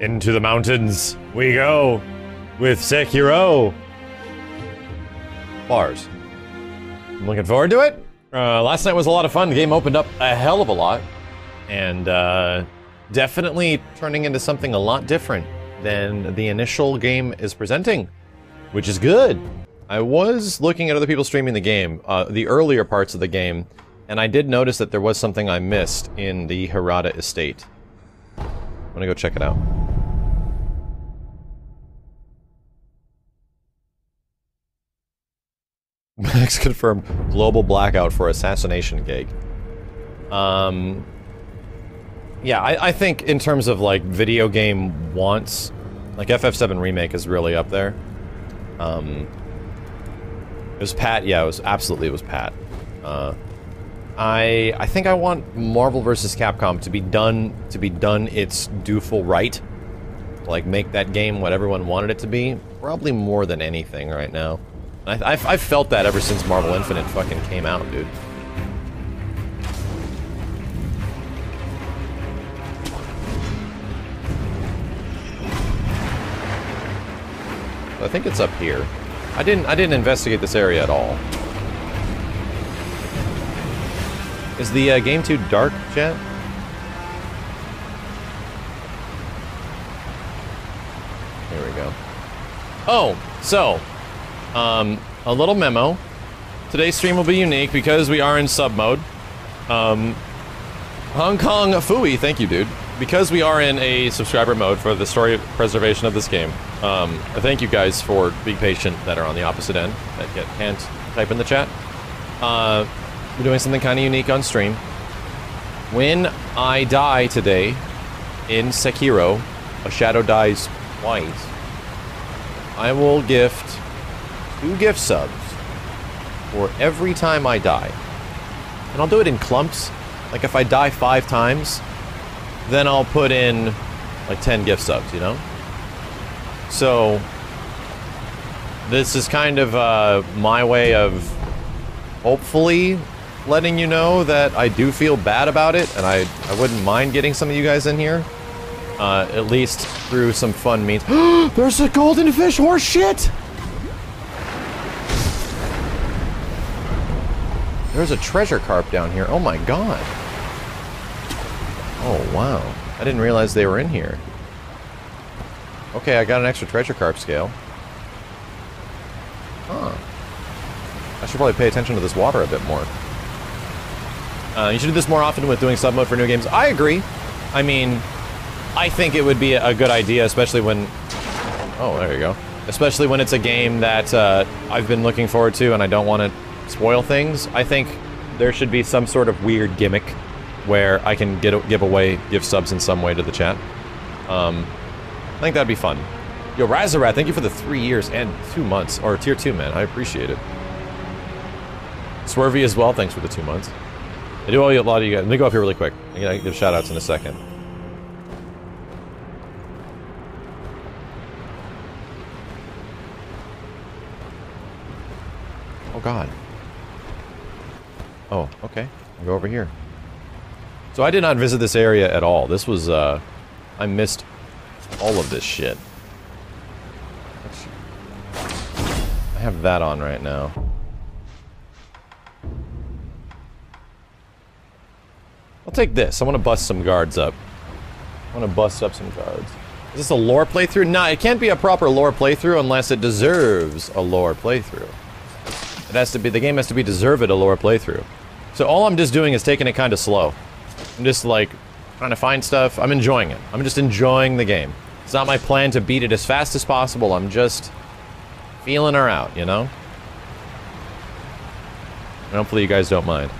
Into the mountains we go with Sekiro. Bars. I'm looking forward to it. Last night was a lot of fun. The game opened up a hell of a lot. And definitely turning into something a lot different than the initial game is presenting, which is good. I was looking at other people streaming the game, the earlier parts of the game, and I did notice that there was something I missed in the Harada estate. I'm gonna go check it out. Max confirmed global blackout for assassination gig. Yeah, I think in terms of like video game wants, like FF7 Remake is really up there. It was Pat, yeah, it was Pat. I think I want Marvel versus Capcom to be done its dueful right. Like make that game what everyone wanted it to be, probably more than anything right now. I've felt that ever since Marvel Infinite fucking came out, dude. I think it's up here. I didn't investigate this area at all. Is the game too dark, chat? Here we go. Oh, so. A little memo. Today's stream will be unique because we are in sub mode. Hong Kong Fooey, thank you, dude. Because we are in a subscriber mode for the story preservation of this game, thank you guys for being patient that are on the opposite end, that can't type in the chat. We're doing something kind of unique on stream. When I die today in Sekiro, a shadow dies twice, I will gift 2 gift subs for every time I die. And I'll do it in clumps. Like if I die 5 times, then I'll put in like 10 gift subs, you know? So this is kind of my way of hopefully letting you know that I do feel bad about it, and I wouldn't mind getting some of you guys in here. At least through some fun means. There's a golden fish, horse shit! There's a treasure carp down here, oh my god. Oh, wow. I didn't realize they were in here. Okay, I got an extra treasure carp scale. Huh. I should probably pay attention to this water a bit more. You should do this more often with doing sub mode for new games. I agree. I mean, I think it would be a good idea, especially when... Oh, there you go. Especially when it's a game that I've been looking forward to and I don't want to spoil things. I think there should be some sort of weird gimmick where I can give subs in some way to the chat. I think that'd be fun. Yo, Razarat, thank you for the 3 years and 2 months, or tier 2, man, I appreciate it. Swervy as well, thanks for the 2 months. I do owe you a lot of you guys. Let me go up here really quick. I'm gonna give shoutouts in a second. Oh god. Oh, okay, I'll go over here. So I did not visit this area at all. This was, I missed all of this shit. I have that on right now. I'll take this. I want to bust some guards up. I want to bust up some guards. Is this a lore playthrough? Nah, it can't be a proper lore playthrough unless it deserves a lore playthrough. It has to be, the game has to be deserved a lore playthrough. So all I'm just doing is taking it kind of slow. I'm just like trying to find stuff. I'm enjoying it. I'm just enjoying the game. It's not my plan to beat it as fast as possible. I'm just feeling her out, you know? And hopefully you guys don't mind.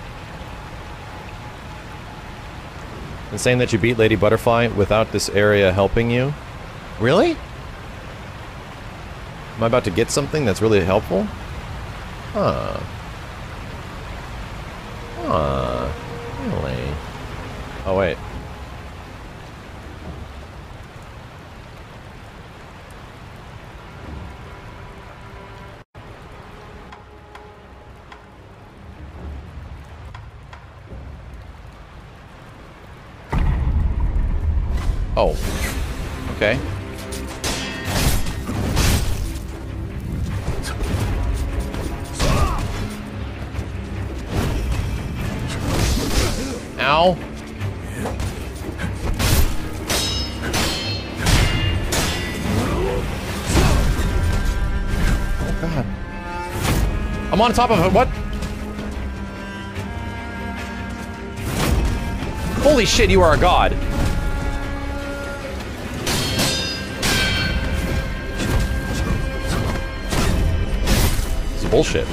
Insane that you beat Lady Butterfly without this area helping you. Really? Am I about to get something that's really helpful? Huh. Huh. Really? Oh, wait. Oh. Okay. Ow. Oh god. I'm on top of it. What? Holy shit, you are a god. This is bullshit.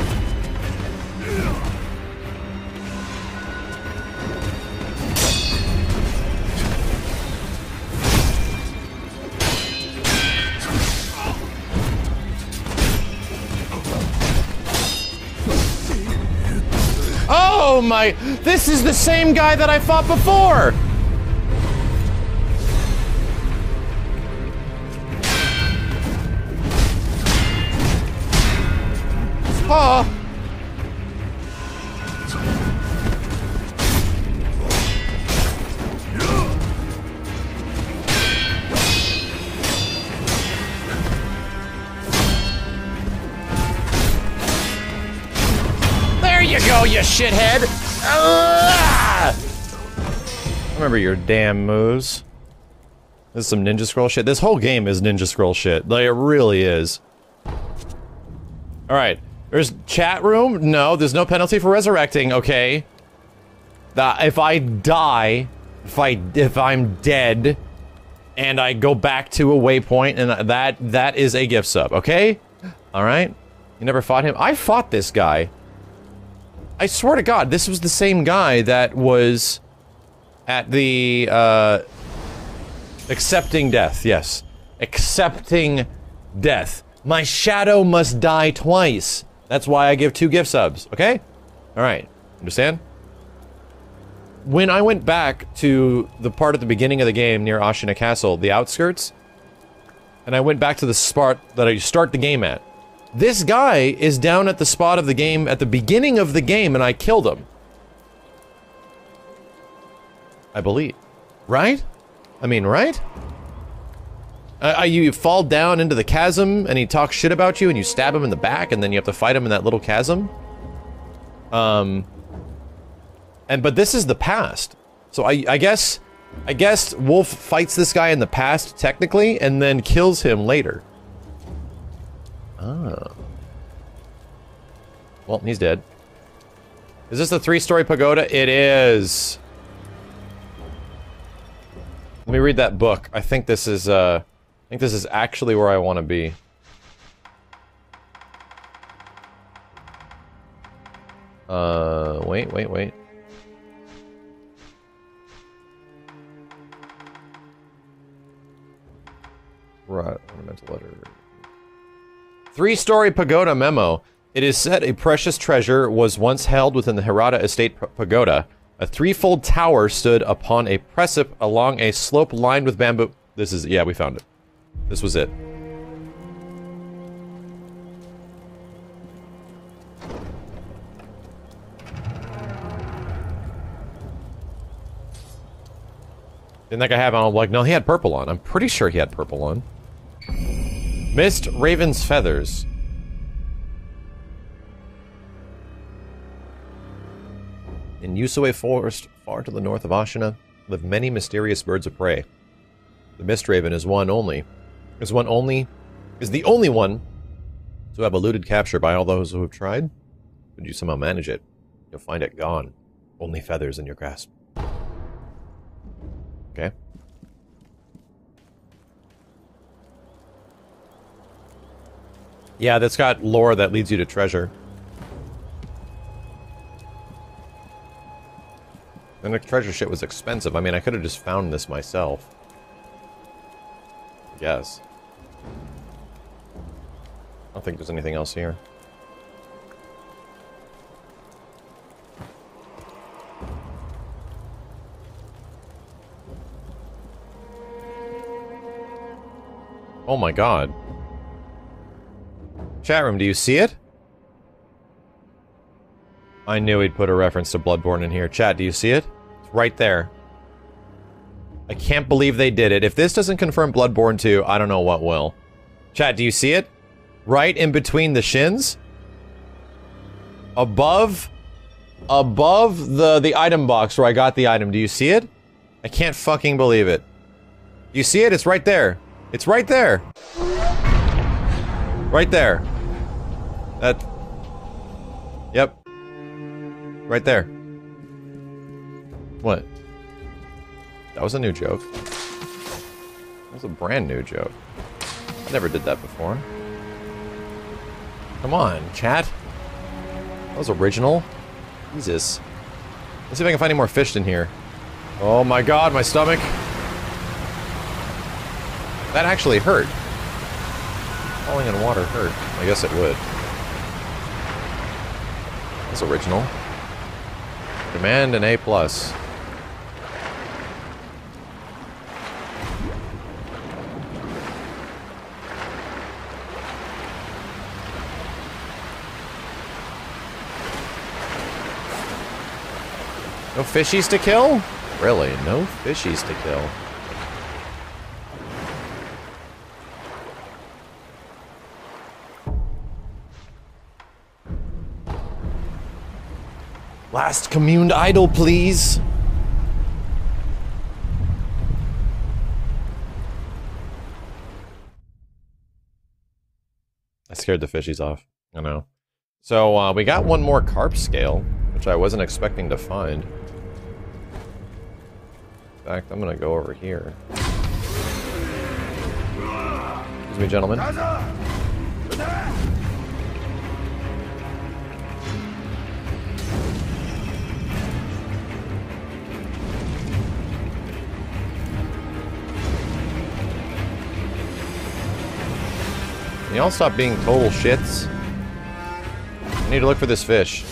Oh my, this is the same guy that I fought before! Oh. You shithead! Remember your damn moves. This is some Ninja Scroll shit. This whole game is Ninja Scroll shit. Like, it really is. Alright. There's chat room? No, there's no penalty for resurrecting, okay? If I die, if I'm dead, and I go back to a waypoint, and that is a gift sub, okay? Alright. You never fought him? I fought this guy. I swear to God, this was the same guy that was at the, accepting death, yes. Accepting death. My shadow must die twice. That's why I give 2 gift subs, okay? Alright, understand? When I went back to the part at the beginning of the game near Ashina Castle, the outskirts, and I went back to the spot that I start the game at, this guy is down at the spot of the game, at the beginning of the game, and I killed him. I believe. Right? I mean, right? You fall down into the chasm, and he talks shit about you, and you stab him in the back, and then you have to fight him in that little chasm. But this is the past. So I guess Wolf fights this guy in the past, technically, and then kills him later. Oh. Well, he's dead. Is this the 3-story pagoda? It is. Let me read that book. I think this is actually where I want to be. Wait. Right, ornamental letter. 3-story pagoda memo. It is said a precious treasure was once held within the Hirata estate pagoda. A 3-fold tower stood upon a precipice along a slope lined with bamboo. This is, yeah, we found it. This was it. Didn't that guy have on, like, no, he had purple on. I'm pretty sure he had purple on. Mist Raven's Feathers. In Yusuwa Forest, far to the north of Ashina, live many mysterious birds of prey. The Mist Raven is the only one to have eluded capture by all those who have tried. Could you somehow manage it? You'll find it gone. Only feathers in your grasp. Okay. Yeah, that's got lore that leads you to treasure. And the treasure shit was expensive. I mean, I could have just found this myself. I guess. I don't think there's anything else here. Oh my god. Chat room, do you see it? I knew he'd put a reference to Bloodborne in here. Chat, do you see it? It's right there. I can't believe they did it. If this doesn't confirm Bloodborne 2, I don't know what will. Chat, do you see it? Right in between the shins? Above the item box where I got the item. Do you see it? I can't fucking believe it. You see it? It's right there. It's right there. Right there. That... Yep. Right there. What? That was a new joke. That was a brand new joke. I never did that before. Come on, chat. That was original. Jesus. Let's see if I can find any more fish in here. Oh my god, my stomach. That actually hurt. Falling in water hurt. I guess it would. That's original. Demand an A+. No fishies to kill? Really, no fishies to kill. Last communed idol, please. I scared the fishies off. I know. So we got one more carp scale, which I wasn't expecting to find. In fact, I'm gonna go over here. Excuse me, gentlemen. Y'all stop being total shits. I need to look for this fish.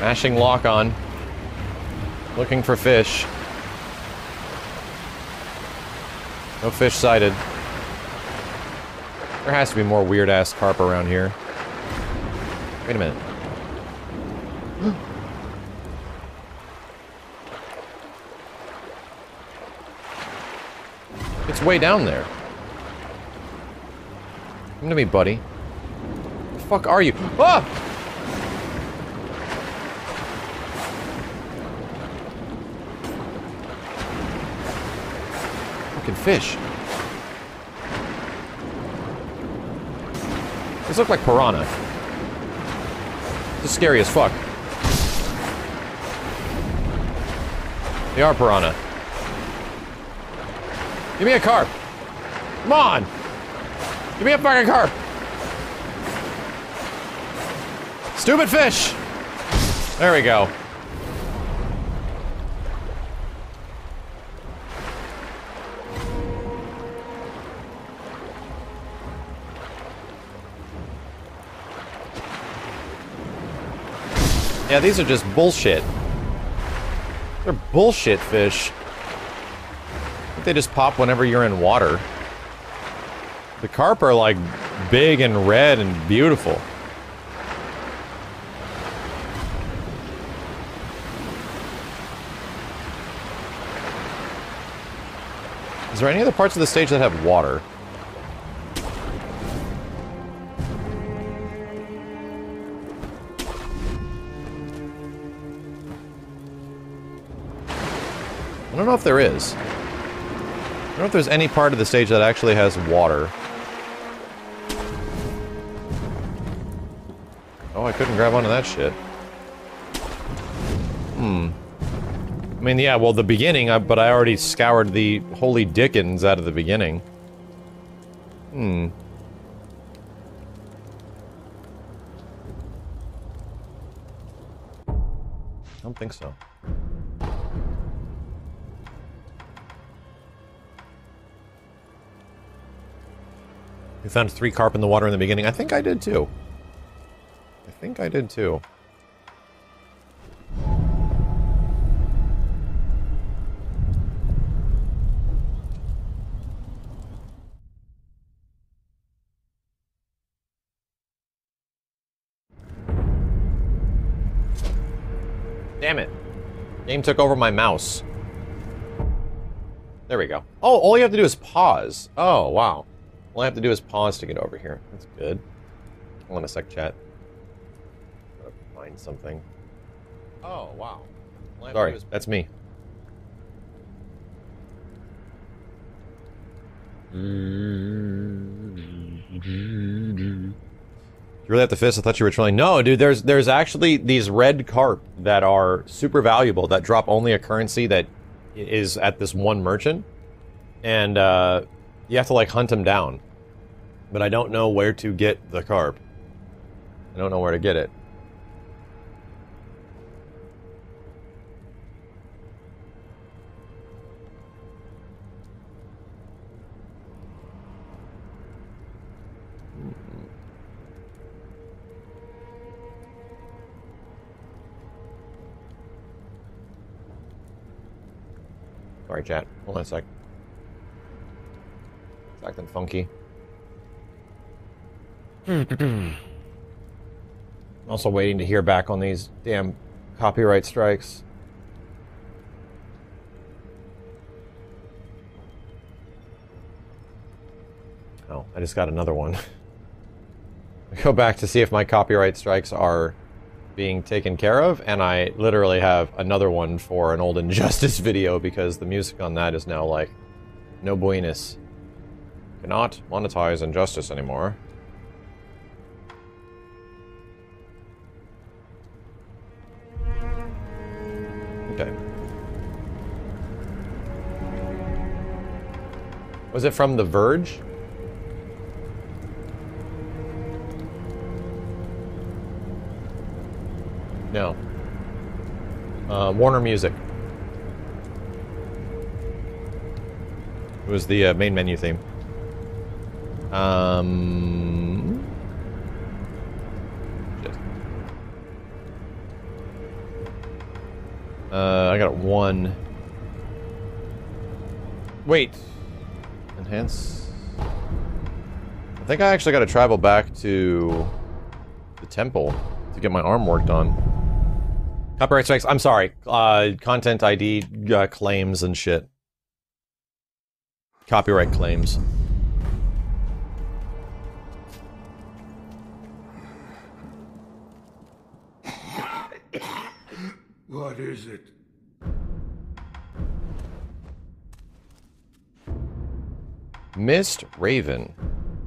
Mashing lock on. Looking for fish. No fish sighted. There has to be more weird-ass carp around here. Wait a minute. It's way down there. Come to me, buddy. The fuck are you? Ah! Fucking fish. These look like piranha. This is scary as fuck. They are piranha. Give me a carp. Come on. Give me a fucking carp. Stupid fish. There we go. Yeah, these are just bullshit. They're bullshit fish. I think they just pop whenever you're in water. The carp are like big and red and beautiful. Is there any other parts of the stage that have water? I don't know if there is. I don't know if there's any part of the stage that actually has water. Oh, I couldn't grab onto that shit. I mean, yeah, well, the beginning, but I already scoured the holy dickens out of the beginning. I don't think so. We found 3 carp in the water in the beginning. I think I did too. I think I did too. Damn it. Game took over my mouse. There we go. Oh, all you have to do is pause. Oh, wow. All I have to do is pause to get over here. That's good. Hold on a sec, chat. I'm gonna find something. Oh, wow. Sorry, that's me. You really have to fist? I thought you were trolling. No, dude, there's actually these red carp that are super valuable that drop only a currency that is at this one merchant. And you have to, like, hunt them down. But I don't know where to get the carp. I don't know where to get it. Sorry, chat. Hold on a sec. It's acting funky. I'm also waiting to hear back on these damn copyright strikes. Oh, I just got another one. I go back to see if my copyright strikes are being taken care of, and I literally have another one for an old Injustice video because the music on that is now like, no buenas. Cannot monetize Injustice anymore. Okay. Was it from The Verge? No. Warner Music. It was the main menu theme. Shit. I got one. Wait. Enhance. I think I actually got to travel back to the temple to get my arm worked on. Copyright strikes, I'm sorry. Content ID claims and shit. Copyright claims. What is it? Mist Raven.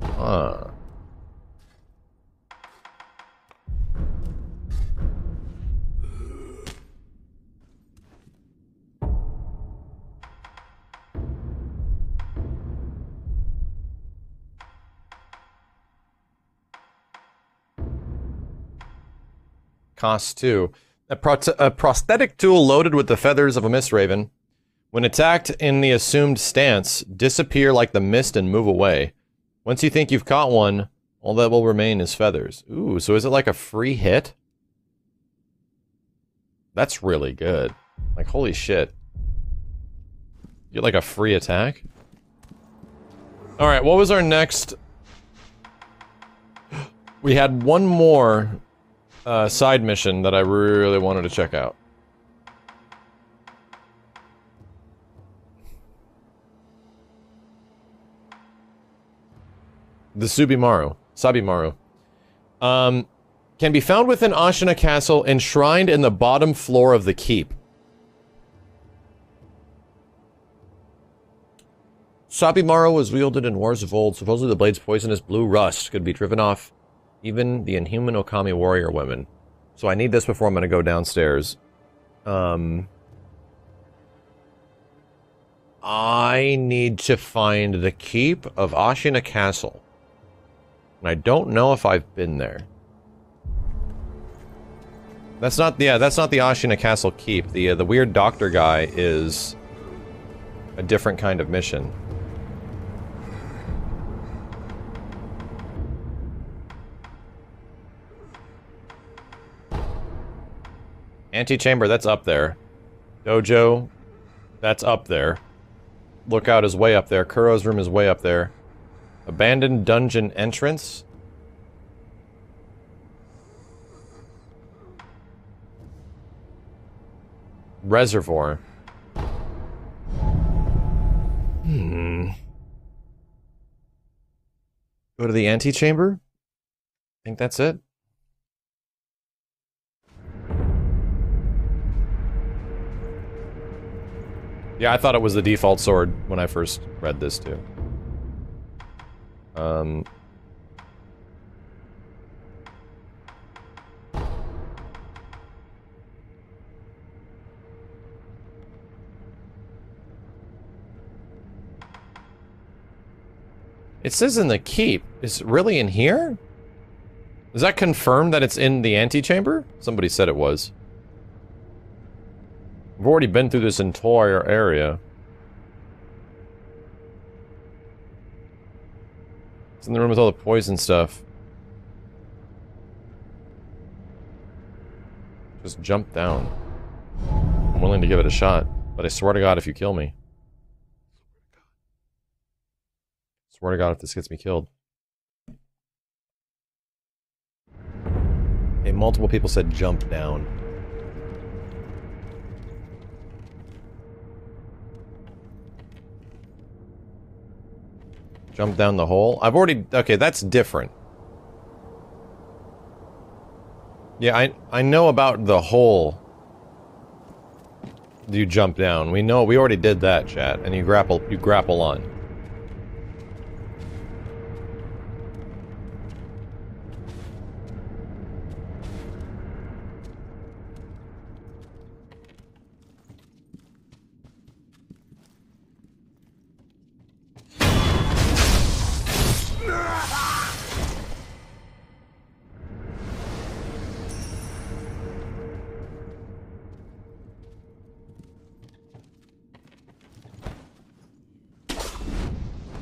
Huh. Cost 2. A prosthetic tool loaded with the feathers of a mist raven. When attacked in the assumed stance, disappear like the mist and move away. Once you think you've caught one, all that will remain is feathers. Ooh, so is it like a free hit? That's really good. Like, holy shit. You get like a free attack? Alright, what was our next... We had one more... side mission that I really wanted to check out. The Sabimaru. Can be found within Ashina Castle, enshrined in the bottom floor of the keep. Sabimaru was wielded in wars of old. Supposedly the blade's poisonous blue rust could be driven off even the inhuman Okami warrior women. So I need this before I'm going to go downstairs. I need to find the keep of Ashina Castle. And I don't know if I've been there. That's not, yeah, that's not the Ashina Castle keep. The weird doctor guy is a different kind of mission. Antechamber, that's up there. Dojo, that's up there. Lookout is way up there. Kuro's room is way up there. Abandoned dungeon entrance. reservoir. Go to the antechamber? I think that's it. Yeah, I thought it was the default sword when I first read this, too. It says in the keep. It's really in here? Does that confirm that it's in the antechamber? Somebody said it was. I've already been through this entire area. It's in the room with all the poison stuff. Just jump down. I'm willing to give it a shot, but I swear to God if you kill me. Swear to God if this gets me killed. Hey, multiple people said jump down. Jump down the hole? I've already... Okay, that's different. Yeah, I know about the hole. You jump down. We know, we already did that, chat. And you grapple on.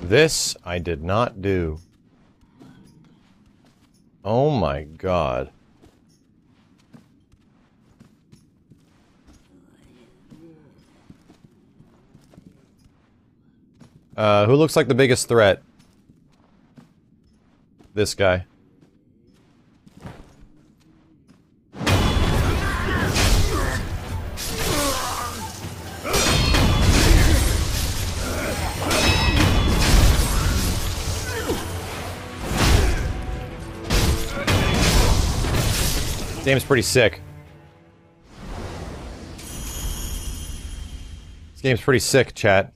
This I did not do. Oh my God. Who looks like the biggest threat? This guy. This game's pretty sick. This game's pretty sick, chat.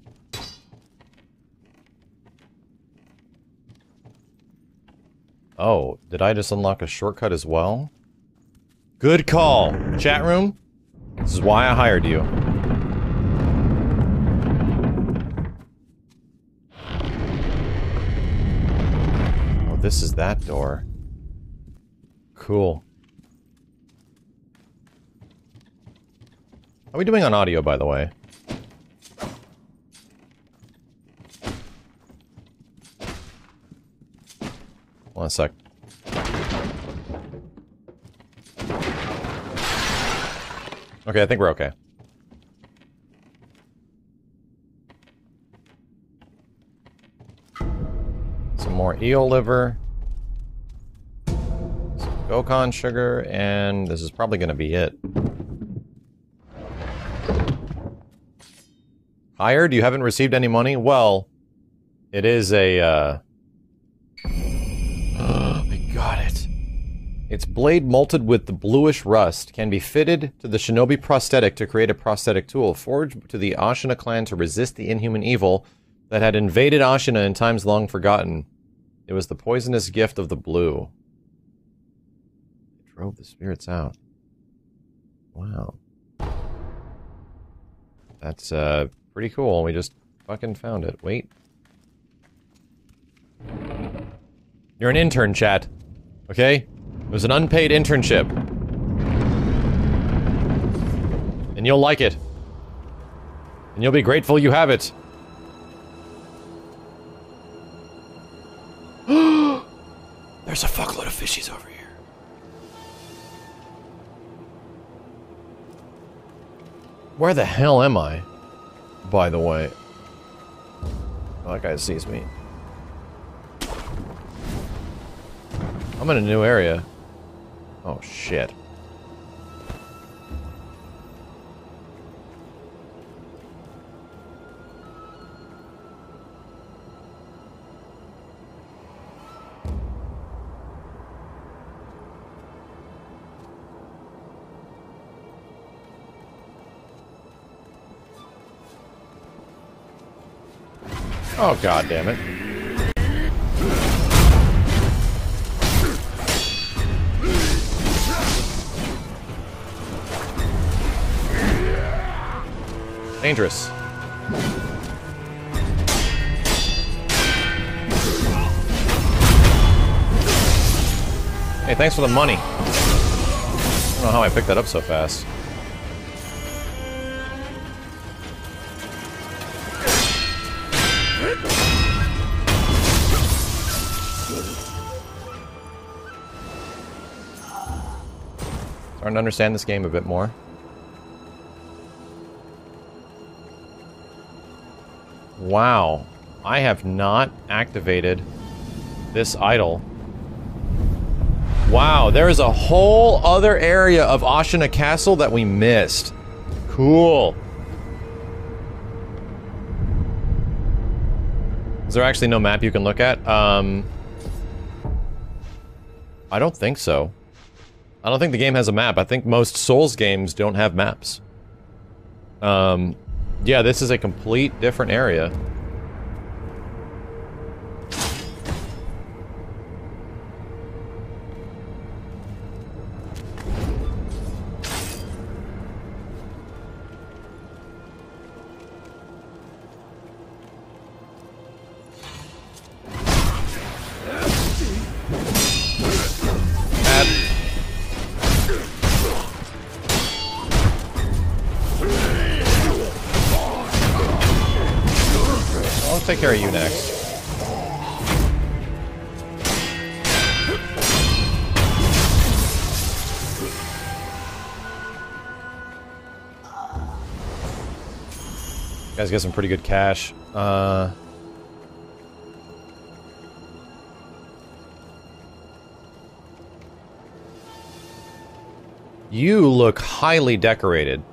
Oh, did I just unlock a shortcut as well? Good call, chat room. This is why I hired you. Oh, this is that door. Cool. How are we doing on audio, by the way? One sec. Okay, I think we're okay. Some more eel liver. Some Gokon sugar, and this is probably gonna be it. Hired? You haven't received any money? Well, it is a, I got it. Its blade molted with the bluish rust can be fitted to the Shinobi prosthetic to create a prosthetic tool. Forged to the Ashina clan to resist the inhuman evil that had invaded Ashina in times long forgotten. It was the poisonous gift of the blue. It drove the spirits out. Wow. That's, pretty cool, we just fucking found it. Wait. You're an intern, chat. Okay? It was an unpaid internship. And you'll like it. And you'll be grateful you have it. There's a fuckload of fishies over here. Where the hell am I? By the way, oh, that guy sees me. I'm in a new area. Oh shit. Oh, god damn it. Dangerous. Hey, thanks for the money. I don't know how I picked that up so fast. Starting to understand this game a bit more. Wow, I have not activated this idol. Wow, there is a whole other area of Ashina Castle that we missed. Cool. Is there actually no map you can look at? I don't think so. I don't think the game has a map. I think most Souls games don't have maps. Yeah, this is a complete different area. Take care of you next. You guys get some pretty good cash. You look highly decorated.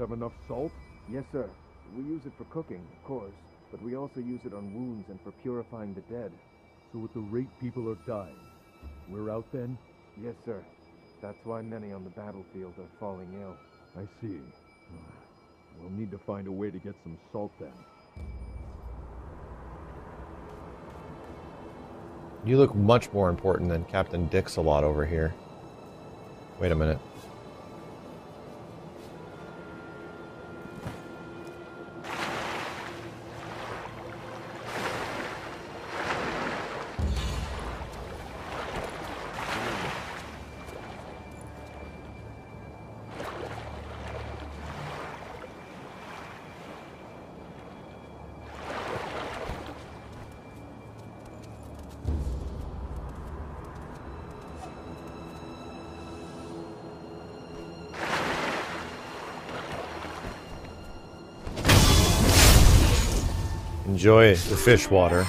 Have enough salt? Yes, sir. We use it for cooking, of course, but we also use it on wounds and for purifying the dead. So at the rate people are dying, we're out then? Yes, sir. That's why many on the battlefield are falling ill. I see. We'll need to find a way to get some salt then. You look much more important than Captain Dix-a-Lot over here. Wait a minute. Enjoy the fish water.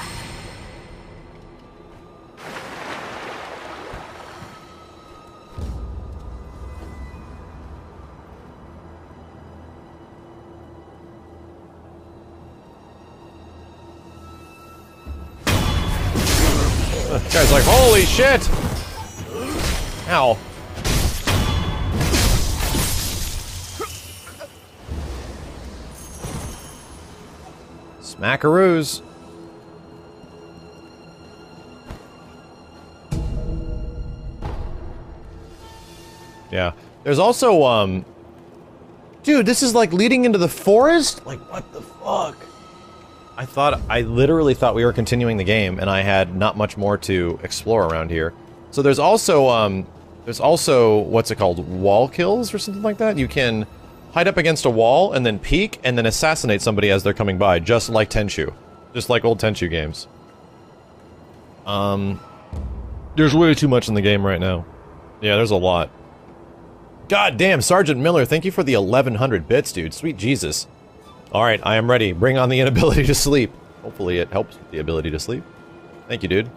This guy's like, holy shit! Ow. Macaroos. Yeah. There's also, dude, this is like leading into the forest? Like, what the fuck? I literally thought we were continuing the game, and I had not much more to explore around here. So there's also, what's it called? Wall kills or something like that? You can hide up against a wall, and then peek, and then assassinate somebody as they're coming by, just like Tenchu. Just like old Tenchu games. There's way too much in the game right now. Yeah, there's a lot. God damn, Sergeant Miller, thank you for the 1100 bits, dude. Sweet Jesus. Alright, I am ready. Bring on the inability to sleep. Hopefully it helps with the ability to sleep. Thank you, dude.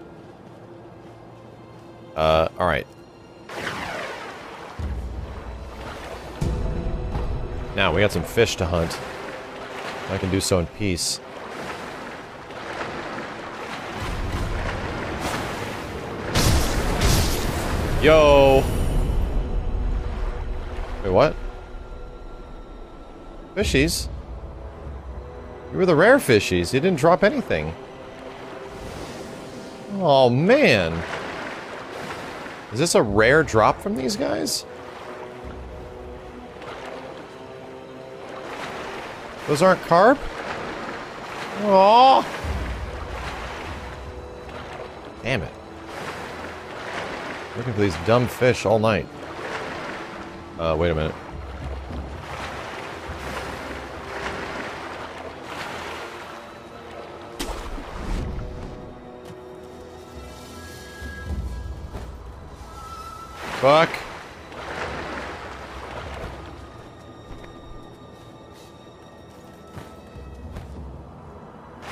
Alright. Now, we got some fish to hunt. I can do so in peace. Yo! Wait, what? Fishies? You were the rare fishies. You didn't drop anything. Oh, man. Is this a rare drop from these guys? Those aren't carp? Oh! Damn it. Looking for these dumb fish all night. Wait a minute. Fuck.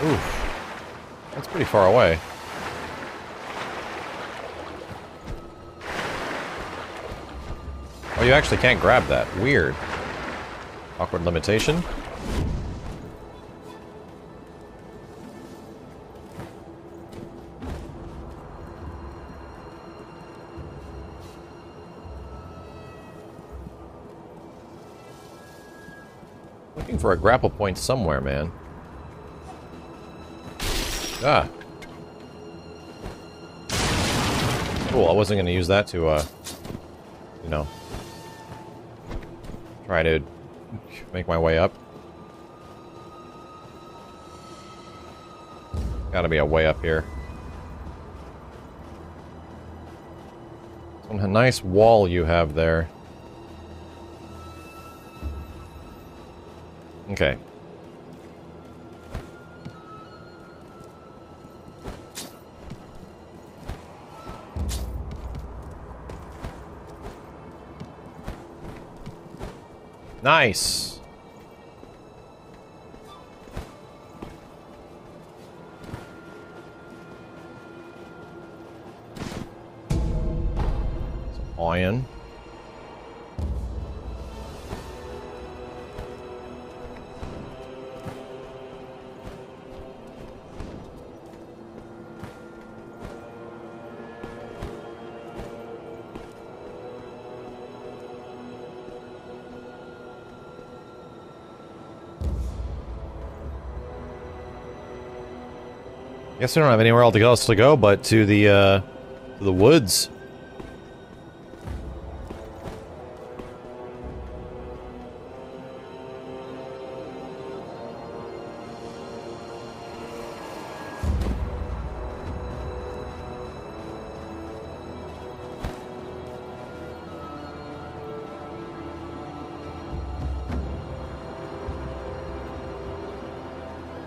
Oof. That's pretty far away. Oh, you actually can't grab that. Weird. Awkward limitation. Looking for a grapple point somewhere, man. Ah. Cool, I wasn't gonna use that to, you know, try to make my way up. Gotta be a way up here. Some nice wall you have there. Okay. Nice. Some iron. Guess we don't have anywhere else to go but to the woods.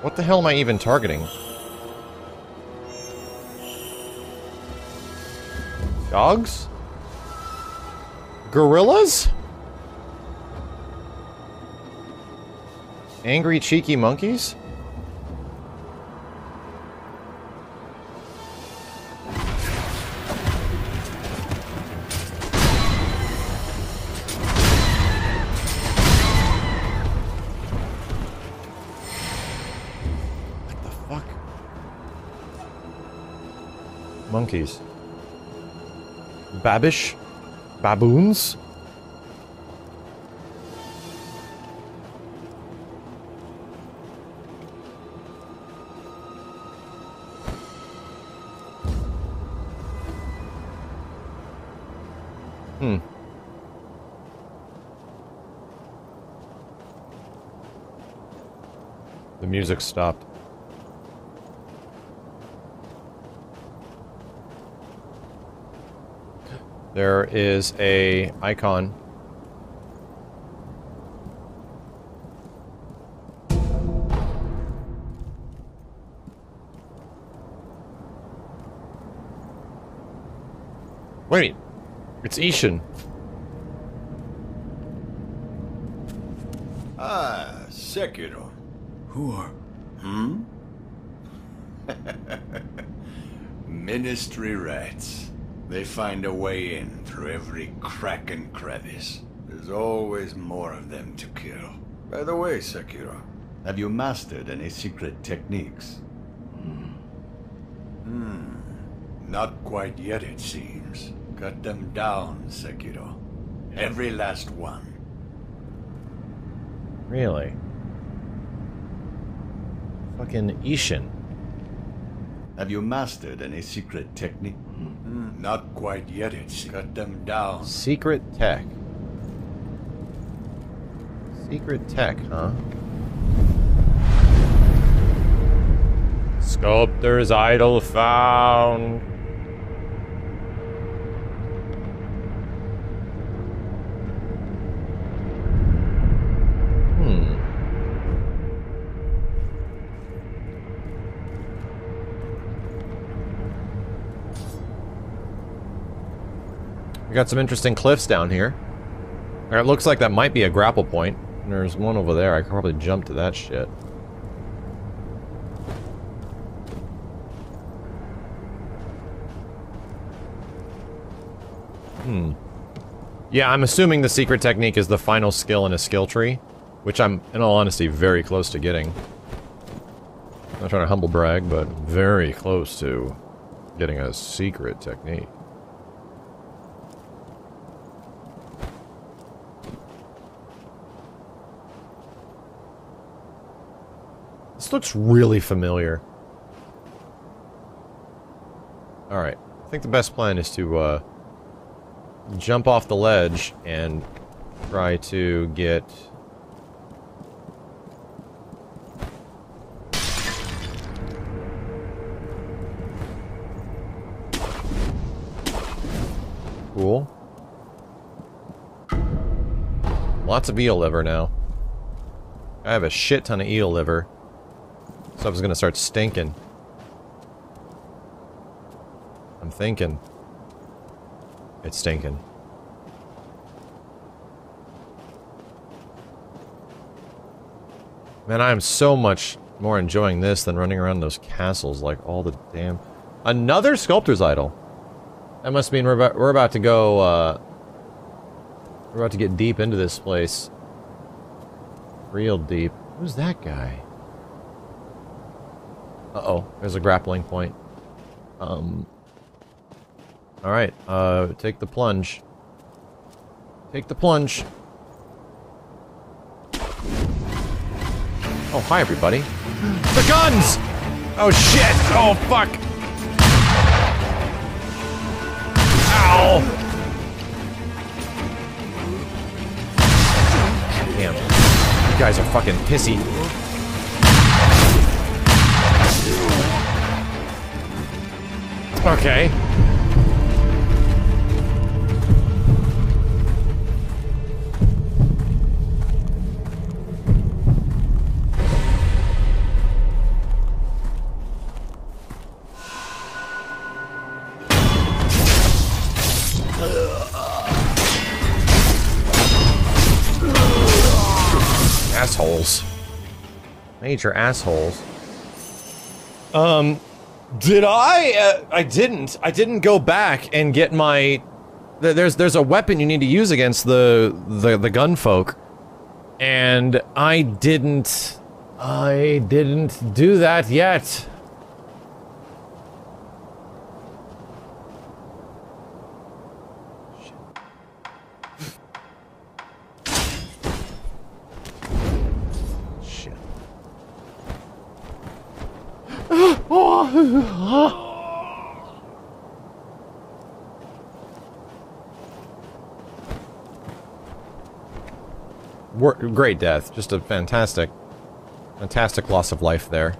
What the hell am I even targeting? Dogs? Gorillas? Angry, cheeky monkeys? What the fuck? Monkeys. Babish? Baboons? Hmm. The music stopped. There is a icon. Wait, it's Ishin. Ah, Sekiro. Who are? Hmm? Ministry rats. They find a way in through every crack and crevice. There's always more of them to kill. By the way, Sekiro, have you mastered any secret techniques? Not quite yet, it seems. Cut them down, Sekiro. Every last one. Really? Fucking Ishin. Have you mastered any secret technique? Mm-hmm. Not quite yet. It's cut them down. Secret tech. Secret tech, huh? Sculptor's idol found. We got some interesting cliffs down here. Or it looks like that might be a grapple point. There's one over there. I could probably jump to that shit. Hmm. Yeah, I'm assuming the secret technique is the final skill in a skill tree, which I'm, in all honesty, very close to getting. I'm not trying to humble brag, but very close to getting a secret technique. This looks really familiar. Alright. I think the best plan is to jump off the ledge and try to get... Cool. Lots of eel liver now. I have a shit ton of eel liver. Stuff's gonna start stinking. I'm thinking. It's stinking. Man, I am so much more enjoying this than running around those castles like all the damn... Another sculptor's idol! That must mean we're about to go, we're about to get deep into this place. Real deep. Who's that guy? Uh-oh, there's a grappling point. Alright, take the plunge. Take the plunge! Oh, hi everybody! The guns! Oh shit! Oh fuck! Ow! Damn. You guys are fucking pissy. Okay. Assholes. Major assholes. Did I? I didn't. I didn't go back and get my... There's a weapon you need to use against the gunfolk. And I didn't... I didn't do that yet. Great death. Just a fantastic, fantastic loss of life there.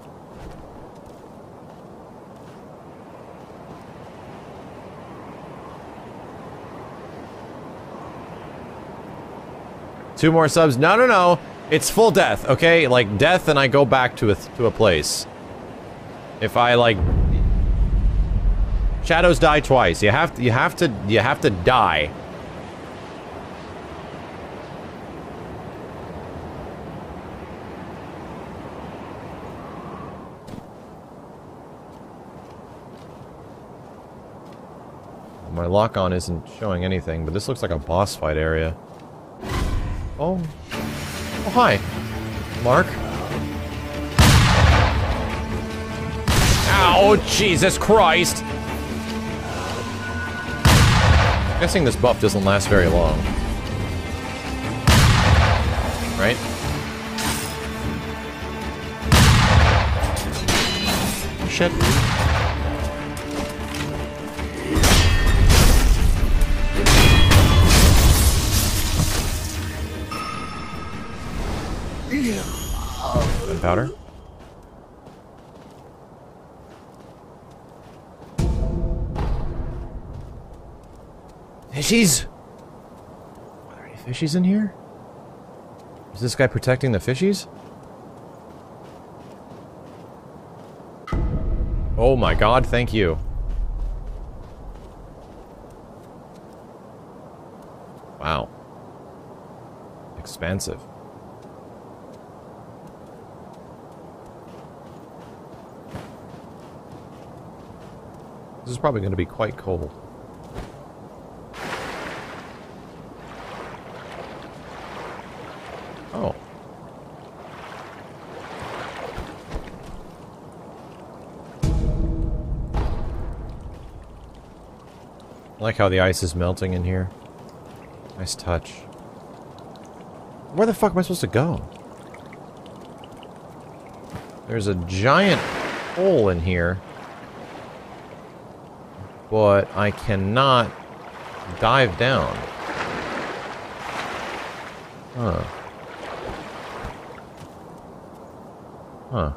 Two more subs. No, no, no. It's full death, okay? Like, death and I go back to a place. If I, like... Shadows die twice. You have to die. My lock-on isn't showing anything, but this looks like a boss fight area. Oh. Oh, hi. Mark. Ow, Jesus Christ! I'm guessing this buff doesn't last very long. Right? shit? Powder. Fishies! Are there any fishies in here? Is this guy protecting the fishies? Oh my god, thank you. Wow. Expansive. This is probably going to be quite cold. Oh. I like how the ice is melting in here. Nice touch. Where the fuck am I supposed to go? There's a giant hole in here. But I cannot dive down. Huh. Huh.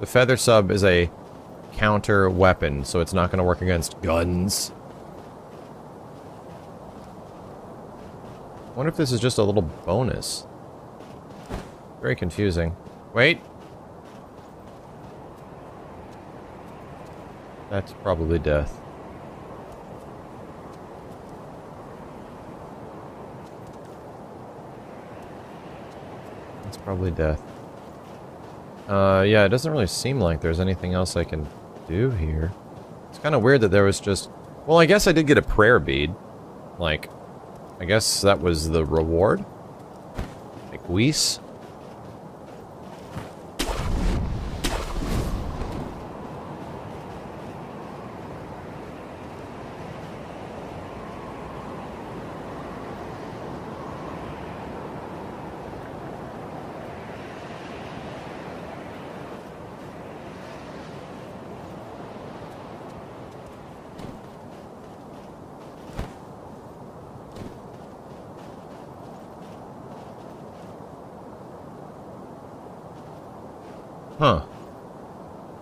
The feather sub is a counter weapon, so it's not going to work against guns. I wonder if this is just a little bonus. Very confusing. Wait. That's probably death. That's probably death. Yeah, it doesn't really seem like there's anything else I can do here. It's kind of weird that there was just... Well, I guess I did get a prayer bead. Like, I guess that was the reward. Like, Whis. Huh.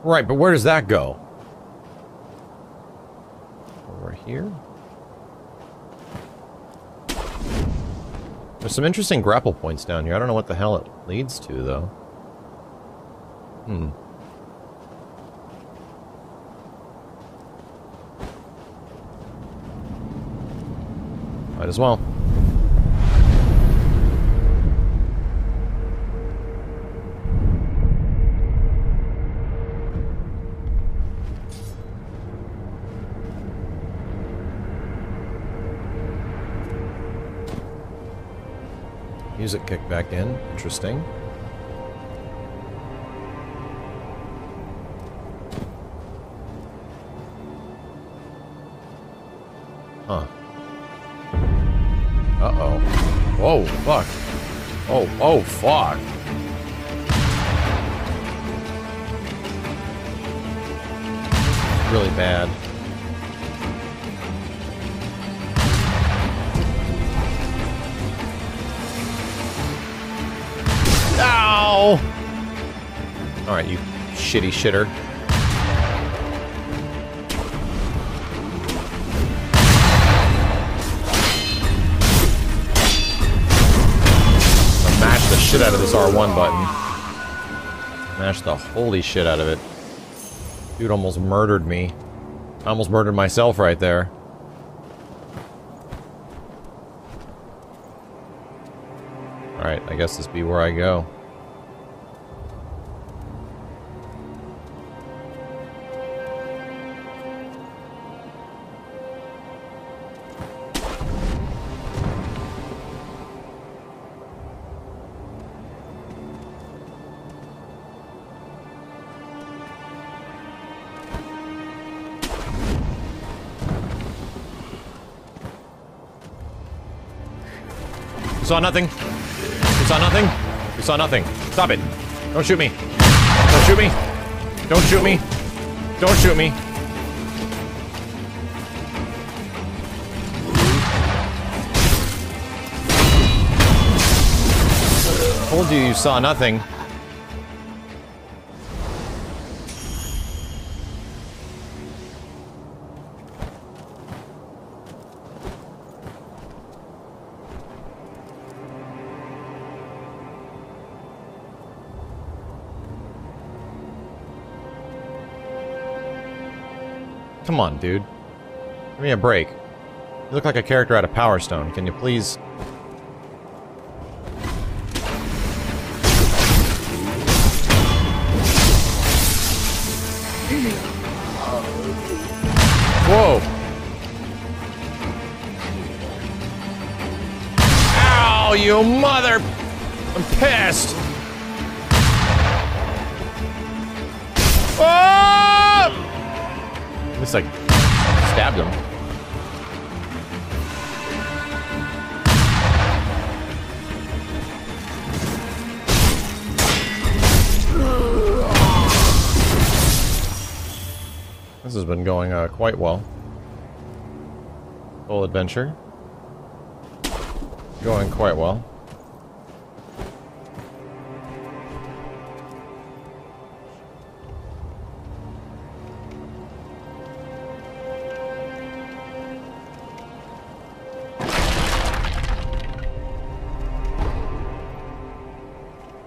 Right, but where does that go? Over here? There's some interesting grapple points down here. I don't know what the hell it leads to, though. Hmm. Might as well. Music kicked back in. Interesting. Huh. Uh-oh. Whoa, fuck. Oh, fuck. Really bad. Alright, you shitty shitter. I mashed the shit out of this R1 button. Mashed the holy shit out of it. Dude almost murdered me. I almost murdered myself right there. Alright, I guess this be where I go. We saw nothing. We saw nothing. We saw nothing. Stop it. Don't shoot me. Don't shoot me. Don't shoot me. Don't shoot me. I told you you saw nothing. Come on, dude. Give me a break. You look like a character out of Power Stone. Can you please... Whoa! Ow, you mother... I'm pissed! Oh! At least I stabbed him. This has been going quite well. Whole adventure. Going quite well.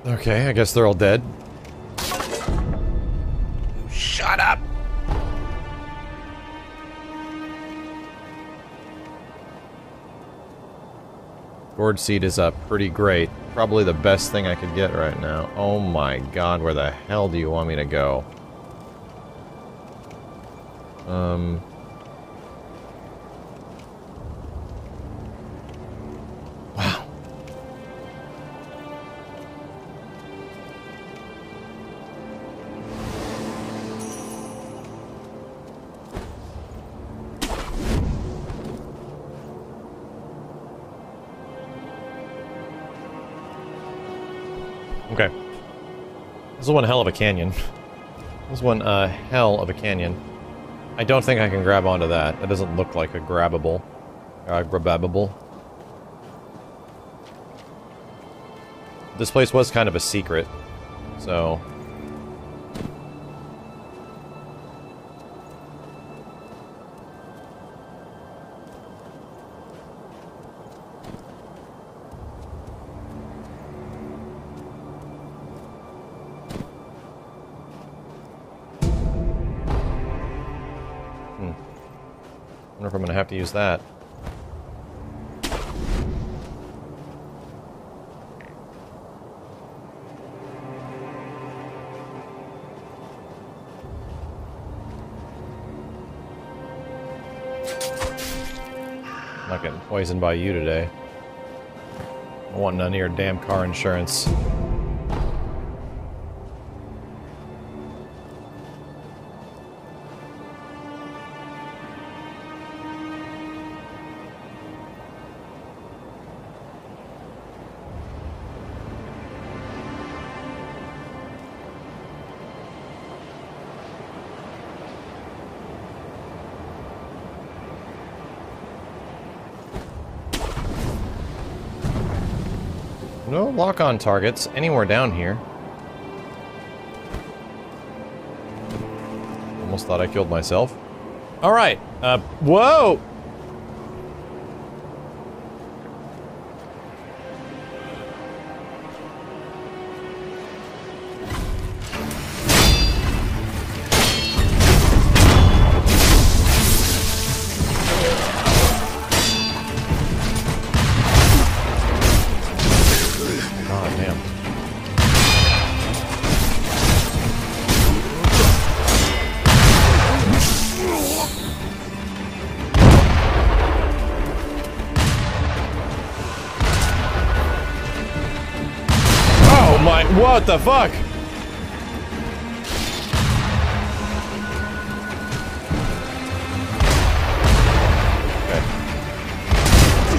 Okay, I guess they're all dead. Shut up! Gourd seed is up, pretty great. Probably the best thing I could get right now. Oh my god, where the hell do you want me to go? This is one hell of a canyon. This is one hell of a canyon. I don't think I can grab onto that. That doesn't look like a grabbable. Grabbable. This place was kind of a secret, so... I'm gonna have to use that. I'm not getting poisoned by you today. I want none of your damn car insurance. Lock-on targets anywhere down here. Almost thought I killed myself. All right. Whoa. What the fuck? Okay.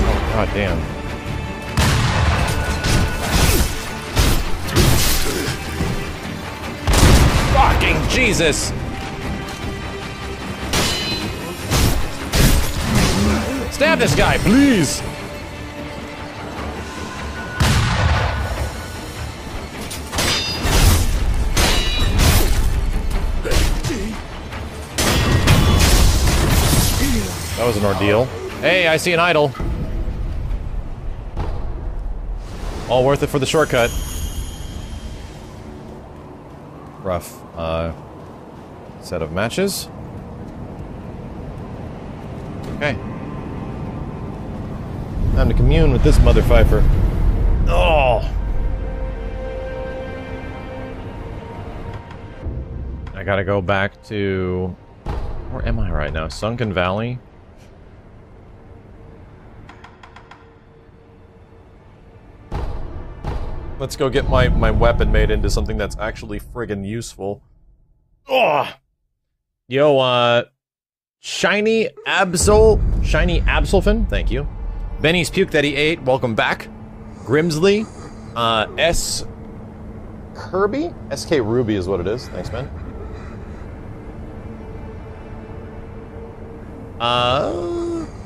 Oh, god damn. Jesus! Stab this guy, please! That was an ordeal. Hey, I see an idol. All worth it for the shortcut. Rough set of matches. Okay. Time to commune with this motherfifer. Oh! I gotta go back to... Where am I right now? Sunken Valley? Let's go get my weapon made into something that's actually friggin' useful. Ugh! Yo, Shiny Absolfin, thank you. Benny's Puke that he ate, welcome back. Grimsley, S. Kirby? SK Ruby is what it is, thanks man.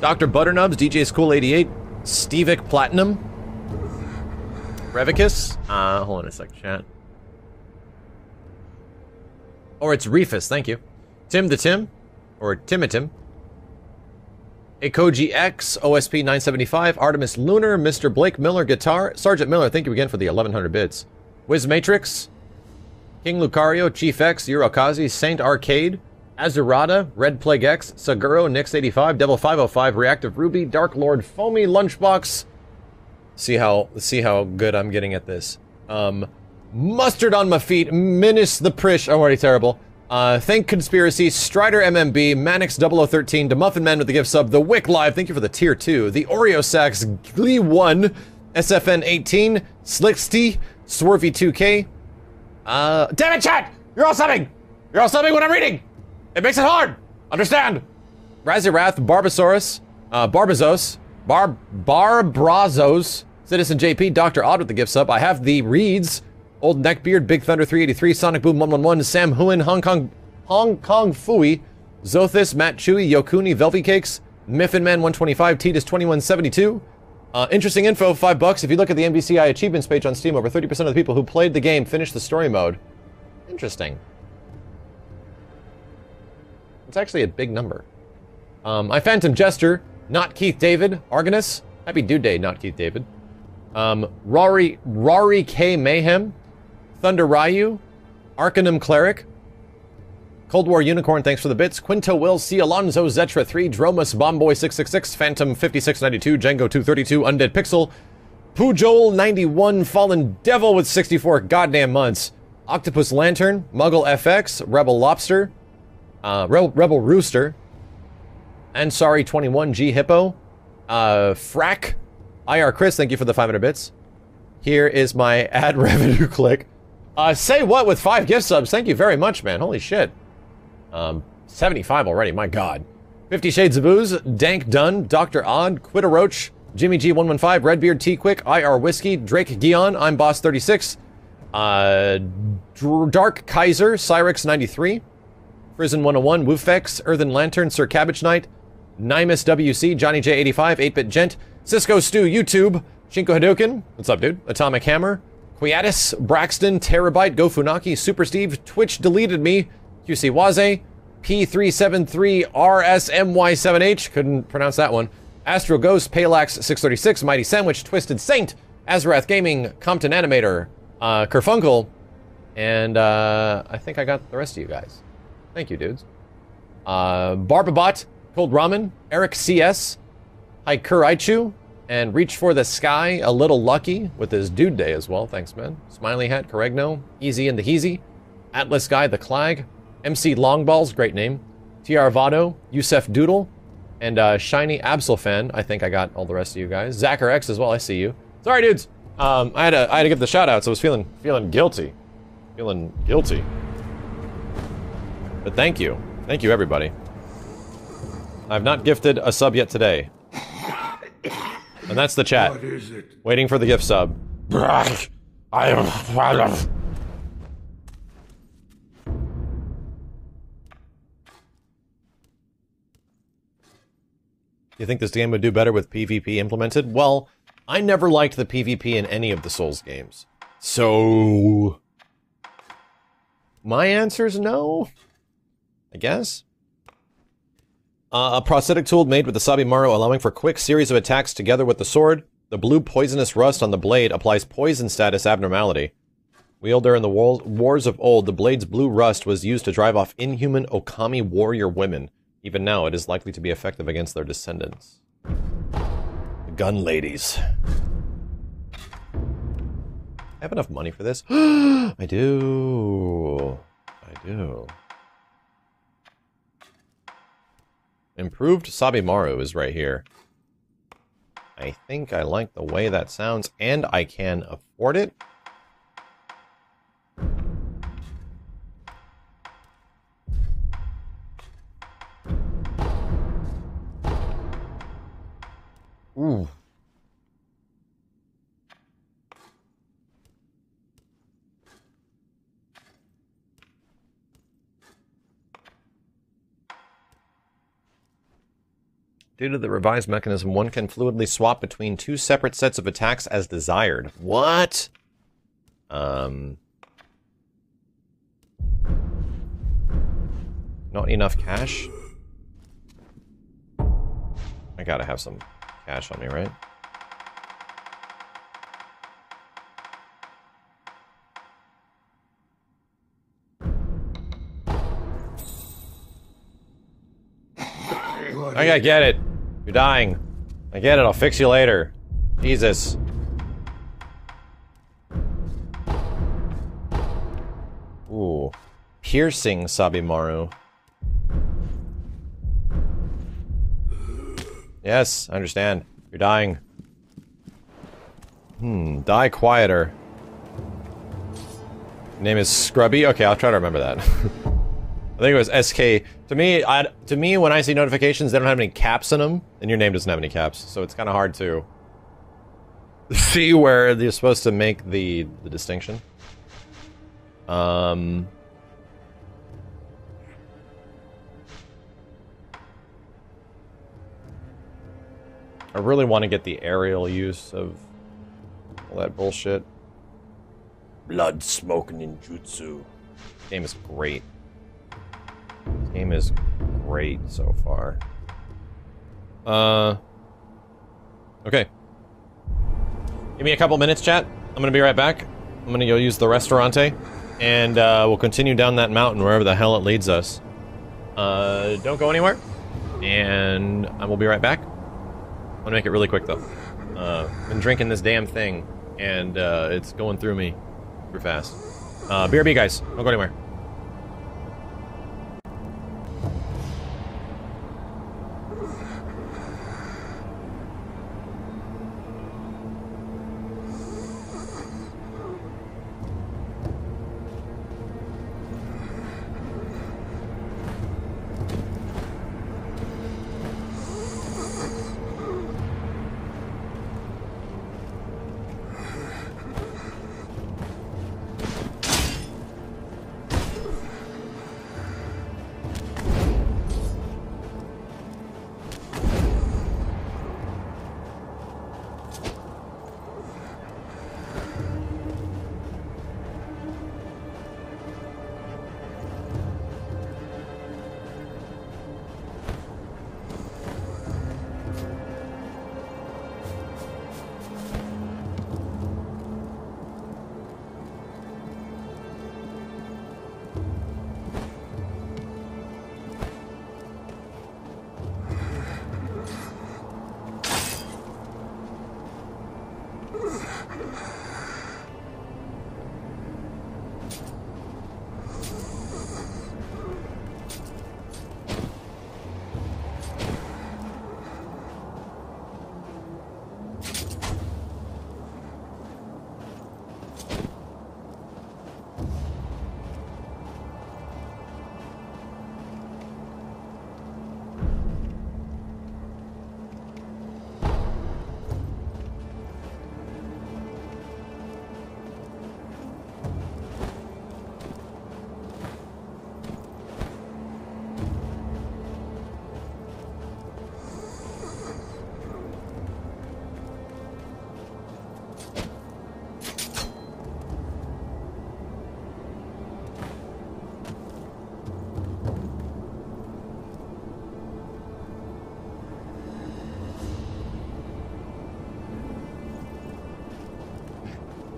Dr. Butternubs, DJ School 88, Stevic Platinum. Revicus? Hold on a sec, chat. Or it's Refus, thank you. Tim the Tim, or Timitim. Ekoji X, OSP 975, Artemis Lunar, Mr. Blake Miller Guitar, Sergeant Miller, thank you again for the 1100 bits. Wiz Matrix, King Lucario, Chief X, Eurokazi, Saint Arcade, Azurada, Red Plague X, Saguro, Nix85, Devil 505, Reactive Ruby, Dark Lord Foamy, Lunchbox. See how good I'm getting at this. Mustard on my feet, Menace the Prish, I'm already terrible. Thank Conspiracy, Strider MMB, Manix0013, Demuffin Man with the gift sub, The Wick Live, thank you for the tier 2, The Oreo Sacks, Glee 1, SFN18, Slicksty, Swervy2K. Damn it, chat! You're all subbing! You're all subbing when I'm reading! It makes it hard! Understand! Razirath, Barbasaurus, Barbazos, Barbrazos, Citizen JP, Dr. Odd with the gift sub. I have the reads. Old Neckbeard, Big Thunder 383, Sonic Boom 111, Sam Huen, Hong Kong Fooey, Zothis, Matt Chewy, Yokuni, Velvy Cakes, Miffin Man 125, Titus 2172. Interesting info, $5. If you look at the NBCI achievements page on Steam, over 30% of the people who played the game finished the story mode. Interesting. It's actually a big number. I Phantom Jester. Not Keith David, Argonus. Happy Dude Day, not Keith David. Rory K. Mayhem, Thunder Ryu, Arcanum Cleric, Cold War Unicorn, thanks for the bits, Quinto Will, C. Alonzo, Zetra 3, Dromus, Bomboy 666, Phantom 5692, Django 232, Undead Pixel, Pujol 91, Fallen Devil with 64 goddamn months, Octopus Lantern, Muggle FX, Rebel Lobster, Rebel Rooster, Ansari 21, G Hippo, Frack, IR Chris, thank you for the 500 bits. Here is my ad revenue click. Say what with 5 gift subs, thank you very much, man, holy shit. 75 already, my god. 50 Shades of Booze, Dank Dunn, Dr. Odd, Quitter Roach, Jimmy G115, Redbeard T Quick, IR Whiskey, Drake Guion, I'm Boss 36, Dark Kaiser, Cyrix 93, Prison 101, Woofex, Earthen Lantern, Sir Cabbage Knight, Nimus WC, Johnny J85, 8-Bit Gent, Cisco Stew, YouTube, Shinko Hadouken, what's up dude, Atomic Hammer, Quiatus, Braxton, Terabyte, Gofunaki, Super Steve, Twitch Deleted Me, QC Waze, P373RSMY7H, couldn't pronounce that one, Astro Ghost, Palax 636, Mighty Sandwich, Twisted Saint, Azerath Gaming, Compton Animator, Kerfunkel, and I think I got the rest of you guys. Thank you dudes. Barbabot, Cold Ramen, Eric CS, Haikurichu, and Reach for the Sky, A Little Lucky, with his Dude Day as well, thanks man. Smiley Hat, Corregno, Easy and the Heezy, Atlas Guy, The Clag, MC Longballs, great name, TR Vado, Yusef Doodle, and Shiny Absolfan, I think I got all the rest of you guys. Zachar X as well, I see you. Sorry dudes, I had to give the shout outs, I was feeling guilty. Feeling guilty. But thank you. Thank you, everybody. I've not gifted a sub yet today. And that's the chat. What is it? Waiting for the gift sub. I am proud of. You think this game would do better with PvP implemented? Well, I never liked the PvP in any of the Souls games. So... my answer is no, I guess. A prosthetic tool made with the Sabimaru, allowing for quick series of attacks together with the sword. The blue poisonous rust on the blade applies poison status abnormality. Wielder in the wars of old, the blade's blue rust was used to drive off inhuman Okami warrior women. Even now, it is likely to be effective against their descendants. The gun ladies. I have enough money for this. I do. I do. Improved Sabimaru is right here. I think I like the way that sounds, and I can afford it. Ooh. Due to the revised mechanism, one can fluidly swap between two separate sets of attacks as desired. What? Not enough cash? I gotta have some cash on me, right? I get it. You're dying. I get it. I'll fix you later. Jesus. Ooh. Piercing Sabimaru. Yes, I understand. You're dying. Die quieter. Your name is Scrubby? Okay, I'll try to remember that. I think it was SK. To me, when I see notifications, they don't have any caps in them, and your name doesn't have any caps, so it's kind of hard to see where you're supposed to make the distinction. I really want to get the aerial use of all that bullshit. Blood smoke ninjutsu. This game is great. This game is great so far. Okay. Give me a couple minutes, chat. I'm gonna be right back. I'm gonna go use the restaurante, and we'll continue down that mountain wherever the hell it leads us. Don't go anywhere, and I will be right back. I'm gonna make it really quick though. Been drinking this damn thing, and it's going through me super fast. BRB guys, don't go anywhere.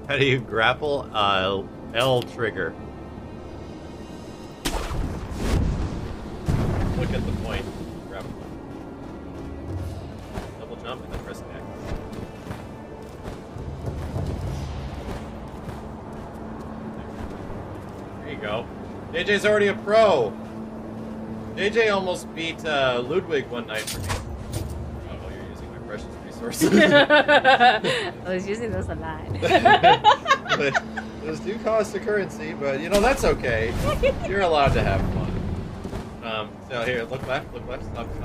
How do you grapple? L trigger. Look at the point. Grapple. Double jump and then press X. There you go. JJ's already a pro! JJ almost beat Ludwig one night for me. Oh, well, you're using my precious resources. I was using those a lot. But those do cost a currency, but you know, that's okay. You're allowed to have fun. So here, look left, stop, stop, look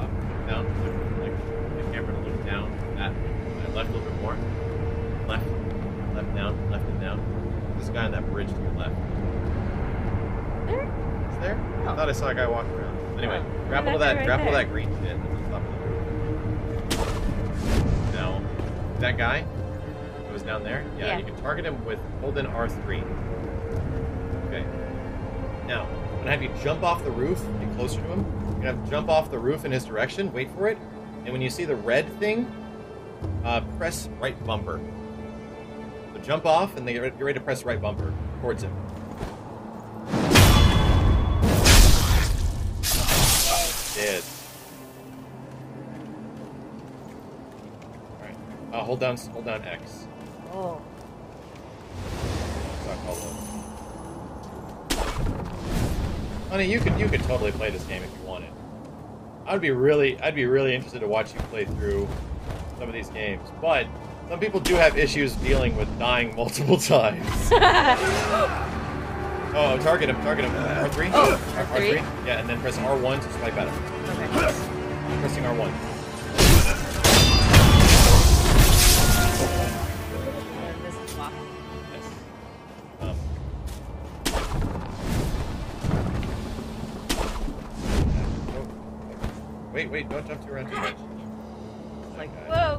down, look, like, the camera to look down, that, left a little bit more, left, left down, left and down. This guy on that bridge to your left. There? It's there? Oh. I thought I saw a guy walking around. Anyway, oh, grapple to that, right grapple that green shit. Now, that guy goes down there. Yeah, yeah, you can target him with holding R3. Okay. Now, I'm gonna have you jump off the roof, get closer to him. You're gonna have to jump off the roof in his direction. Wait for it. And when you see the red thing, press right bumper. So jump off, and then you're ready to press right bumper towards him. Dead. Alright. Hold down X. Oh. Sorry, honey, you could totally play this game if you wanted. I'd be really interested to watch you play through some of these games, but some people do have issues dealing with dying multiple times. Oh, target him, target him. R3? Oh, R3? Yeah, and then press R1 to swipe at him. Okay. Pressing R1. This is locked. Yes. Wait, wait, don't jump around too much. It's like, okay. Whoa!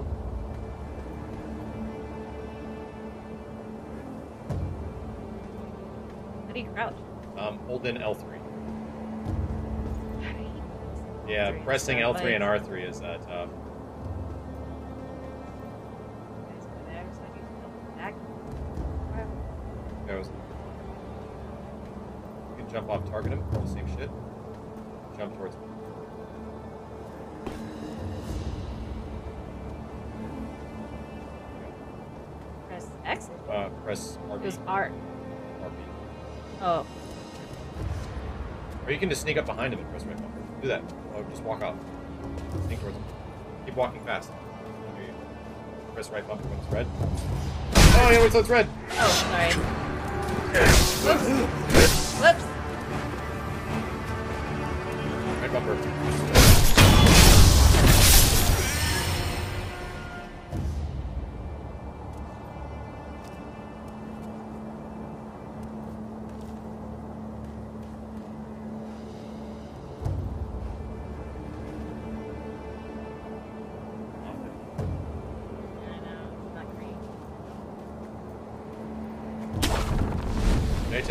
How do you crouch? Hold in L3. Yeah, L3. Pressing L3 light. And R3 is tough. Goes. You can jump off, target him, the same shit. Jump towards him. Press X? Press RB. It was R. Oh. Or you can just sneak up behind him and press right bumper. Do that. Or just walk out. Sneak towards him. Keep walking fast. Press right bumper when it's red. Oh, yeah, wait till it's red! Oh, sorry. Whoops! Whoops! Right bumper.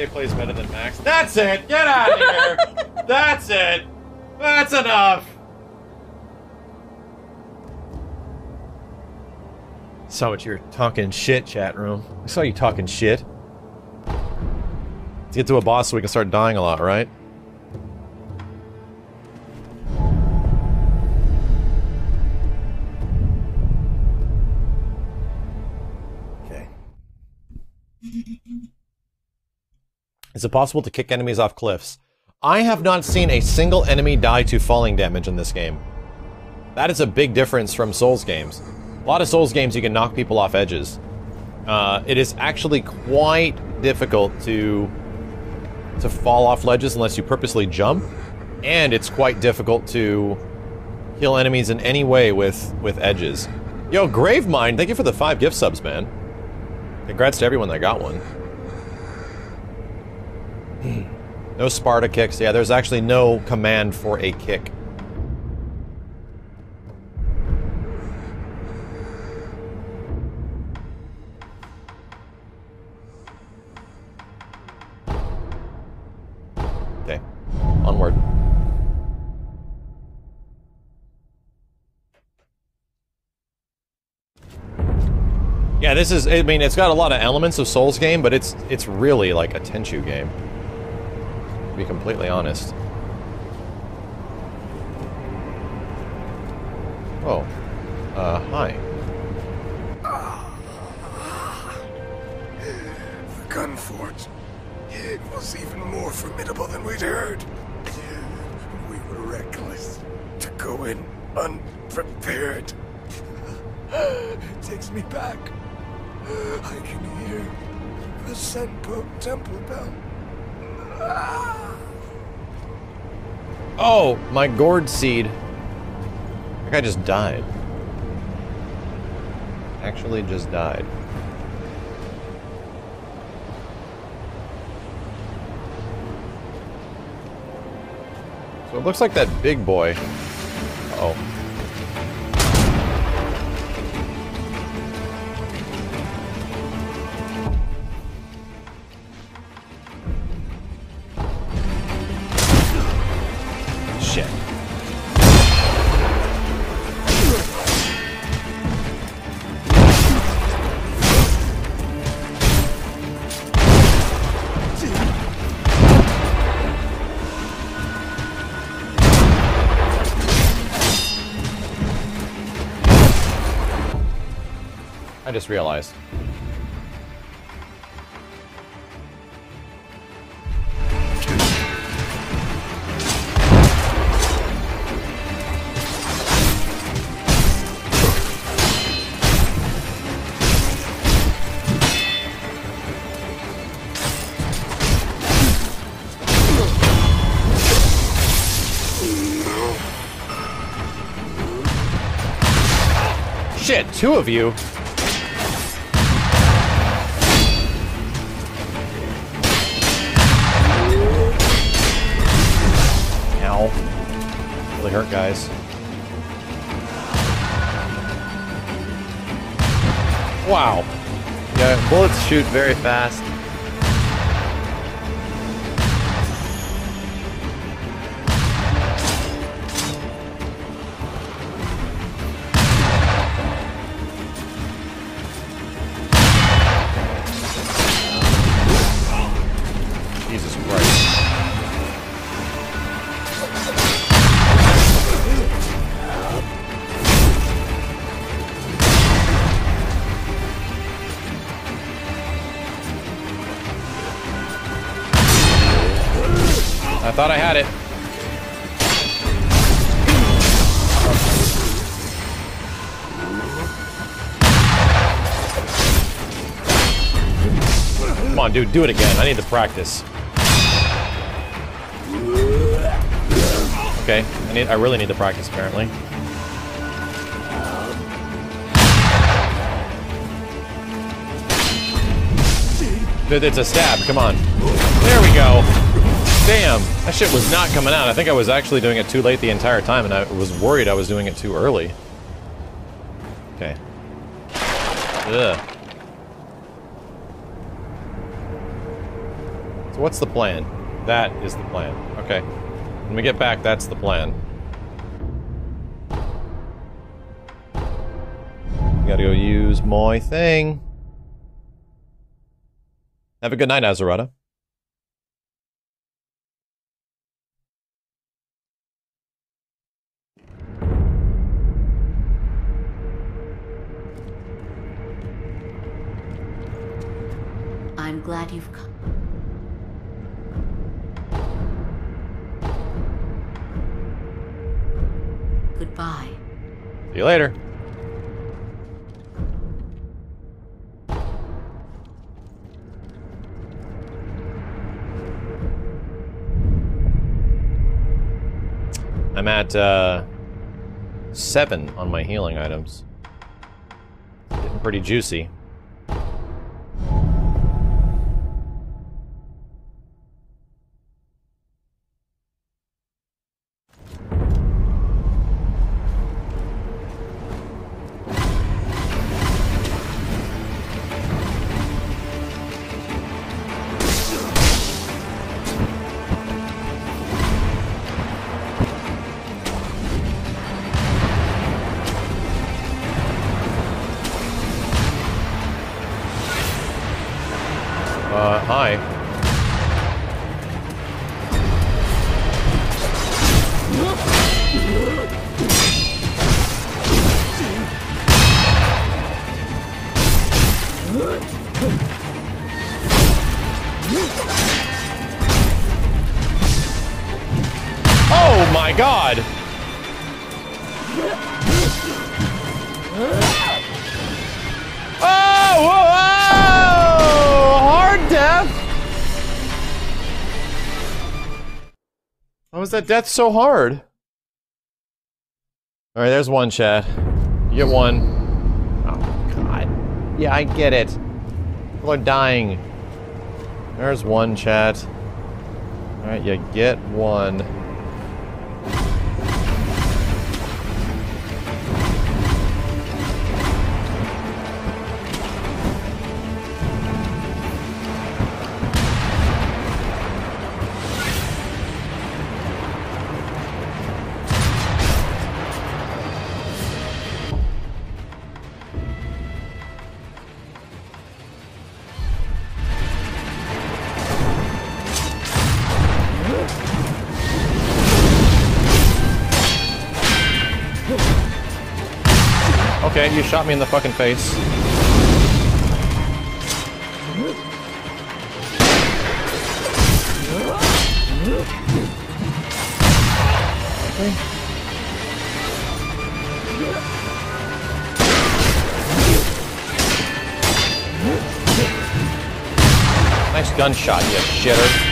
Plays better than Max. That's it! Get out of here! That's it! That's enough! I saw what you were talking shit, chat room. I saw you talking shit. Let's get to a boss so we can start dying a lot, right? Is it possible to kick enemies off cliffs? I have not seen a single enemy die to falling damage in this game. That is a big difference from Souls games. A lot of Souls games you can knock people off edges. It is actually quite difficult to fall off ledges unless you purposely jump, and it's quite difficult to kill enemies in any way with edges. Yo, Gravemind, thank you for the 5 gift subs, man. Congrats to everyone that got one. No Sparta kicks. Yeah, there's actually no command for a kick. Okay. Onward. Yeah, Yeah, this is, I mean, it's got a lot of elements of Souls game, but it's really like a Tenchu game, to be completely honest. Oh. Hi. The Gunfort. It was even more formidable than we'd heard. We were reckless to go in unprepared. It takes me back. I can hear the Senpo Temple bell. Oh, my gourd seed. I just died. Actually just died. So it looks like that big boy. Uh-oh. I just realized. Shit, two of you. Hurt, guys. Wow. Yeah, bullets shoot very fast. Thought I had it. Come on, dude, do it again. I need to practice. Okay, I really need to practice, apparently. It's a stab, come on. There we go. Damn, that shit was not coming out. I think I was actually doing it too late the entire time, and I was worried I was doing it too early. Okay. Ugh. So what's the plan? That is the plan. Okay. When we get back, that's the plan. Gotta go use my thing. Have a good night, Azurata. I'm glad you've come. Goodbye. See you later. I'm at 7 on my healing items. Getting pretty juicy. my god! Oh! Whoa! Hard death! How was that death so hard? Alright, there's one, Chad. You get one. Oh, god. Yeah, I get it. People are dying. There's one, Chad. Alright, you get one. Okay, you shot me in the fucking face. Okay. Nice gunshot, you shitter.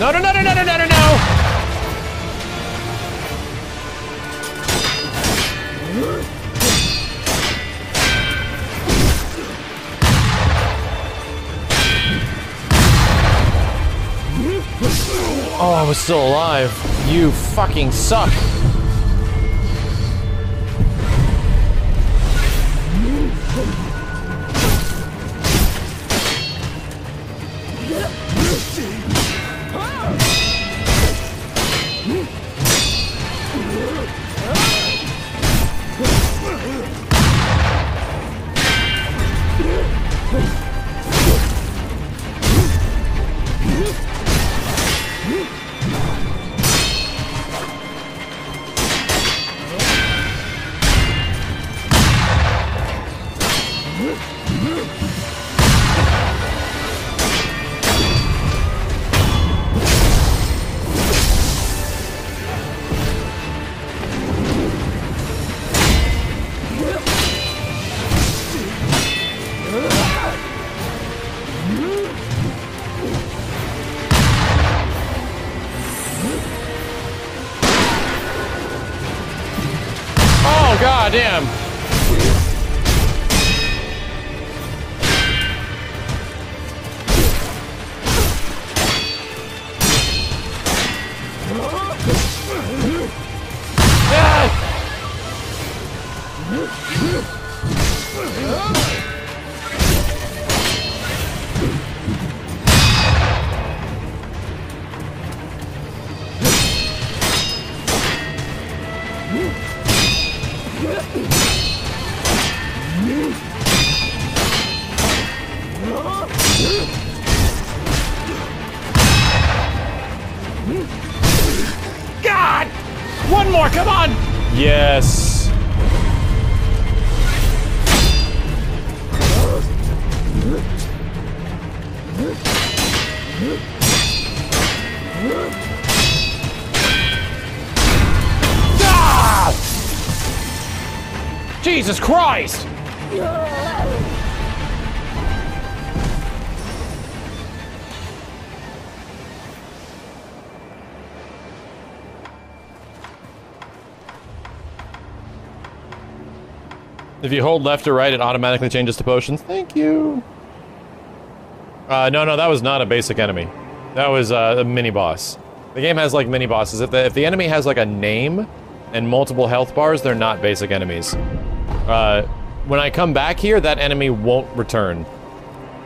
No, no, no, no, no, no, no, no, no! Oh, I was still alive. You fucking suck. Damn. Yes. Ah! Jesus Christ. If you hold left or right, it automatically changes to potions. Thank you. No, no, that was not a basic enemy. That was a mini boss. The game has like mini bosses. If the enemy has like a name and multiple health bars, they're not basic enemies. When I come back here, that enemy won't return.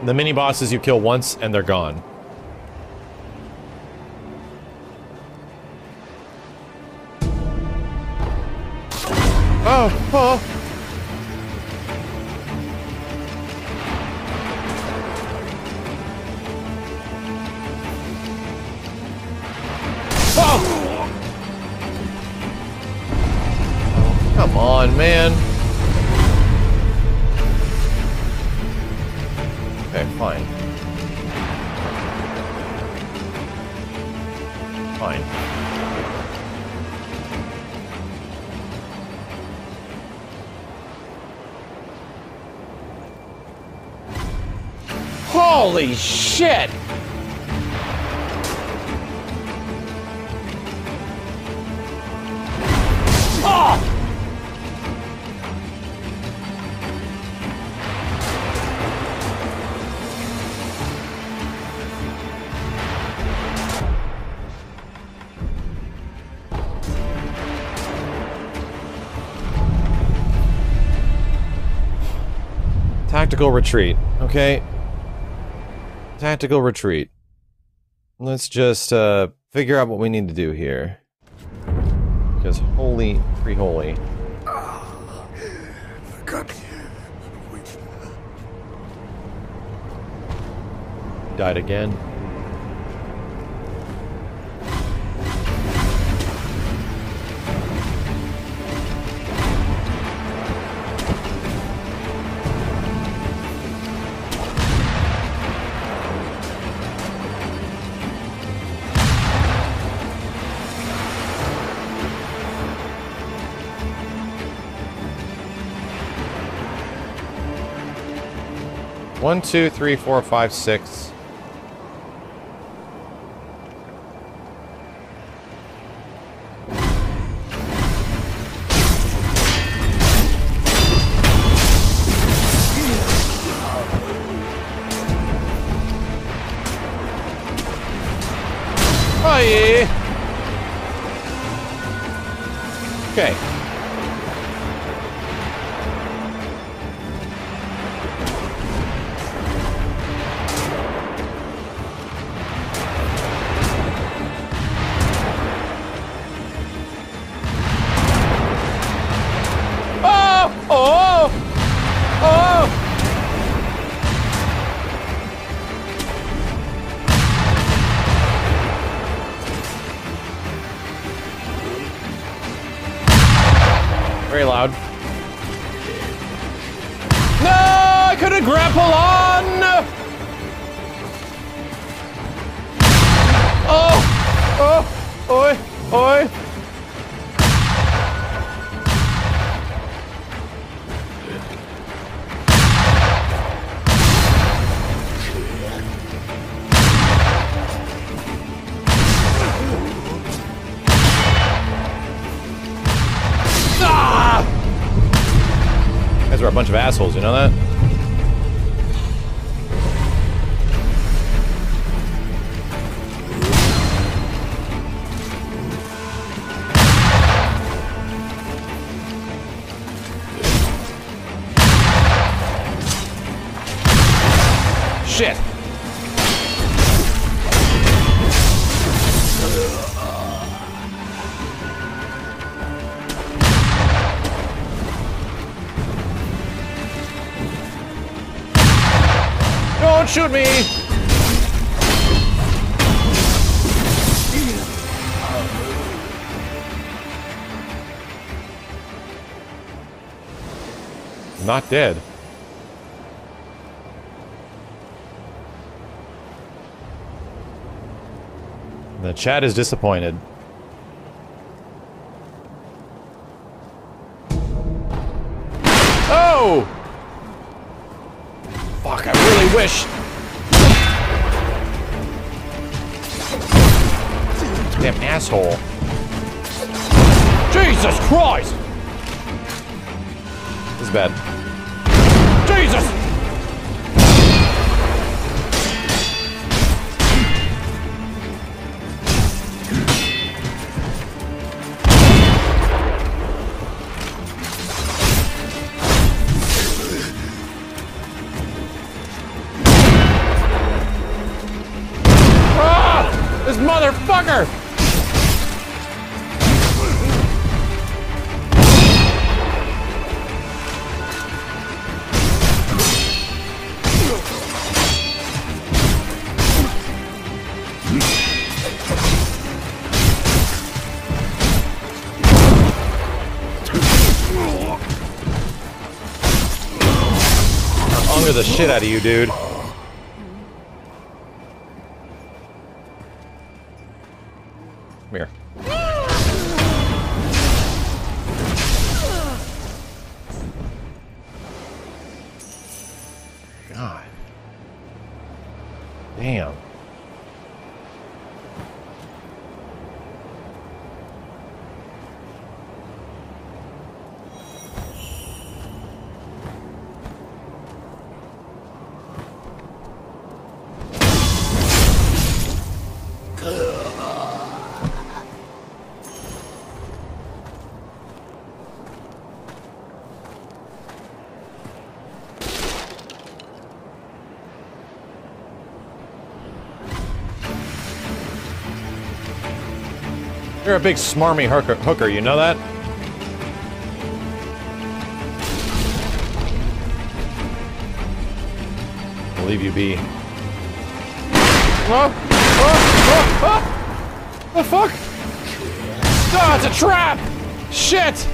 The mini bosses you kill once and they're gone. Oh, oh. Oh! Come on, man. Fine. Fine. Holy shit! Tactical retreat, okay? Tactical retreat. Let's just figure out what we need to do here. Because holy free holy. Oh, God. Died again. One, two, three, four, five, six. Hi. Okay. Of assholes, you know that? Shit. Shoot me! Not dead. The chat is disappointed. Oh! Fuck, I really wish... Damn asshole. Jesus Christ! This is bad. Jesus! Ah! This motherfucker! The shit out of you, dude. You're a big smarmy hooker, you know that? I'll leave you be. Oh! Oh! Oh! Oh! The fuck? Ah, oh, it's a trap! Shit!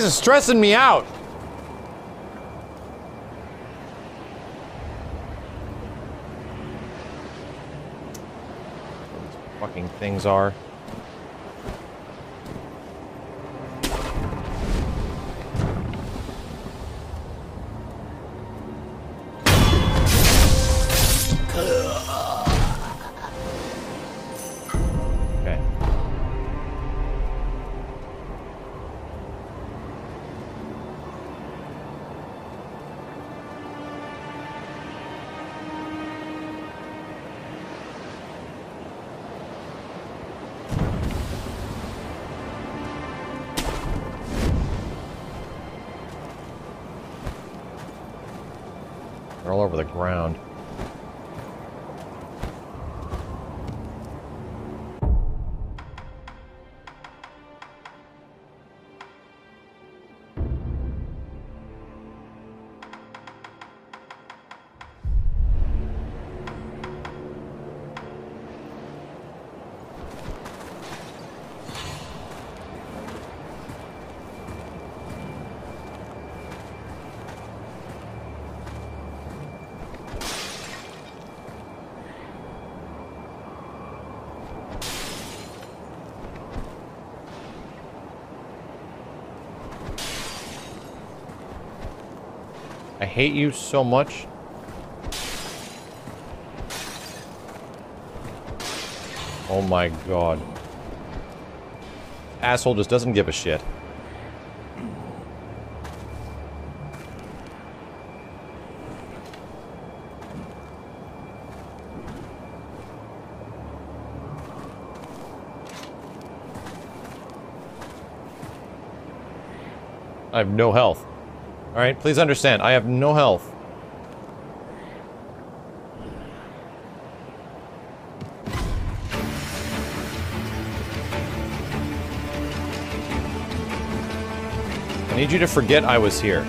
This is stressing me out. Those fucking things are. Ground. I hate you so much. Oh my god. Asshole just doesn't give a shit. I have no health. All right, please understand, I have no health. I need you to forget I was here.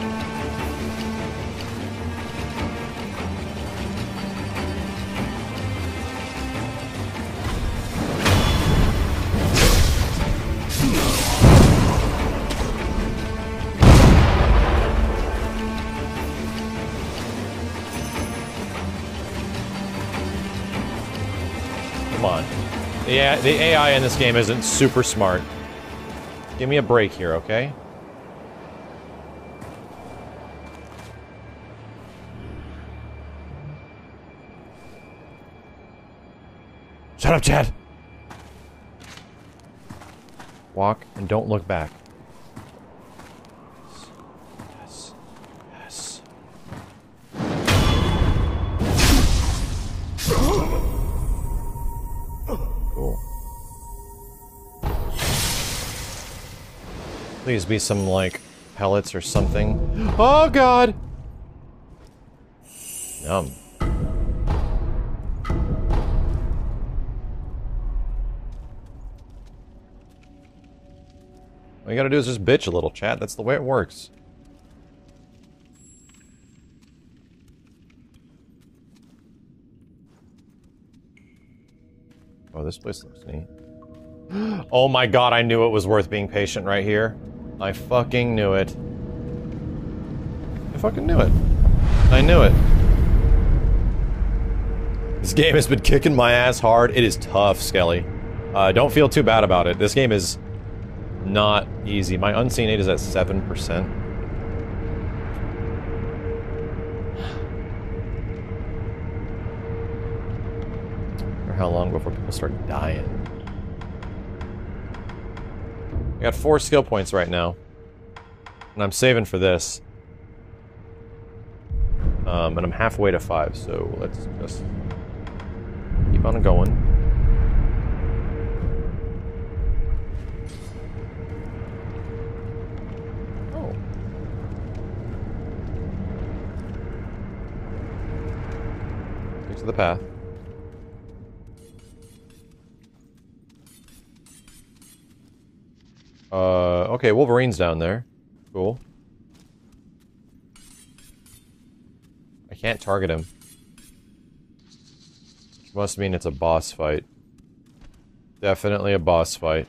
The AI in this game isn't super smart. Give me a break here, okay? Shut up, Chad! Walk and don't look back. Please be some, like, pellets or something. Oh, God! Yum. All you gotta do is just bitch a little, chat. That's the way it works. Oh, this place looks neat. Oh my god, I knew it was worth being patient right here. I fucking knew it. I fucking knew it. I knew it. This game has been kicking my ass hard. It is tough, Skelly. Don't feel too bad about it. This game is not easy. My unseen aid is at 7%. For how long before people start dying? I got 4 skill points right now. And I'm saving for this. And I'm halfway to 5, so let's just keep on going. Oh. Stick to the path. Okay, Wolverine's down there. Cool. I can't target him. Which must mean it's a boss fight. Definitely a boss fight.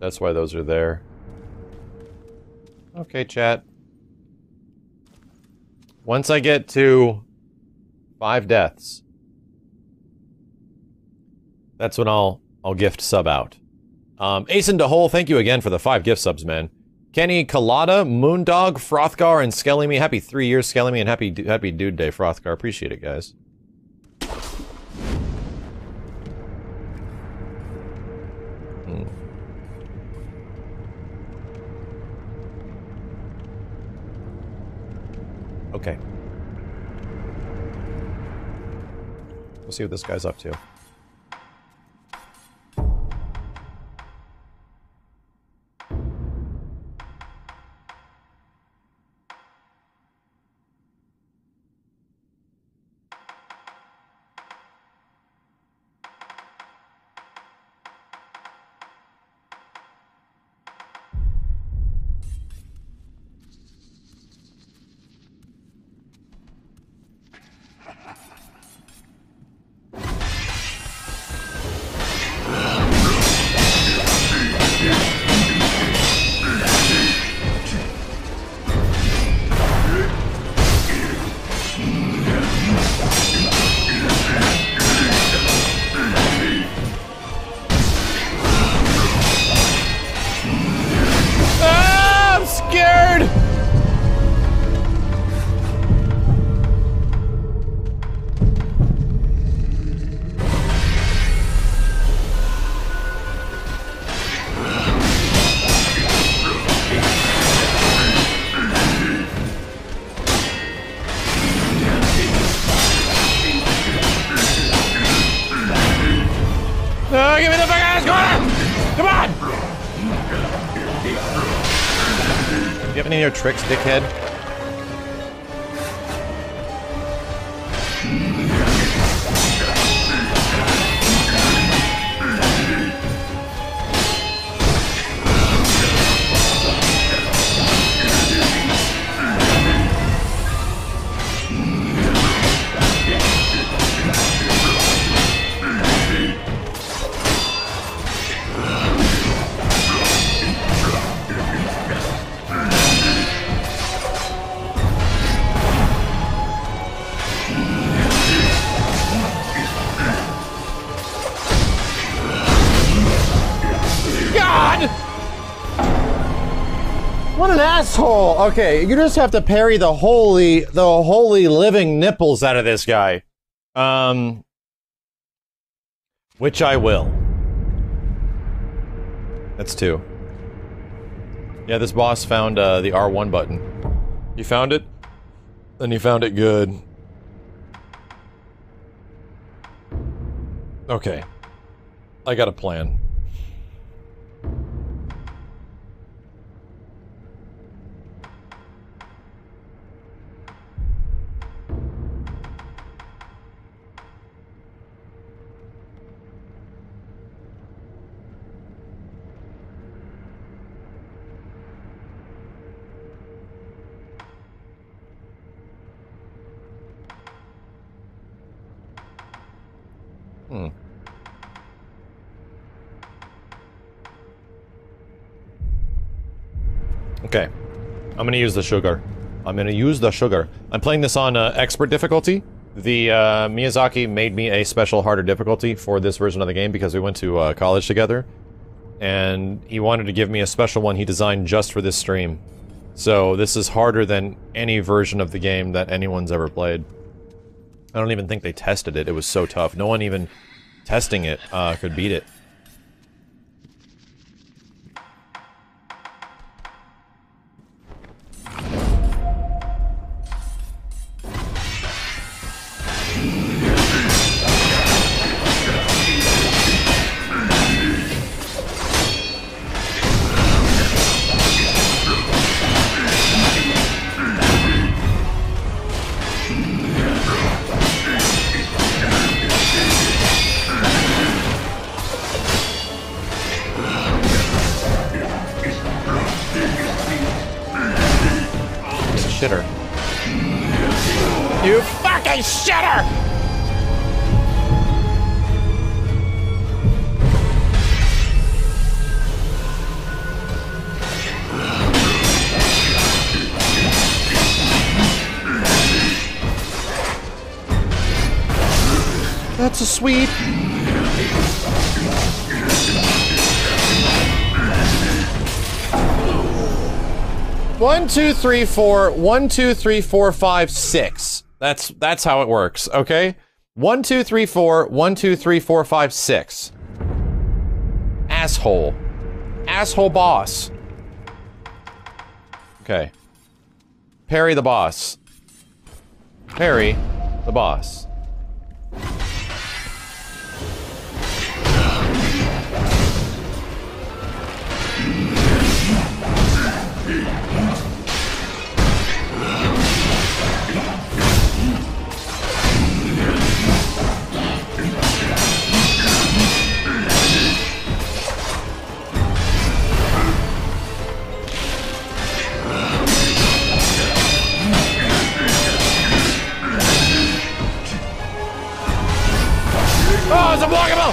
That's why those are there. Okay, chat. Once I get to 5 deaths, that's when I'll gift sub out. Asen DeHole, thank you again for the 5 gift subs, man. Kenny Kalada, Moondog, Frothgar, and Skellyme. Happy 3 years, Skellyme, and happy Dude Day, Frothgar. Appreciate it, guys. Okay. We'll see what this guy's up to. Tricks, dickhead. Okay, you just have to parry the holy living nipples out of this guy. Which I will. That's 2. Yeah, this boss found the R1 button. He found it, and he found it good. Okay. I got a plan. Okay, I'm gonna use the sugar. I'm playing this on expert difficulty. The Miyazaki made me a special harder difficulty for this version of the game because we went to college together, and he wanted to give me a special one he designed just for this stream. So this is harder than any version of the game that anyone's ever played. I don't even think they tested it. It was so tough. No one even testing it could beat it. Sweet. One, two, three, four. 1, 2, 3, 4, 5, 6. That's how it works, okay? 1, 2, 3, 4. 1, 2, 3, 4, 5, 6. Asshole. Asshole boss. Okay. Parry the boss. Parry the boss. Oh, it's unblockable!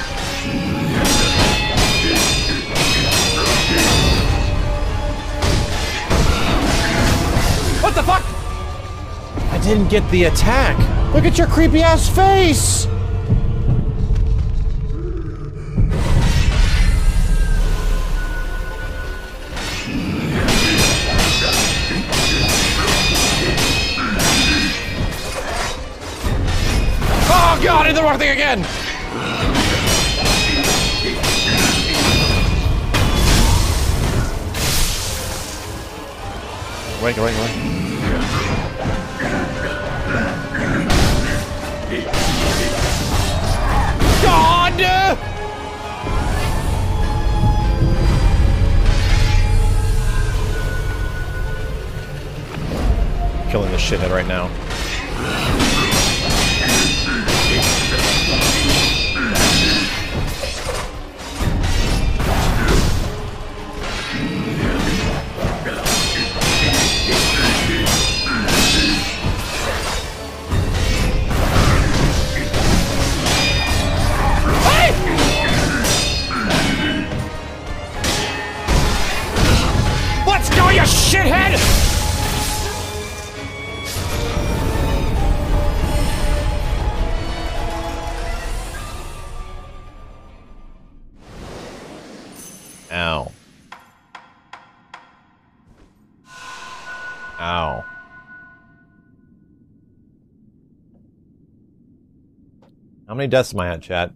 What the fuck? I didn't get the attack. Look at your creepy ass face! Oh god, I did the wrong thing again! Wait. God! Killing this shithead right now. How many deaths am I at, chat?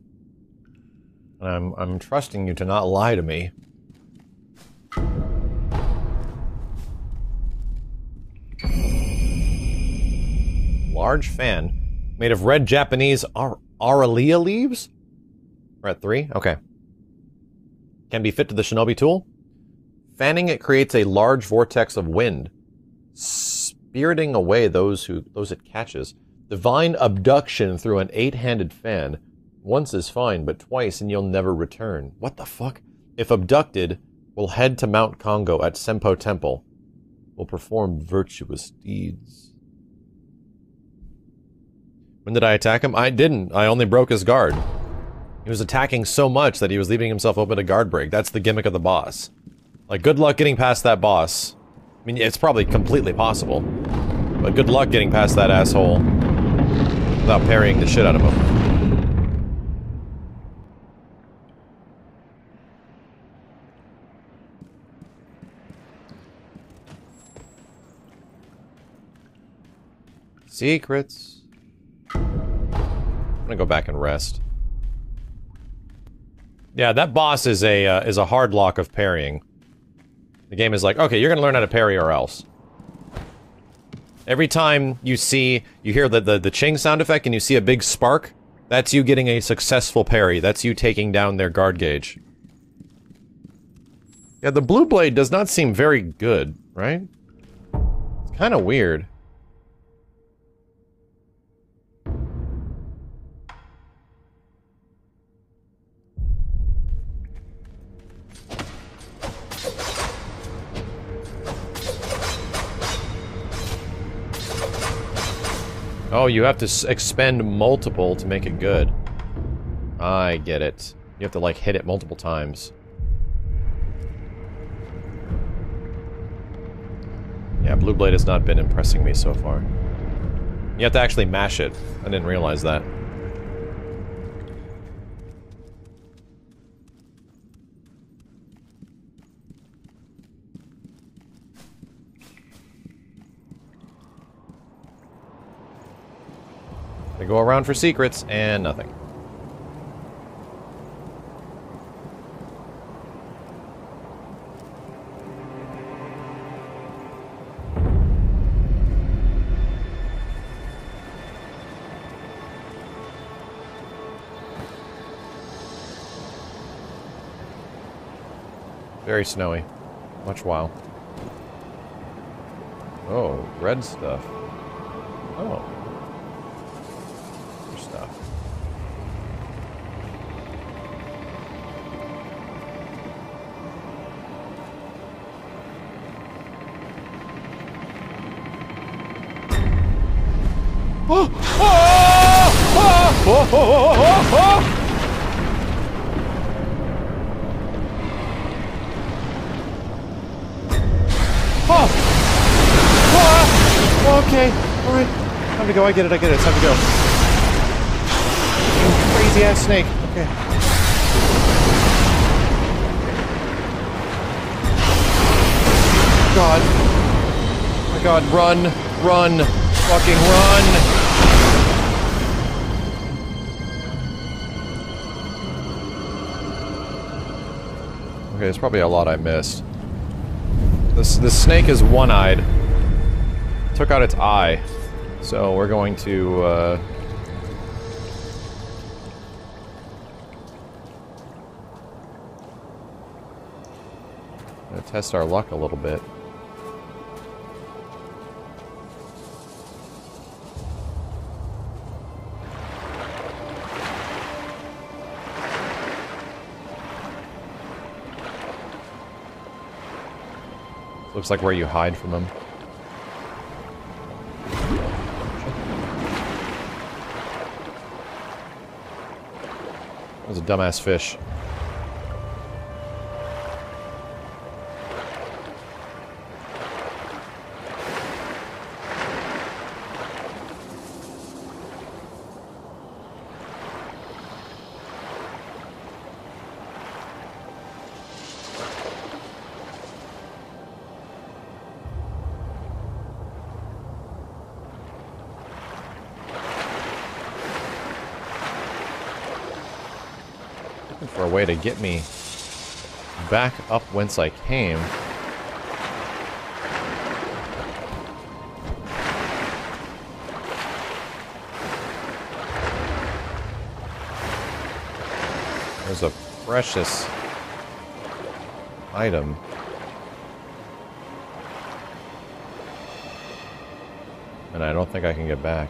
I'm trusting you to not lie to me. Large fan made of red Japanese Aurelia leaves? We're at 3? Okay. Can be fit to the Shinobi tool. Fanning it creates a large vortex of wind, spiriting away those it catches. Divine abduction through an 8-handed fan. Once is fine, but twice and you'll never return. What the fuck? If abducted, we'll head to Mount Congo at Senpo Temple. We'll perform virtuous deeds. When did I attack him? I didn't. I only broke his guard. He was attacking so much that he was leaving himself open to guard break. That's the gimmick of the boss. Like, good luck getting past that boss. I mean, it's probably completely possible. But good luck getting past that asshole. Without parrying the shit out of him. Secrets. I'm gonna go back and rest. Yeah, that boss is a hard lock of parrying. The game is like, okay, you're gonna learn how to parry or else. Every time you see, you hear the ching sound effect and you see a big spark, that's you getting a successful parry. That's you taking down their guard gauge. Yeah, the blue blade does not seem very good, right? It's kind of weird. Oh, you have to expend multiple to make it good. I get it. You have to, like, hit it multiple times. Yeah, Blue Blade has not been impressing me so far. You have to actually mash it. I didn't realize that. They go around for secrets, and nothing. Very snowy. Much wow. Oh, red stuff. Oh. Okay, alright. Time to go, I get it, it's time to go. Crazy ass snake. Okay. God. Oh my god, run, run, fucking run! Okay, there's probably a lot I missed. This snake is one-eyed. Took out its eye. So we're going to, test our luck a little bit. Looks like where you hide from them. That was a dumbass fish. Way to get me back up whence I came. There's a precious item. And I don't think I can get back.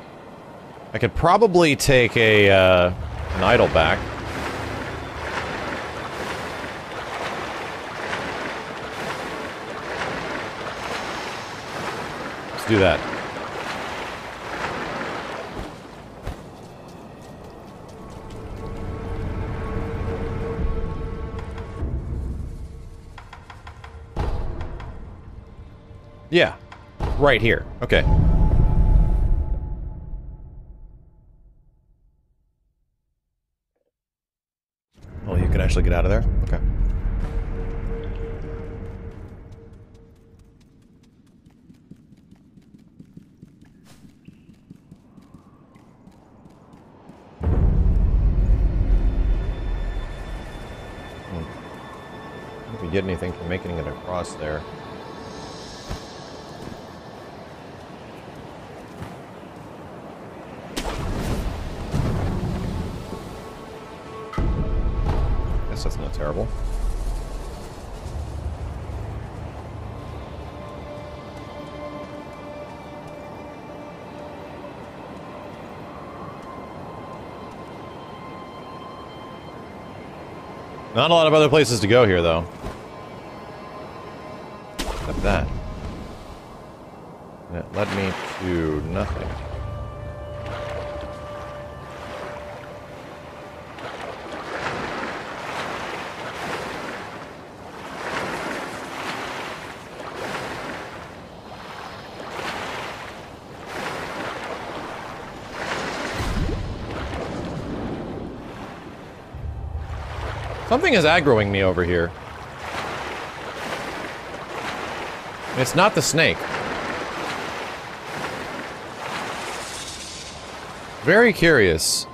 I could probably take a an idol back. Do that. Yeah. Right here. Okay. Oh, you can actually get out of there? Okay. get anything from making it across there. I guess that's not terrible. Not a lot of other places to go here, though. Except that. And it led me to nothing. Something is aggroing me over here. It's not the snake. Very curious.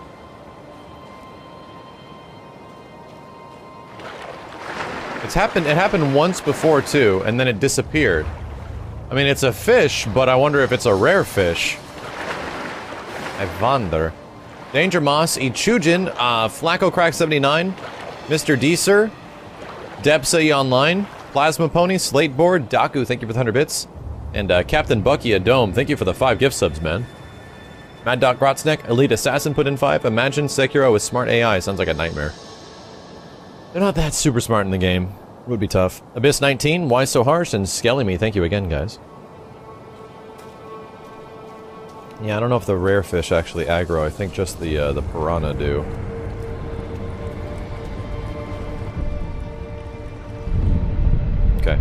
It's happened, it happened once before too, and then it disappeared. I mean, it's a fish, but I wonder if it's a rare fish. I wonder. Danger Moss, Ichujin, FlaccoCrack79. Mr. D, sir, Debsa Online, Plasma Pony, Slateboard, Daku, thank you for the 100 bits, and Captain Bucky, a dome, thank you for the 5 gift subs, man. Mad Doc Grotzneck, Elite Assassin put in 5, Imagine Sekiro with smart AI, sounds like a nightmare. They're not that super smart in the game, it would be tough. Abyss 19, Why So Harsh, and Skelly Me, thank you again, guys. Yeah, I don't know if the rare fish actually aggro, I think just the piranha do. Okay.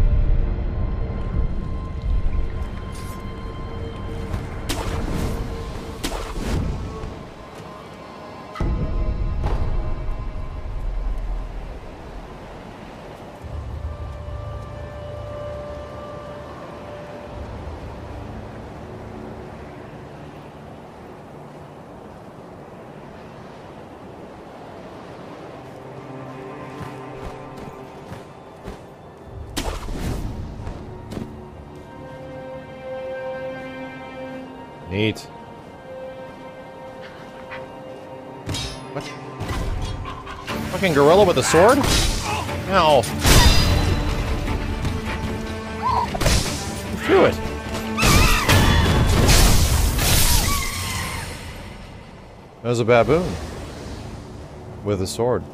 Neat. What? Fucking gorilla with a sword? Ow. Do it. That was a baboon. With a sword.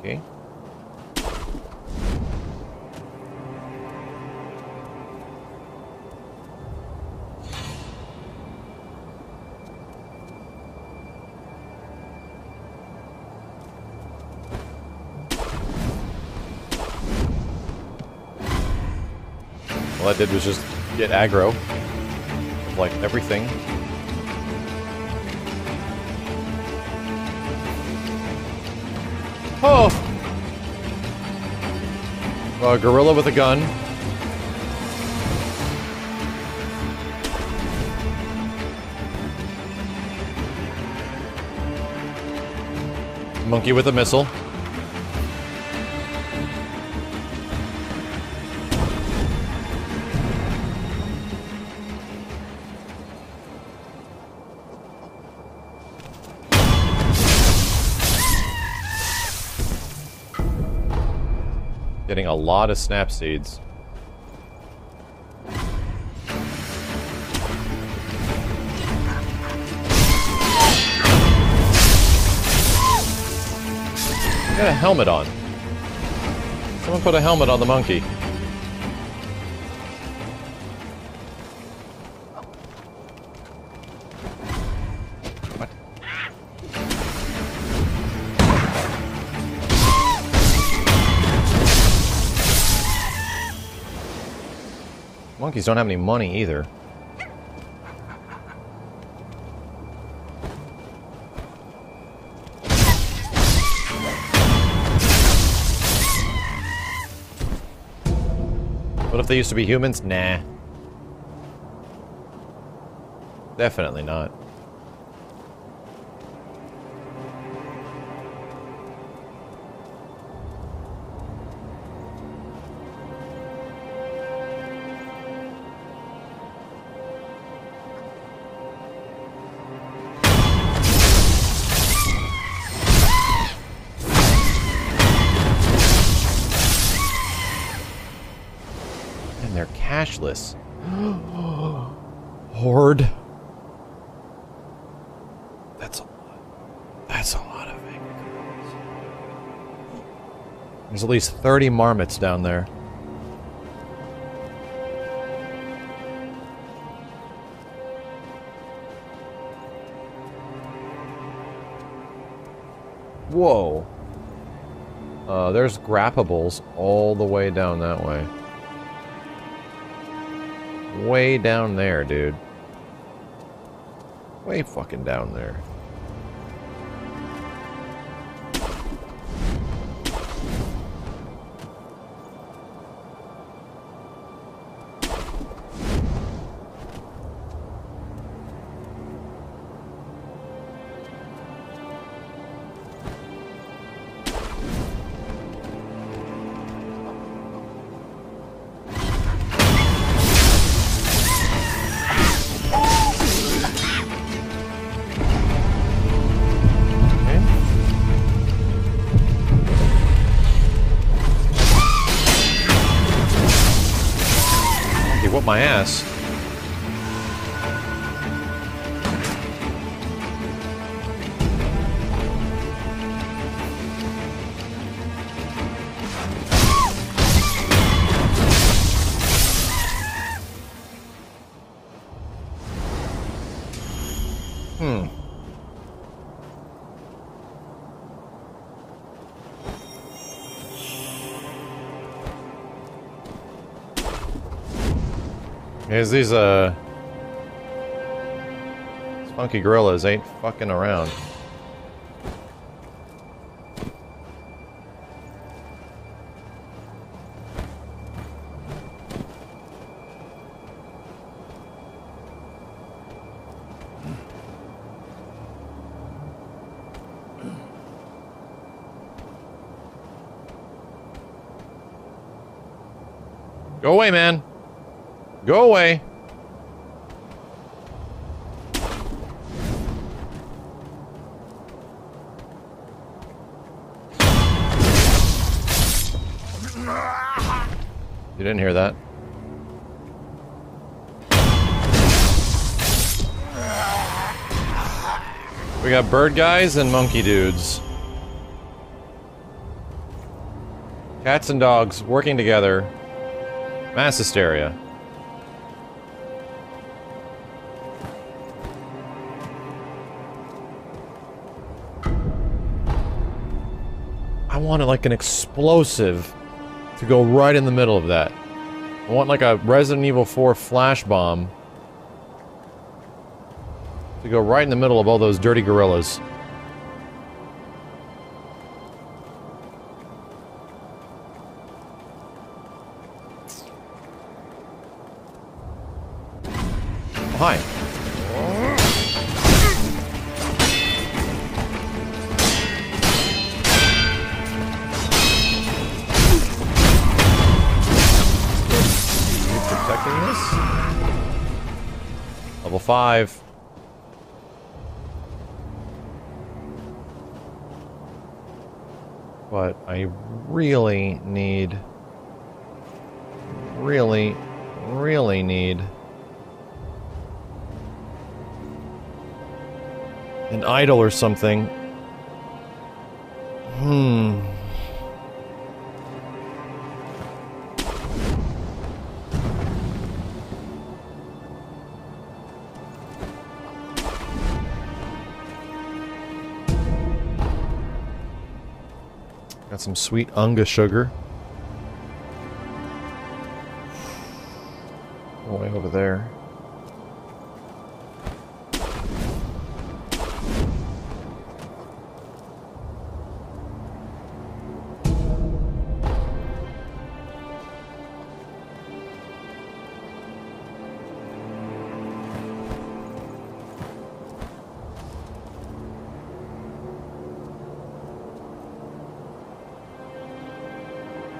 Okay. All I did was just get aggro of, like, everything. Oh! A gorilla with a gun. Monkey with a missile. Getting a lot of snap seeds. Got a helmet on. Someone put a helmet on the monkey. Monkeys don't have any money either. What if they used to be humans? Nah. Definitely not. cashless. Horde. That's a lot of vehicles. There's at least 30 marmots down there. Whoa. There's grappables all the way down that way. Way down there, dude. Way fucking down there. My ass. Because these funky gorillas ain't fucking around. Go away, man. Go away. You didn't hear that. We got bird guys and monkey dudes. Cats and dogs working together. Mass hysteria. I wanted like an explosive to go right in the middle of that. I want like a Resident Evil 4 flash bomb to go right in the middle of all those dirty gorillas. Five. But I really need an idol or something. Some sweet unga sugar. All the way over there.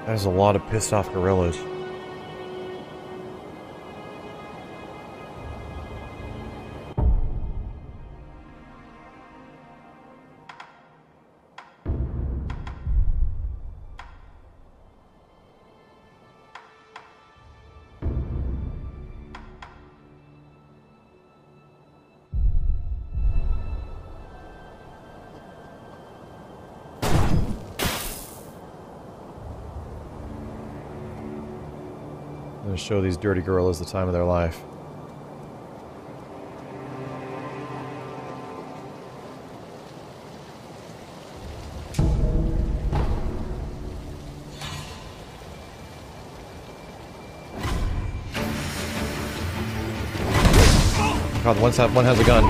There's a lot of pissed off gorillas. going to show these dirty gorillas the time of their life. God, one has a gun.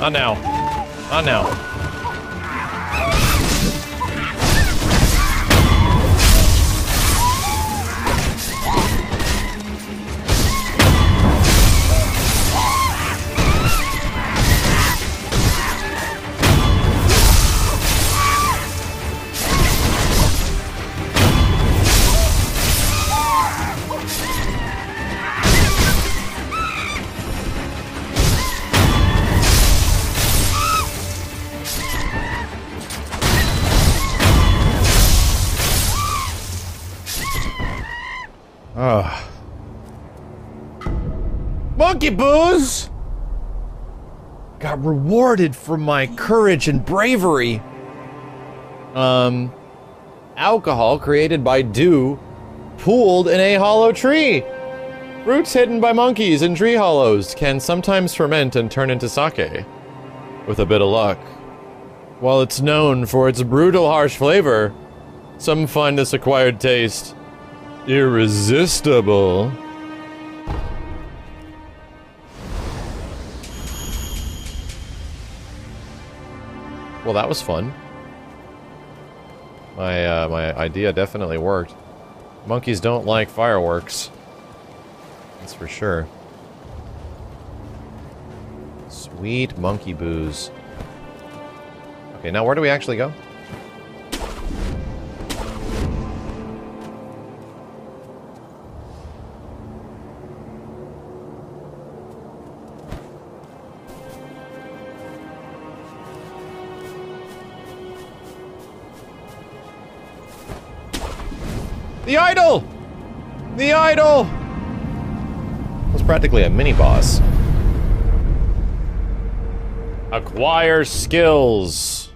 Not now. Not now. Booze got rewarded for my courage and bravery. Alcohol created by dew pooled in a hollow tree. Roots hidden by monkeys in tree hollows can sometimes ferment and turn into sake with a bit of luck. While it's known for its brutal, harsh flavor, some find this acquired taste irresistible. Well, that was fun. My, my idea definitely worked. Monkeys don't like fireworks. That's for sure. Sweet monkey booze. Okay, now where do we actually go? The idol! The idol! It was practically a mini-boss. Acquire skills.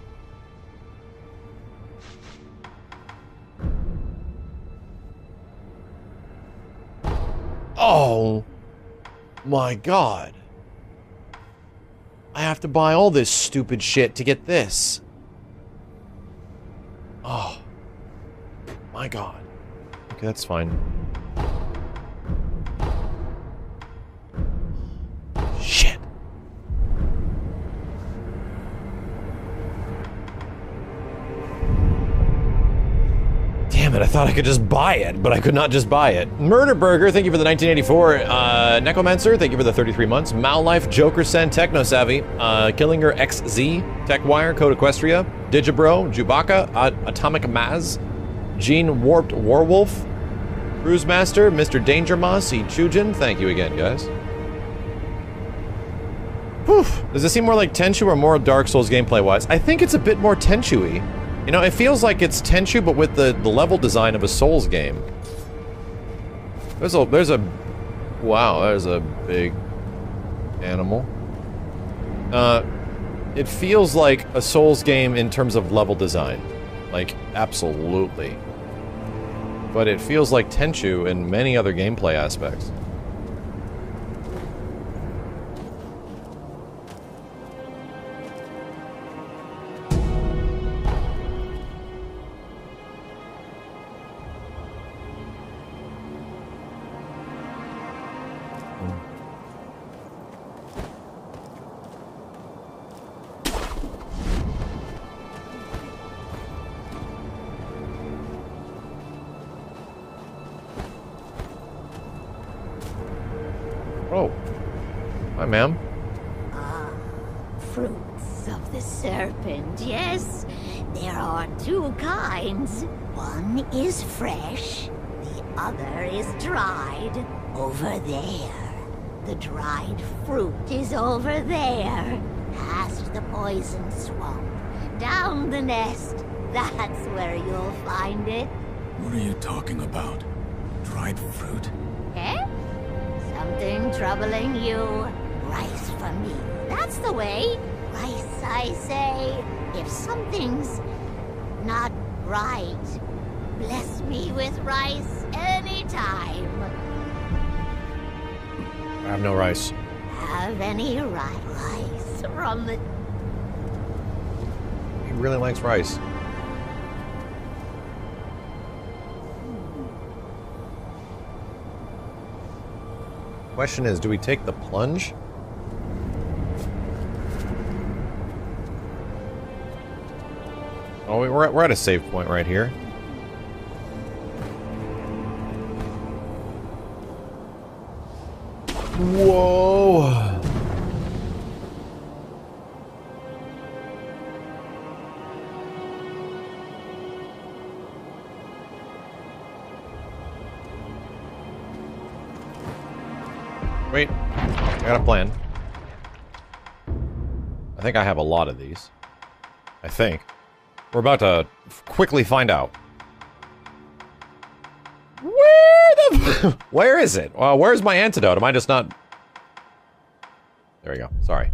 Oh my god. I have to buy all this stupid shit to get this. Oh my god. Okay, that's fine. Shit. Damn it, I thought I could just buy it, but I could not just buy it. Murderburger, thank you for the 1984. Necromancer, thank you for the 33 months. Mallife, Joker Sen, Techno Savvy, Killinger XZ, TechWire, Code Equestria, Digibro, Jubaka, Atomic Maz, Gene Warped Warwolf, Cruise Master, Mr. Danger Moss, E. Chujin, thank you again, guys. Whew. Does it seem more like Tenchu or more Dark Souls gameplay-wise? I think it's a bit more Tenchu-y. You know, it feels like it's Tenchu, but with the level design of a Souls game. Wow, there's a big animal. It feels like a Souls game in terms of level design. Like, absolutely. But it feels like Tenchu in many other gameplay aspects. Over there. The dried fruit is over there. Past the poison swamp. Down the nest. That's where you'll find it. What are you talking about? Dried fruit? Eh? Something troubling you. Rice for me. That's the way. Rice, I say. If something's not right, bless me with rice anytime. I have no rice. Have any rice from the... He really likes rice. Question is, do we take the plunge? Oh, we're at a save point right here. Whoa! Wait, I got a plan. I think I have a lot of these. I think. We're about to quickly find out. Where is it? Where's my antidote? Am I just not... There we go. Sorry.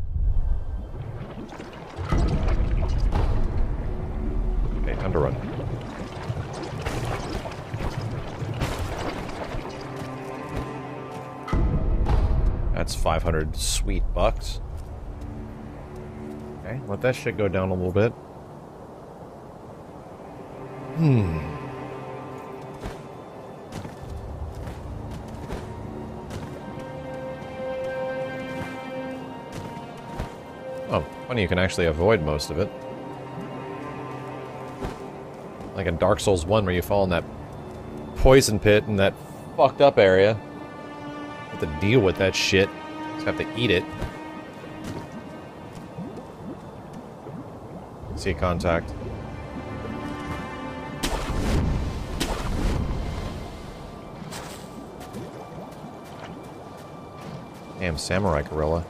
Okay, time to run. That's 500 sweet bucks. Okay, let that shit go down a little bit. Hmm... Oh, funny, you can actually avoid most of it. Like in Dark Souls 1 where you fall in that poison pit in that fucked up area. You have to deal with that shit. Just have to eat it. See contact. Damn samurai gorilla.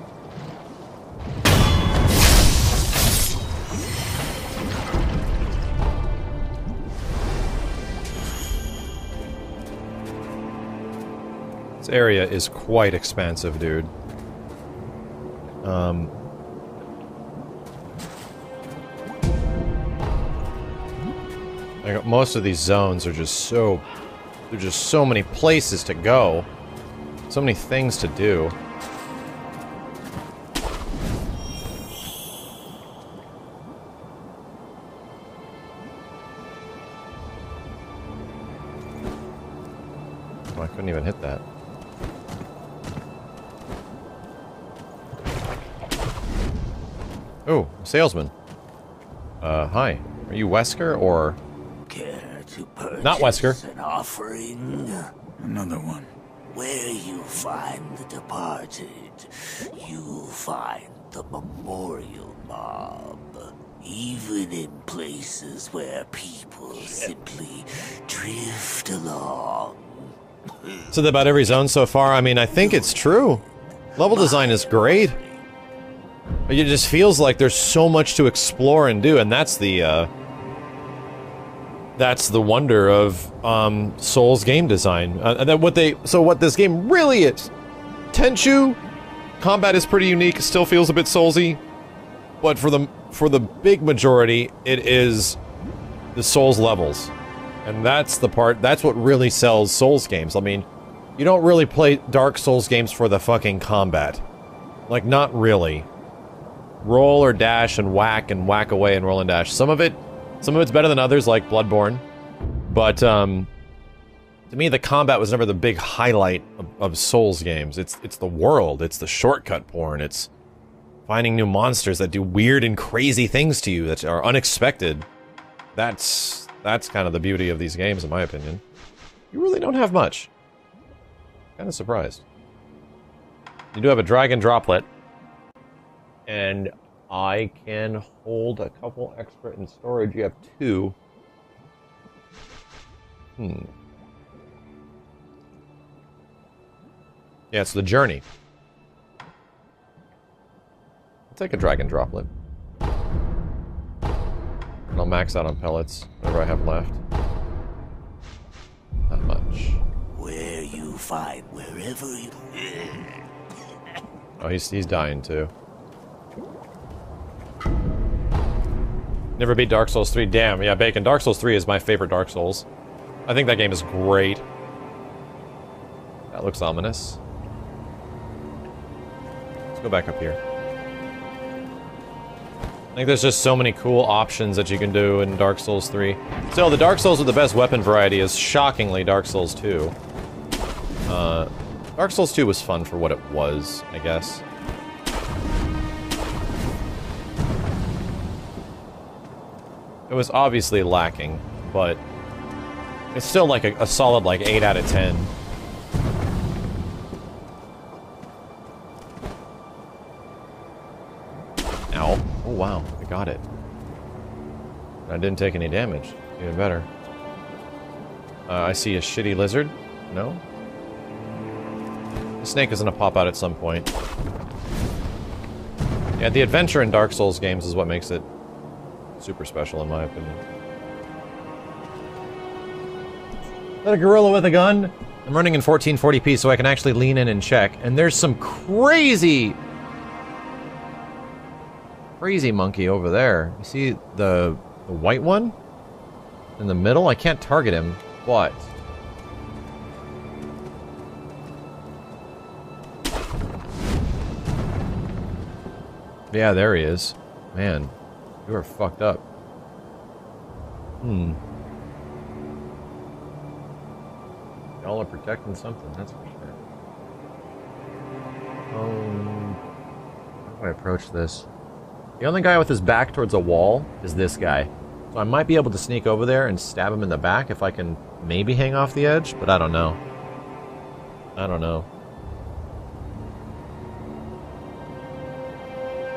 This area is quite expansive, dude. Most of these zones are just so... There's just so many places to go. So many things to do. Oh, I couldn't even hit that. Oh, salesman. Hi. Are you Wesker or... Care to purchase? Not Wesker. An offering? Another one. Where you find the departed, you find the memorial mob. Even in places where people simply drift along. So that about every zone so far, I mean, I think it's true. Level design is great. It just feels like there's so much to explore and do, and that's the wonder of Souls game design. So what this game really is, Tenchu combat is pretty unique. Still feels a bit Soulsy, but for the big majority, it is the Souls levels. And that's the part, that's what really sells Souls games. I mean, you don't really play Dark Souls games for the fucking combat. Like, not really. Roll or dash and whack away and roll and dash. Some of it's better than others, like Bloodborne. But, to me, the combat was never the big highlight of Souls games. It's the world, it's the shortcut porn, it's finding new monsters that do weird and crazy things to you that are unexpected. That's kind of the beauty of these games, in my opinion. You really don't have much. Kind of surprised. You do have a dragon droplet, and I can hold a couple extra in storage. You have two. Yeah, it's the journey. I'll take a dragon droplet. And I'll max out on pellets, whatever I have left. Not much. Where you fight, wherever you... Oh, he's dying too. Never beat Dark Souls 3. Damn, yeah, Bacon. Dark Souls 3 is my favorite Dark Souls. I think that game is great. That looks ominous. Let's go back up here. I think there's just so many cool options that you can do in Dark Souls 3. So, the Dark Souls with the best weapon variety is, shockingly, Dark Souls 2. Dark Souls 2 was fun for what it was, I guess. It was obviously lacking, but it's still like a solid, like, 8 out of 10. Ow. Oh, wow. I got it. I didn't take any damage. Even better. I see a shitty lizard. No? The snake is gonna pop out at some point. Yeah, the adventure in Dark Souls games is what makes it super special, in my opinion. Is that a gorilla with a gun? I'm running in 1440p so I can actually lean in and check. And there's some crazy... crazy monkey over there. You see the white one? In the middle? I can't target him, but... yeah, there he is. Man, you are fucked up. Y'all are protecting something, that's for sure. How do I approach this? The only guy with his back towards a wall is this guy. So I might be able to sneak over there and stab him in the back if I can maybe hang off the edge, but I don't know. I don't know.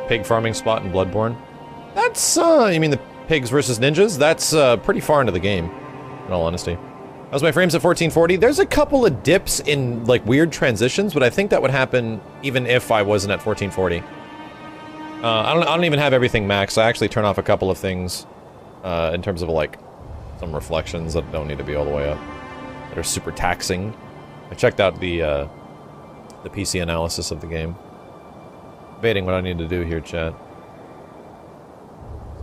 Pig farming spot in Bloodborne. That's, you mean the pigs versus ninjas? That's, pretty far into the game, in all honesty. How's my frames at 1440? There's a couple of dips in, like, weird transitions, but I think that would happen even if I wasn't at 1440. I don't even have everything maxed. I actually turn off a couple of things, in terms of, like, some reflections that don't need to be all the way up, that are super taxing. I checked out the PC analysis of the game. Debating what I need to do here, chat.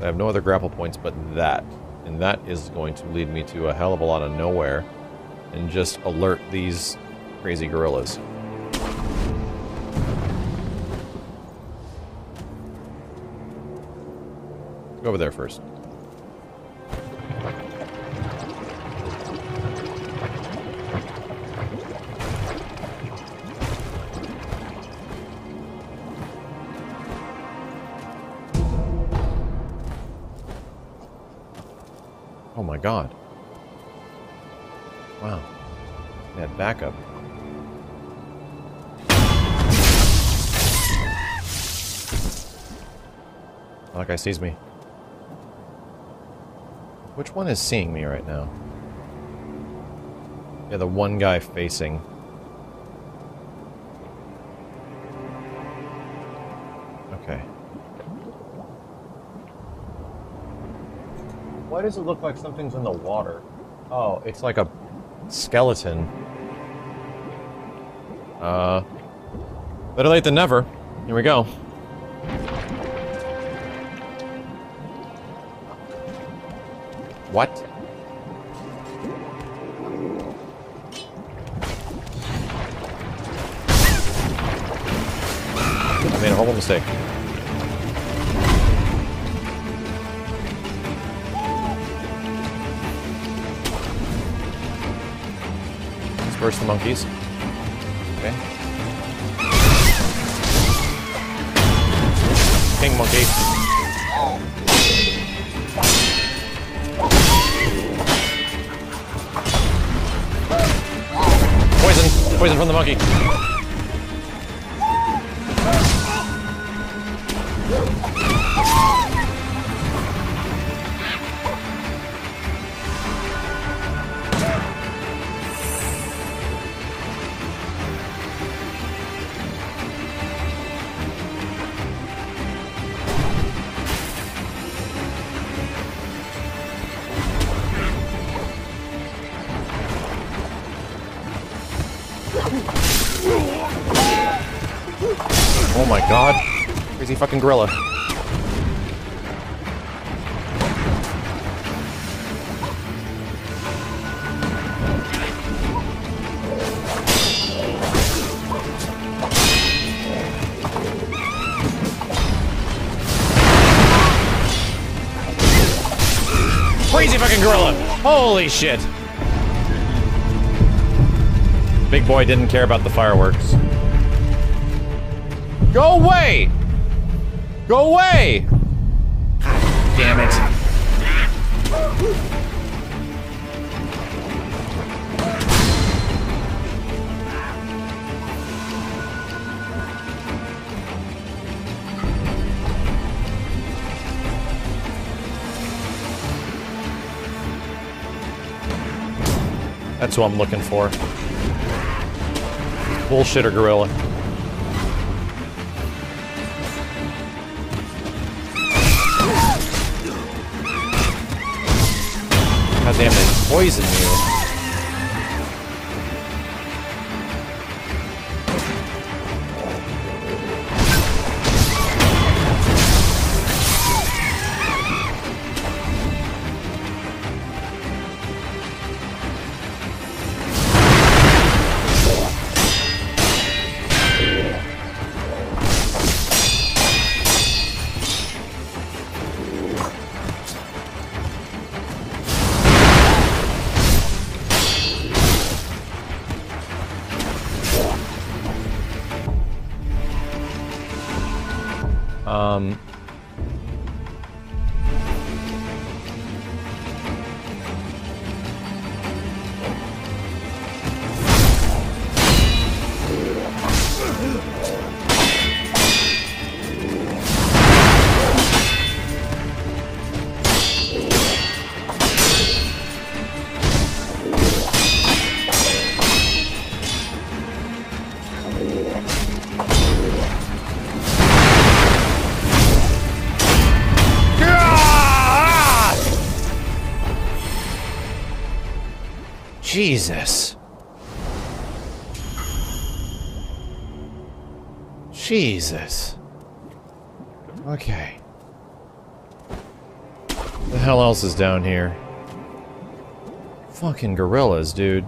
I have no other grapple points but that. And that is going to lead me to a hell of a lot of nowhere, and just alert these crazy gorillas. Go over there first. Oh my god. Wow. That backup. Oh, that guy sees me. Which one is seeing me right now? Yeah, the one guy facing. Okay. Why does it look like something's in the water? Oh, it's like a skeleton. Better late than never. Here we go. What? I made a horrible mistake. Disperse the monkeys. Okay. King monkey. Poison from the monkey. Oh my god. Crazy fucking gorilla. Crazy fucking gorilla! Holy shit! Big boy didn't care about the fireworks. Go away! Go away! God damn it. That's what I'm looking for. Bullshitter gorilla. God damn, they poison you. Jesus. Jesus. Okay. What the hell else is down here? Fucking gorillas, dude.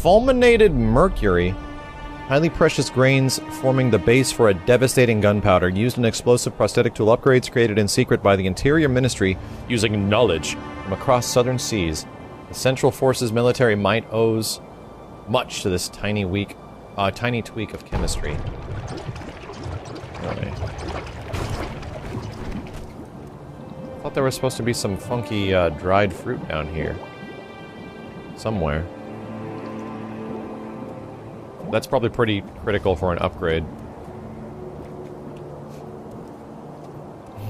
Fulminated mercury, highly precious grains forming the base for a devastating gunpowder, used in explosive prosthetic tool upgrades created in secret by the Interior Ministry using knowledge from across southern seas. The Central Forces military might owes much to this tiny tweak of chemistry. Really. I thought there was supposed to be some funky dried fruit down here. Somewhere. That's probably pretty critical for an upgrade.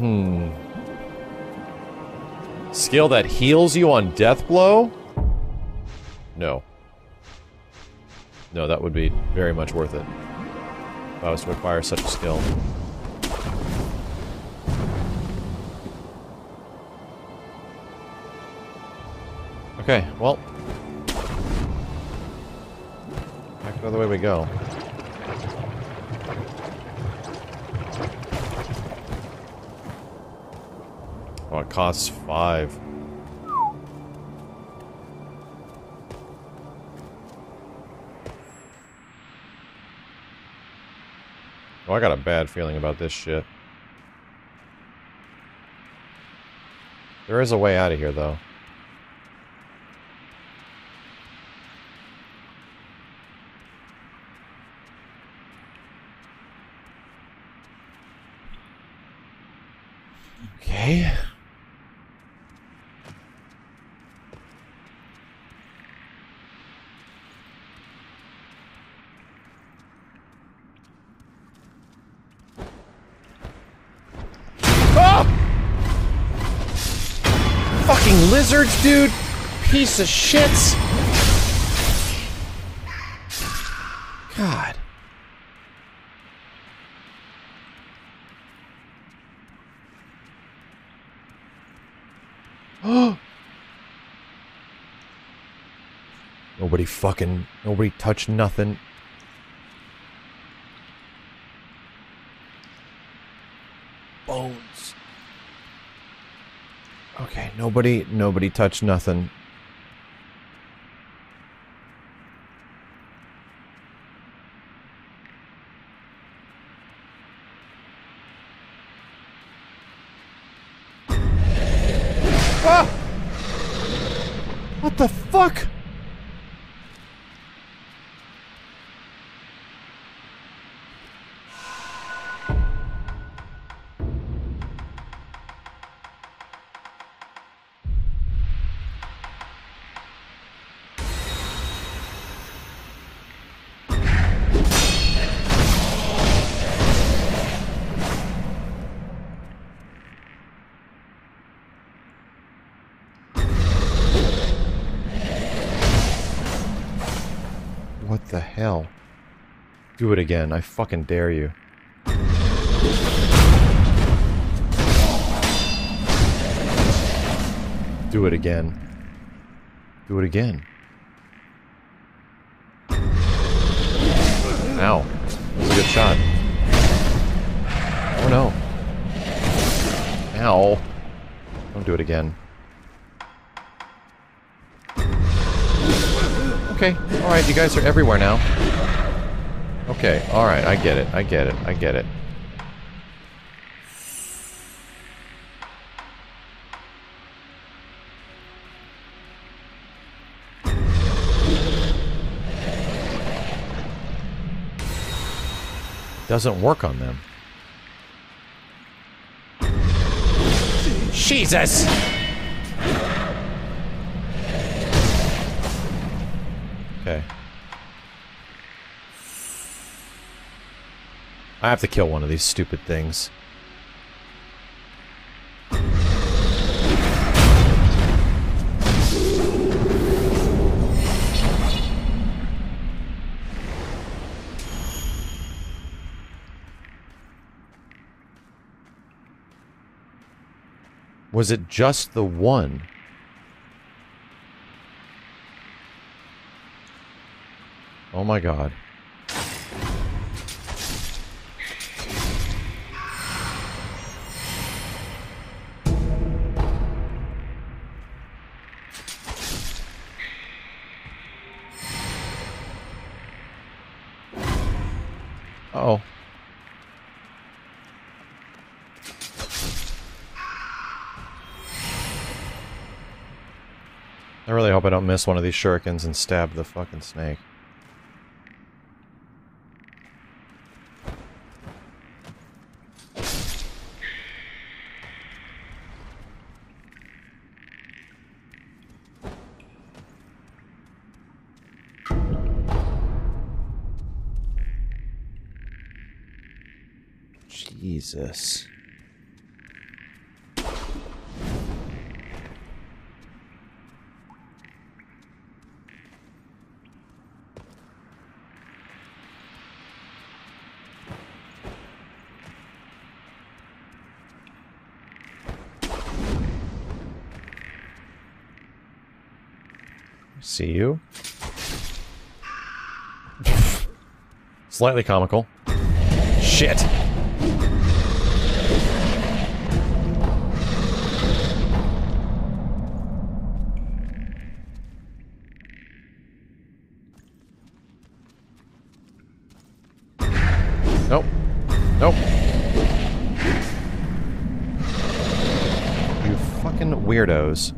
Hmm. Skill that heals you on death blow? No. No, that would be very much worth it if I was to acquire such a skill. Okay, well. Back the other way we go. Oh, it costs 5. Oh, I got a bad feeling about this shit. There is a way out of here, though. Okay. Lizards, dude! Piece of shits! God. Oh! Nobody touched nothing. Bones. Okay, nobody touched nothing. Ah! What the fuck? Hell. Do it again. I fucking dare you. Do it again. Do it again. Ow. That was a good shot. Oh no. Ow. Don't do it again. Okay, alright, you guys are everywhere now. Okay, alright, I get it, I get it, I get it. Doesn't work on them. Jesus! Okay. I have to kill one of these stupid things. Was it just the one? Oh my god. Uh-oh. I really hope I don't miss one of these shurikens and stab the fucking snake. Jesus. See you. Slightly comical. Shit! Nope. Nope. You fucking weirdos.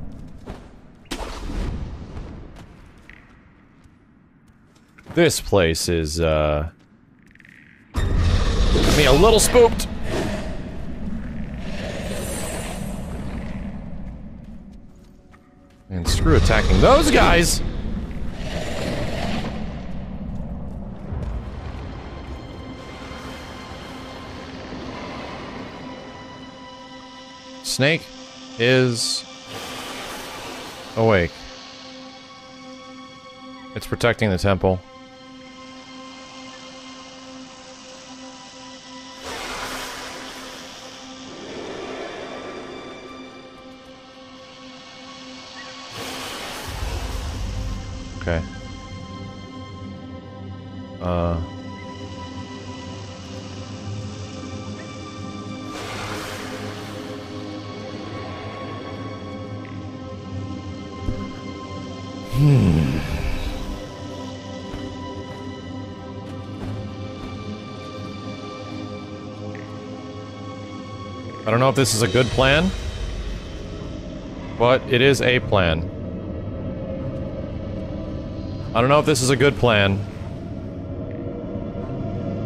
This place is, I mean, a little spooked! And screw attacking those guys! Snake is awake. It's protecting the temple. Okay. I don't know if this is a good plan, but it is a plan. I don't know if this is a good plan,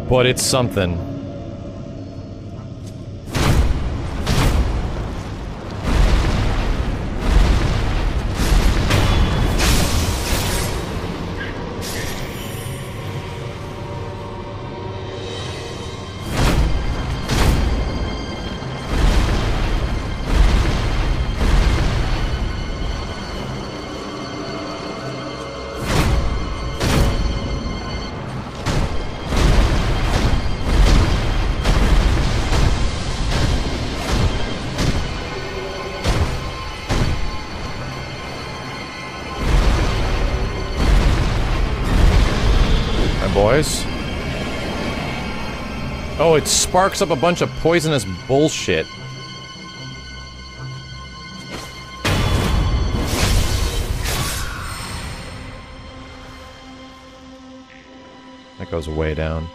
but it's something. Oh, it sparks up a bunch of poisonous bullshit. That goes way down.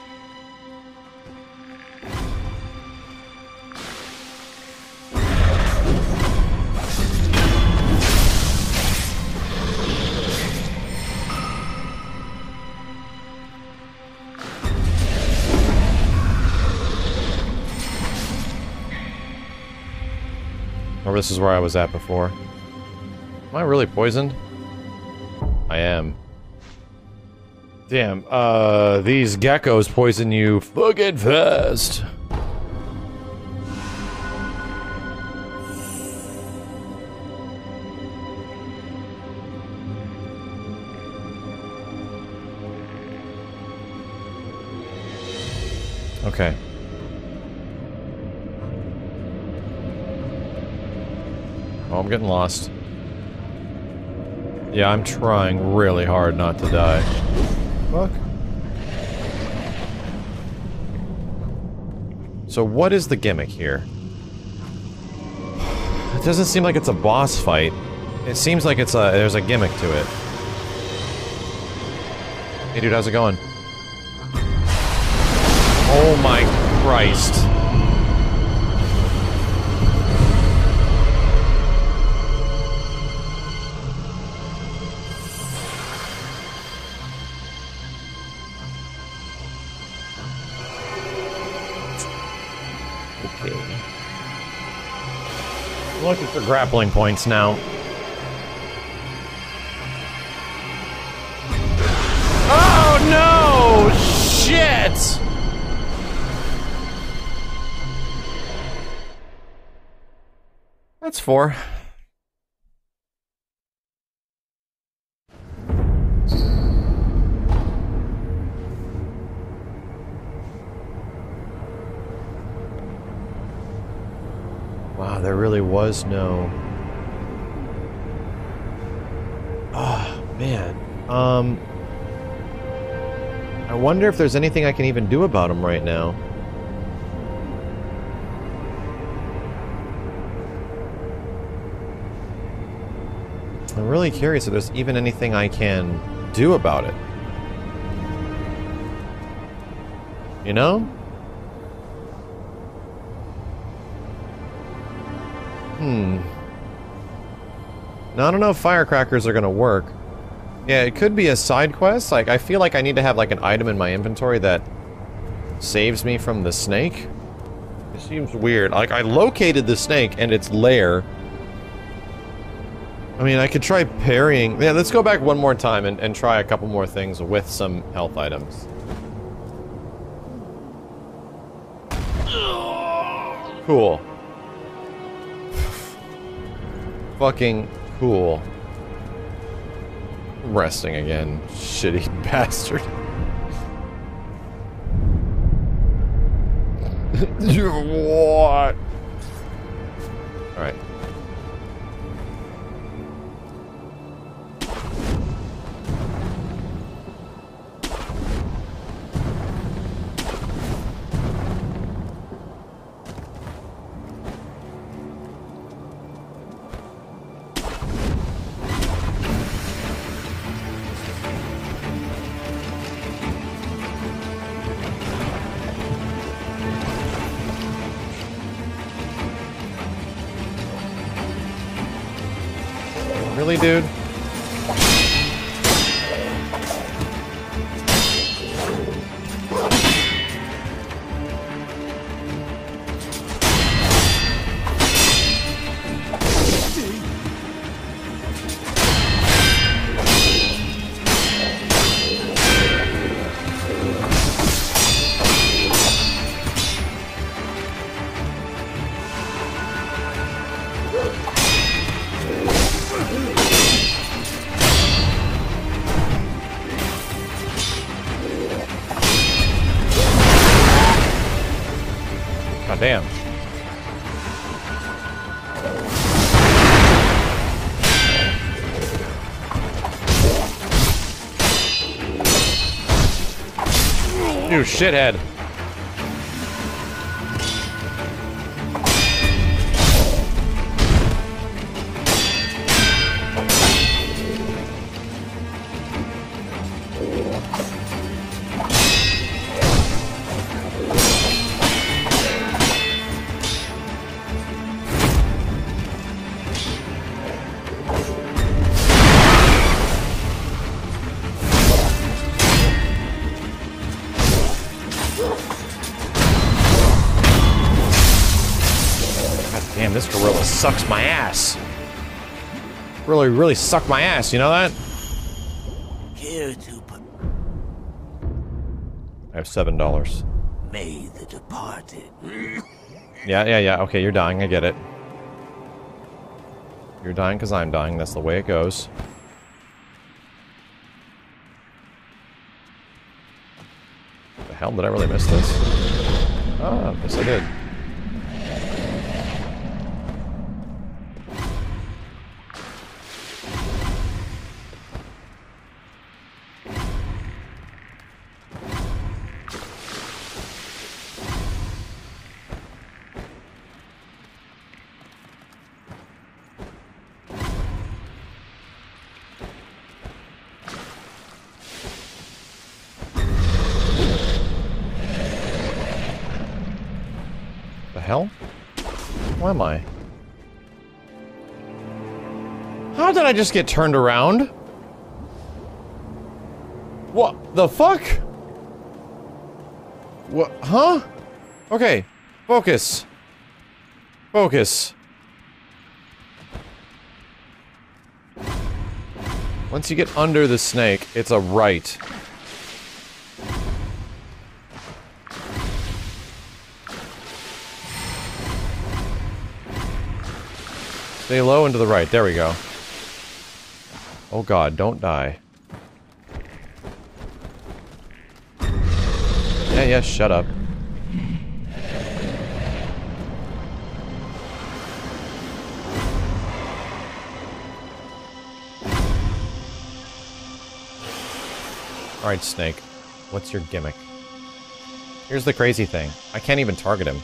This is where I was at before. Am I really poisoned? I am. Damn, these geckos poison you fucking fast. Okay. I'm getting lost. Yeah, I'm trying really hard not to die. Fuck. So what is the gimmick here? It doesn't seem like it's a boss fight. It seems like it's a there's a gimmick to it. Hey dude, how's it going? Oh my Christ. Looking for grappling points now. Oh no! Shit! That's four. There really was no... Man, I wonder if there's anything I can even do about him right now. I'm really curious if there's even anything I can do about it. You know? Now, I don't know if firecrackers are gonna work. Yeah, it could be a side quest. Like, I feel like I need to have, like, an item in my inventory that saves me from the snake. It seems weird. Like, I located the snake and its lair. I mean, I could try parrying. Yeah, let's go back one more time and try a couple more things with some health items. Cool. Fucking cool. Resting again, shitty bastard. You what? All right. Dude. Shithead. Sucks my ass. Really, really sucked my ass, you know that? I have $7. May the departed. Yeah. Okay, you're dying, I get it. You're dying because I'm dying, that's the way it goes. The hell, did I really miss this? Oh, yes I did. How did I just get turned around? What the fuck? What? Huh? Okay. Focus. Focus. Once you get under the snake, it's a right. Stay low and to the right. There we go. Oh god, don't die. Yeah, shut up. Alright, Snake. What's your gimmick? Here's the crazy thing. I can't even target him.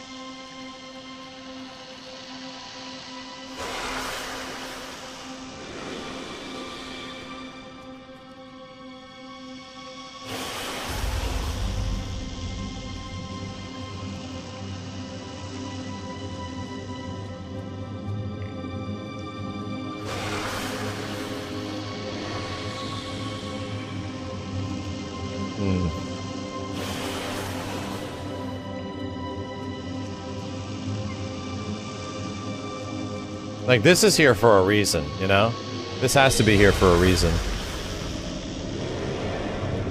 Like, this is here for a reason, you know? This has to be here for a reason.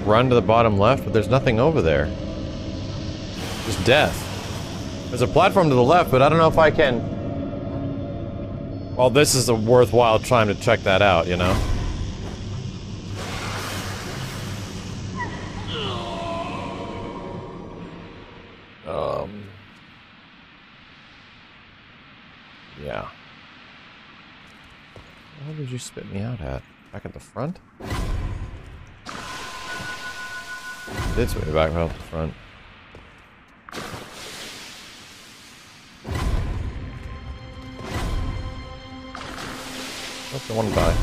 Run to the bottom left, but there's nothing over there. Just death. There's a platform to the left, but I don't know if I can... Well, this is a worthwhile time to check that out, you know? You spit me out at? Back at the front? You did spit me back at the front. That's the one guy.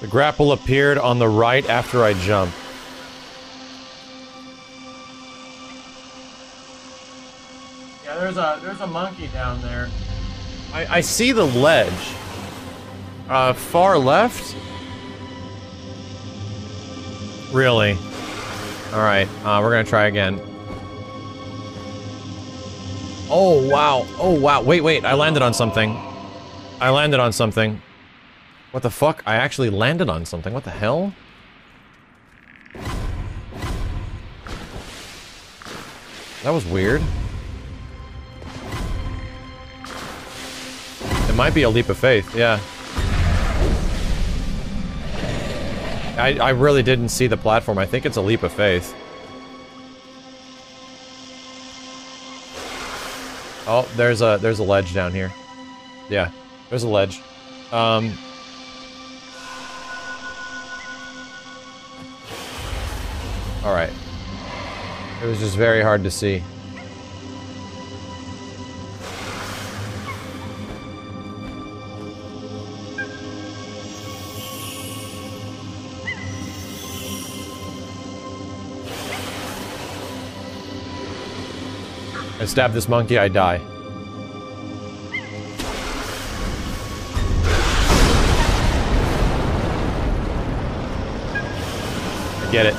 The grapple appeared on the right after I jumped. There's a monkey down there. I see the ledge. Far left? Really? Alright, we're gonna try again. Oh, wow. Oh, wow. Wait, I landed on something. What the fuck? I actually landed on something. What the hell? That was weird. Might be a leap of faith, yeah. I really didn't see the platform. I think it's a leap of faith. Oh, there's a ledge down here. Yeah, there's a ledge. All right. It was just very hard to see. I stab this monkey, I die. I get it.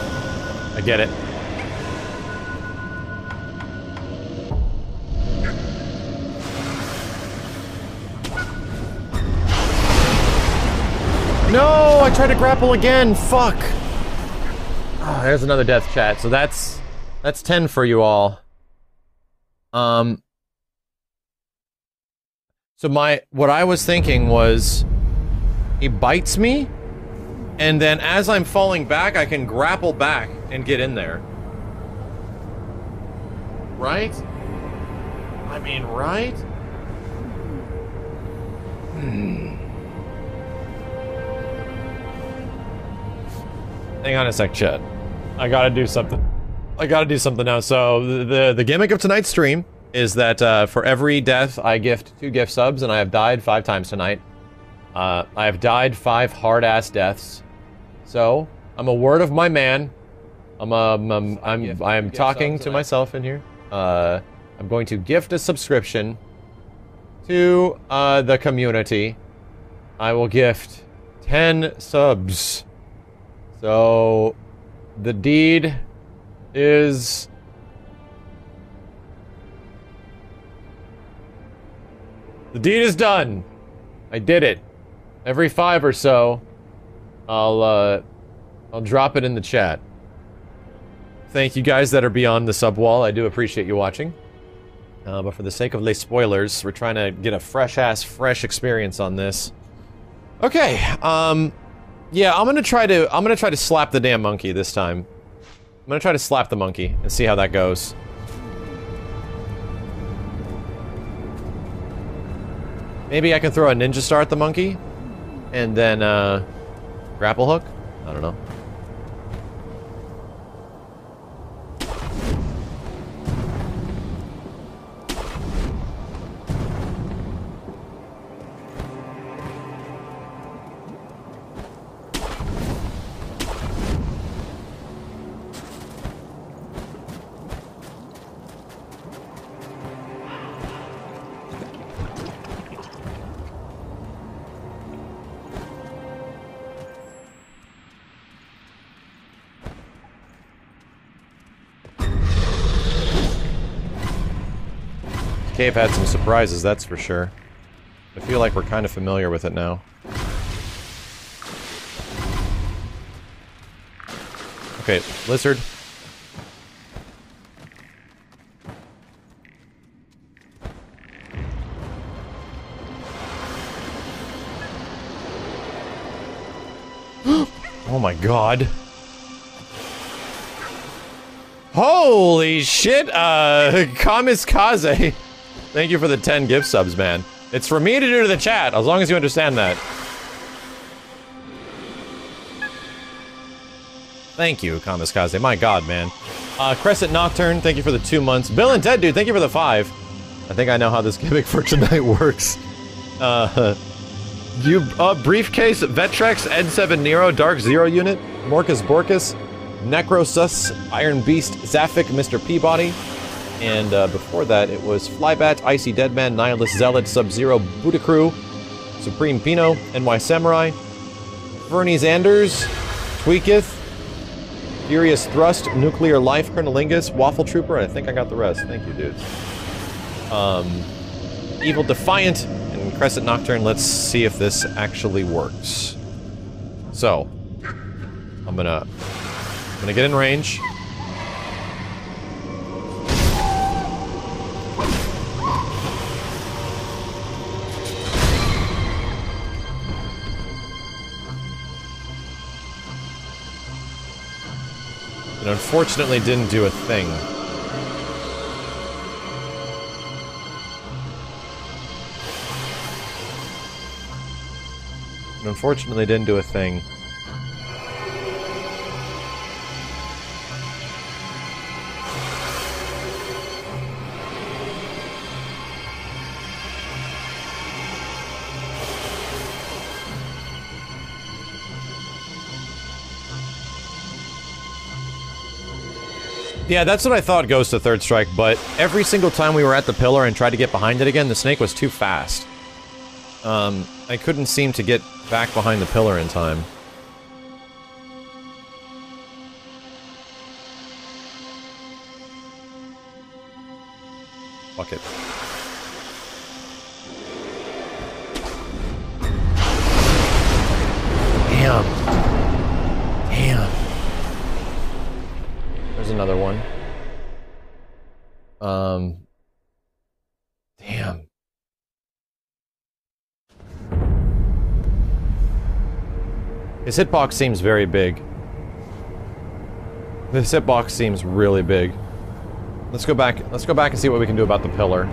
No! I tried to grapple again! Fuck! Oh, there's another death, chat, so that's 10 for you all. So what I was thinking was, he bites me, and then as I'm falling back, I can grapple back and get in there. Right? I mean, right? Hang on a sec, chat. I gotta do something. now. So the gimmick of tonight's stream is that for every death I gift 2 gift subs, and I have died 5 times tonight. I have died 5 hard-ass deaths. So I'm a word of my man. I'm talking to myself in here. I'm going to gift a subscription to the community. I will gift 10 subs. So the deed is the deed is done. I did it. Every 5 or so, I'll drop it in the chat. Thank you guys that are beyond the sub wall. I do appreciate you watching. But for the sake of les spoilers, we're trying to get a fresh experience on this. Okay. Yeah, I'm gonna try to slap the damn monkey this time. I'm gonna try to slap the monkey and see how that goes. Maybe I can throw a ninja star at the monkey, and then grapple hook. I don't know. Cave had some surprises, that's for sure. I feel like we're kind of familiar with it now. Okay, lizard. Oh my god. Holy shit, Kamikaze. Thank you for the 10 gift subs, man. It's for me to do to the chat, as long as you understand that. Thank you, Kamikaze. My god, man. Crescent Nocturne, thank you for the 2 months. Bill and Ted, dude, thank you for the 5. I think I know how this gimmick for tonight works. Briefcase, Vetrex, N7 Nero, Dark Zero Unit, Morcus Borcus, Necrosus, Iron Beast, Zafik, Mr. Peabody. And before that, it was Flybat, Icy Deadman, Nihilist Zealot, Sub-Zero, Budacrew, Supreme Pino, NY Samurai, Fernie Anders, Tweaketh, Furious Thrust, Nuclear Life, Kernalingus, Waffle Trooper, and I think I got the rest. Thank you, dudes. Evil Defiant, and Crescent Nocturne. Let's see if this actually works. So, I'm gonna get in range. It unfortunately didn't do a thing. It unfortunately didn't do a thing. Yeah, that's what I thought goes to Third Strike, but every single time we were at the pillar and tried to get behind it again, the snake was too fast. I couldn't seem to get back behind the pillar in time. Fuck it. Another one. Damn. His hitbox seems very big. This hitbox seems really big. Let's go back. Let's go back and see what we can do about the pillar.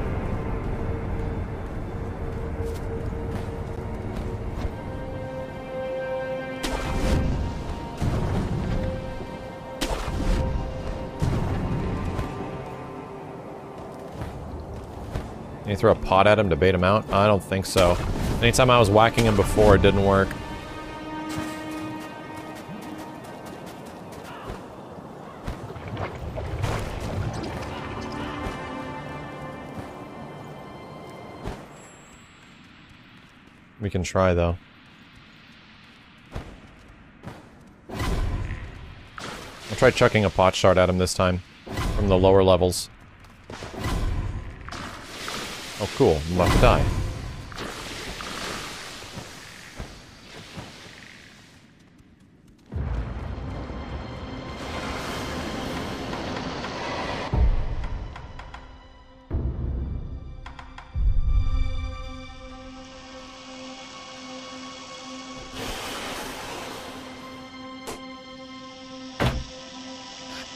Can you throw a pot at him to bait him out? I don't think so. Anytime I was whacking him before, it didn't work. We can try, though. I'll try chucking a pot shard at him this time, from the lower levels. Oh, cool. I'm about to die.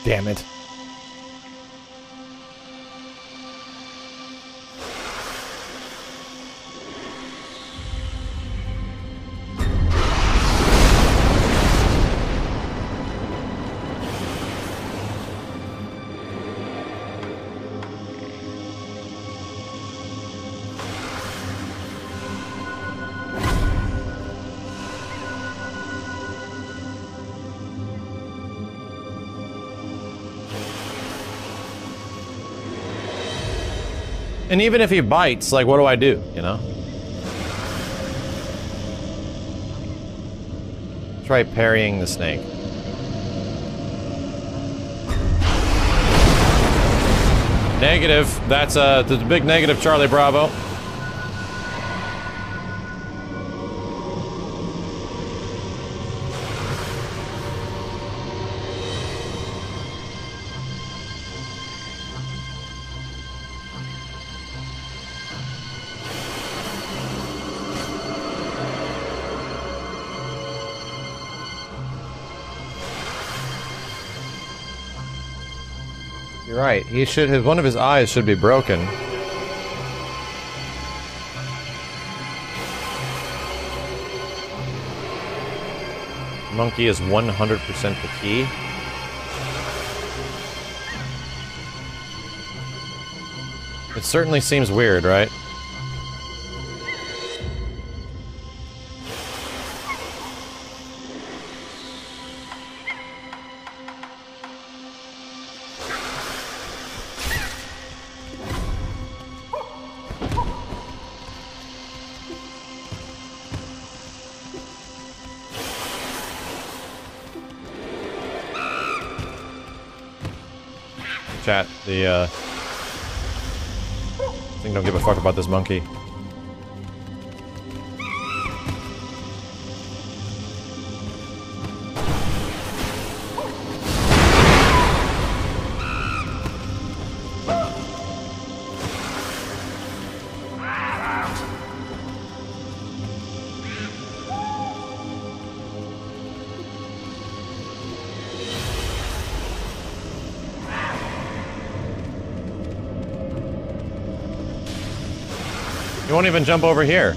Damn it. And even if he bites, like, what do I do, you know? Try parrying the snake. Negative. That's a big negative, Charlie Bravo. Right, he should have, one of his eyes should be broken. Monkey is 100% the key. It certainly seems weird, right? The, I think don't give a fuck about this monkey. Won't even jump over here.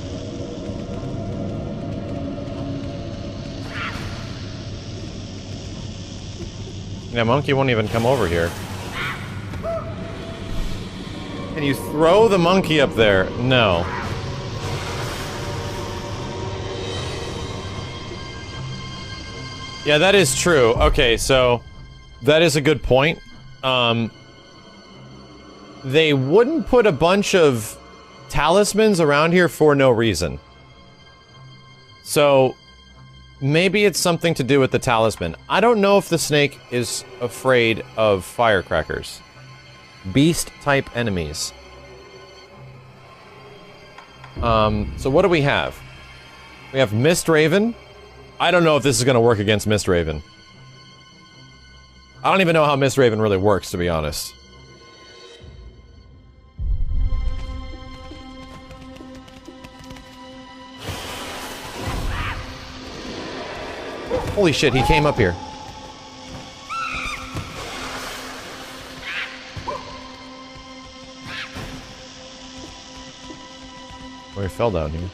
Yeah, monkey won't even come over here. Can you throw the monkey up there? No. Yeah, that is true. Okay, so that is a good point. They wouldn't put a bunch of talismans around here for no reason. So, maybe it's something to do with the talisman. I don't know if the snake is afraid of firecrackers. Beast-type enemies. So what do we have? We have Mist Raven. I don't know if this is gonna work against Mist Raven. I don't even know how Mist Raven really works, to be honest. Holy shit, he came up here. Or he fell down here.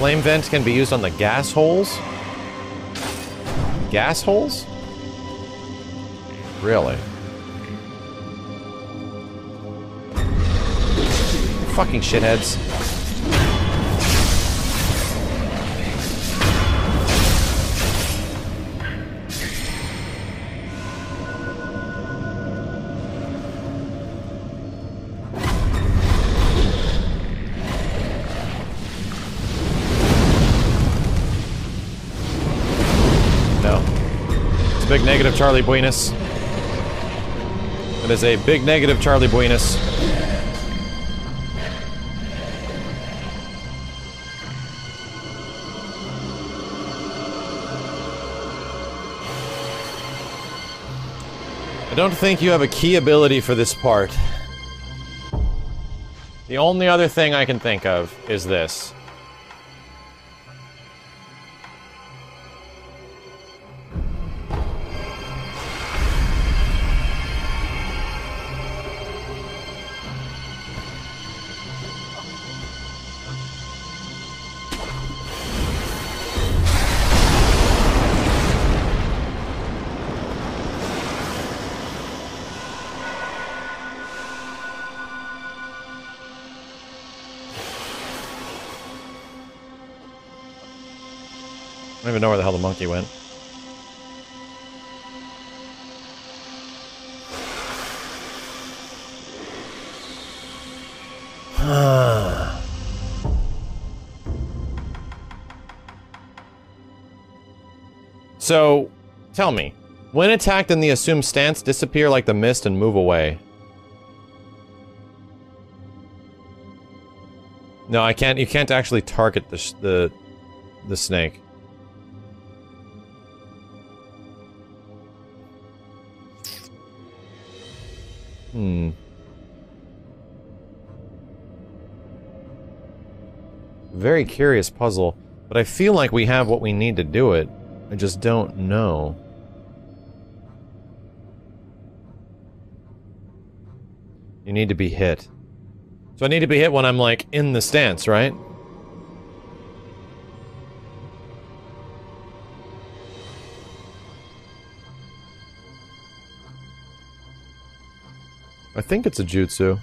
Flame vent can be used on the gas holes? Gas holes? Really? Fucking shitheads. Big negative Charlie Buenos. It is a big negative Charlie Buenos. I don't think you have a key ability for this part. The only other thing I can think of is this. I don't even know where the hell the monkey went. So, tell me, when attacked in the assumed stance, disappear like the mist and move away. No, I can't. You can't actually target the snake. Hmm. Very curious puzzle, but I feel like we have what we need to do it. I just don't know. You need to be hit. So I need to be hit when I'm, like, in the stance, right? I think it's a jutsu.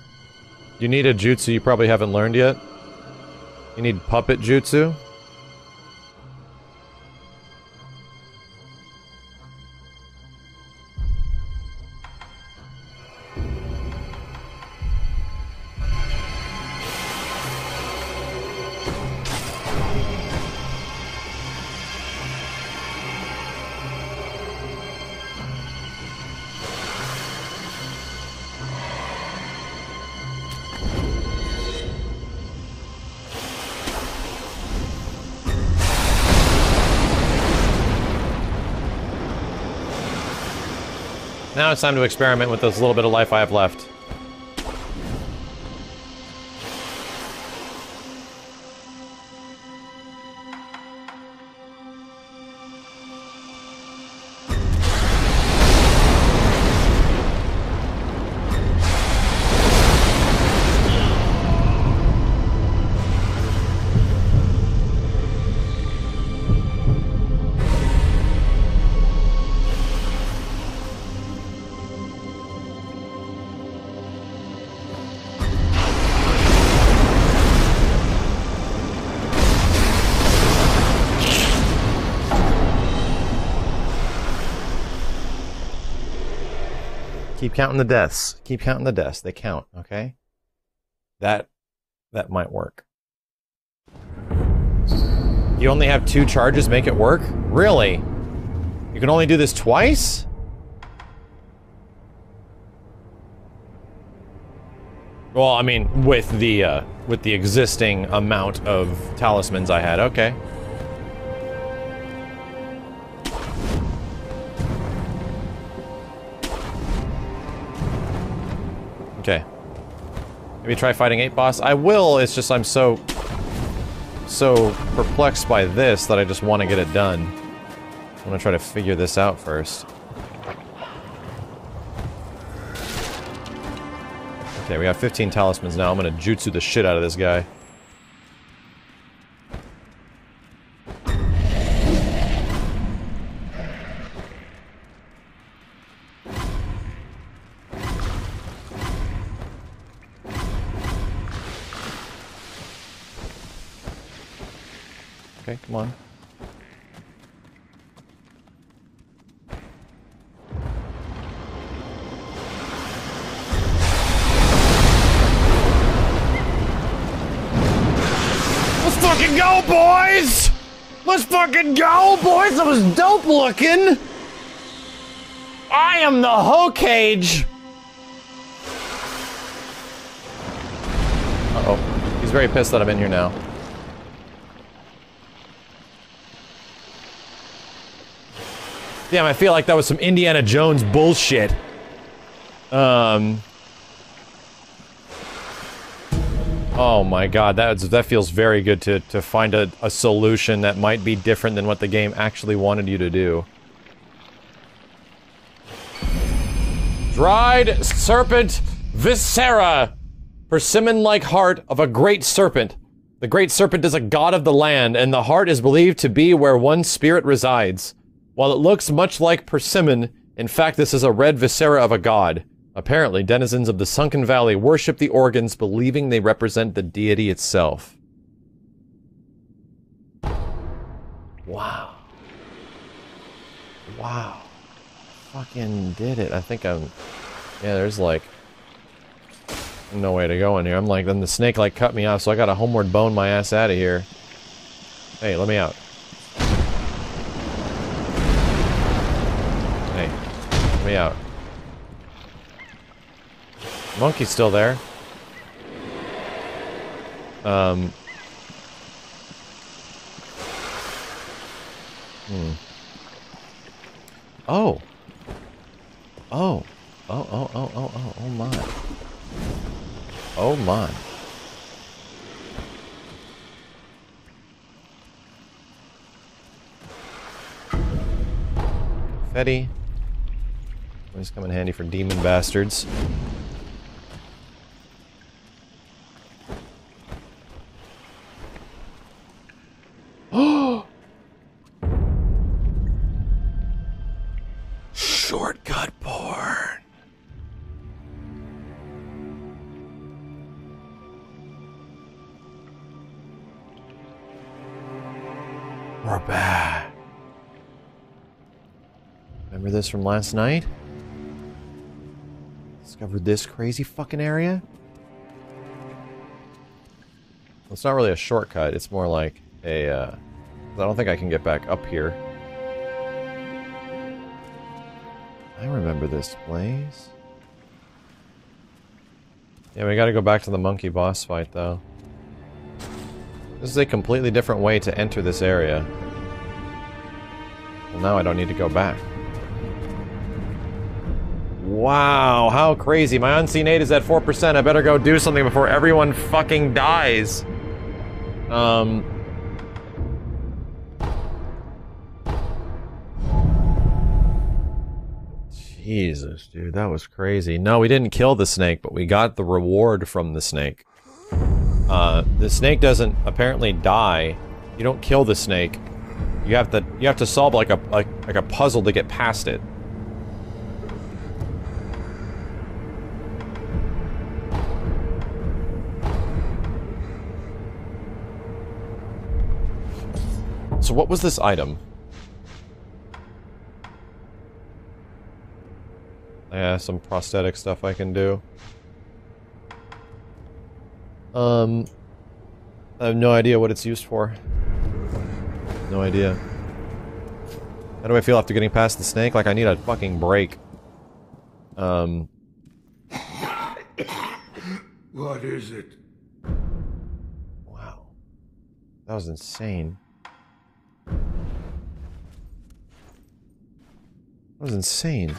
You need a jutsu you probably haven't learned yet. You need puppet jutsu. Now it's time to experiment with this little bit of life I have left. Keep counting the deaths. Keep counting the deaths. They count, okay? That might work. You only have 2 charges, make it work? Really? You can only do this twice? Well, I mean, with the existing amount of talismans I had, okay. Okay. Maybe try fighting 8 boss. I will, it's just I'm so perplexed by this that I just want to get it done. I'm gonna try to figure this out first. Okay, we have 15 talismans now. I'm gonna jutsu the shit out of this guy. Okay, come on. Let's fucking go, boys! Let's fucking go, boys! That was dope looking! I am the Hokage! Uh-oh. He's very pissed that I'm in here now. Damn, I feel like that was some Indiana Jones bullshit. Oh my god, that feels very good to find a solution that might be different than what the game actually wanted you to do. Dried serpent viscera! Persimmon-like heart of a great serpent. The great serpent is a god of the land, and the heart is believed to be where one's spirit resides. While it looks much like persimmon, in fact this is a red viscera of a god. Apparently, denizens of the Sunken Valley worship the organs, believing they represent the deity itself. Wow. Wow. Fucking did it. I think I'm... Yeah, there's like... no way to go in here. I'm like, then the snake like cut me off, so I gotta homeward bone my ass out of here. Hey, let me out. Hey, let me out. Monkey's still there. Oh. Oh. Oh, oh, oh, oh, oh, oh my. Oh my. Confetti. Always come in handy for demon bastards. From last night. Discovered this crazy fucking area. Well, it's not really a shortcut, it's more like a, I don't think I can get back up here. I remember this place. Yeah, we gotta go back to the monkey boss fight, though. This is a completely different way to enter this area. Well, now I don't need to go back. Wow, how crazy. My unseen aid is at 4%. I better go do something before everyone fucking dies. Jesus, dude, that was crazy. No, we didn't kill the snake, but we got the reward from the snake. The snake doesn't apparently die. You don't kill the snake. You have to solve like a puzzle to get past it. So what was this item? Yeah, some prosthetic stuff I can do. I have no idea what it's used for. No idea. How do I feel after getting past the snake? Like I need a fucking break. What is it? Wow. That was insane. That was insane.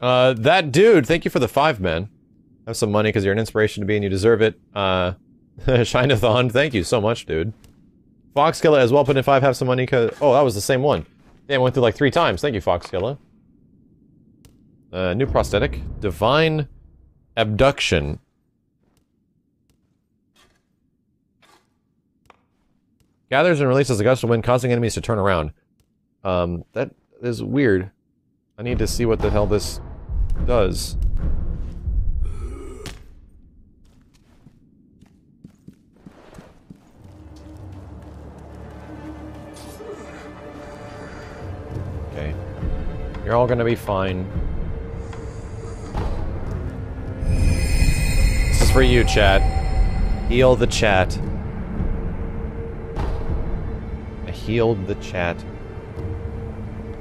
That dude, thank you for the 5, man. Have some money because you're an inspiration to me and you deserve it. Shinathon, thank you so much, dude. Foxkiller as well, put in 5, have some money because... Oh, that was the same one. Yeah, it went through like 3 times. Thank you, Foxkiller. New prosthetic. Divine Abduction. Gathers and releases a gust of wind, causing enemies to turn around. That is weird. I need to see what the hell this does. Okay. You're all gonna be fine. This is for you, chat. Heal the chat. Healed the chat.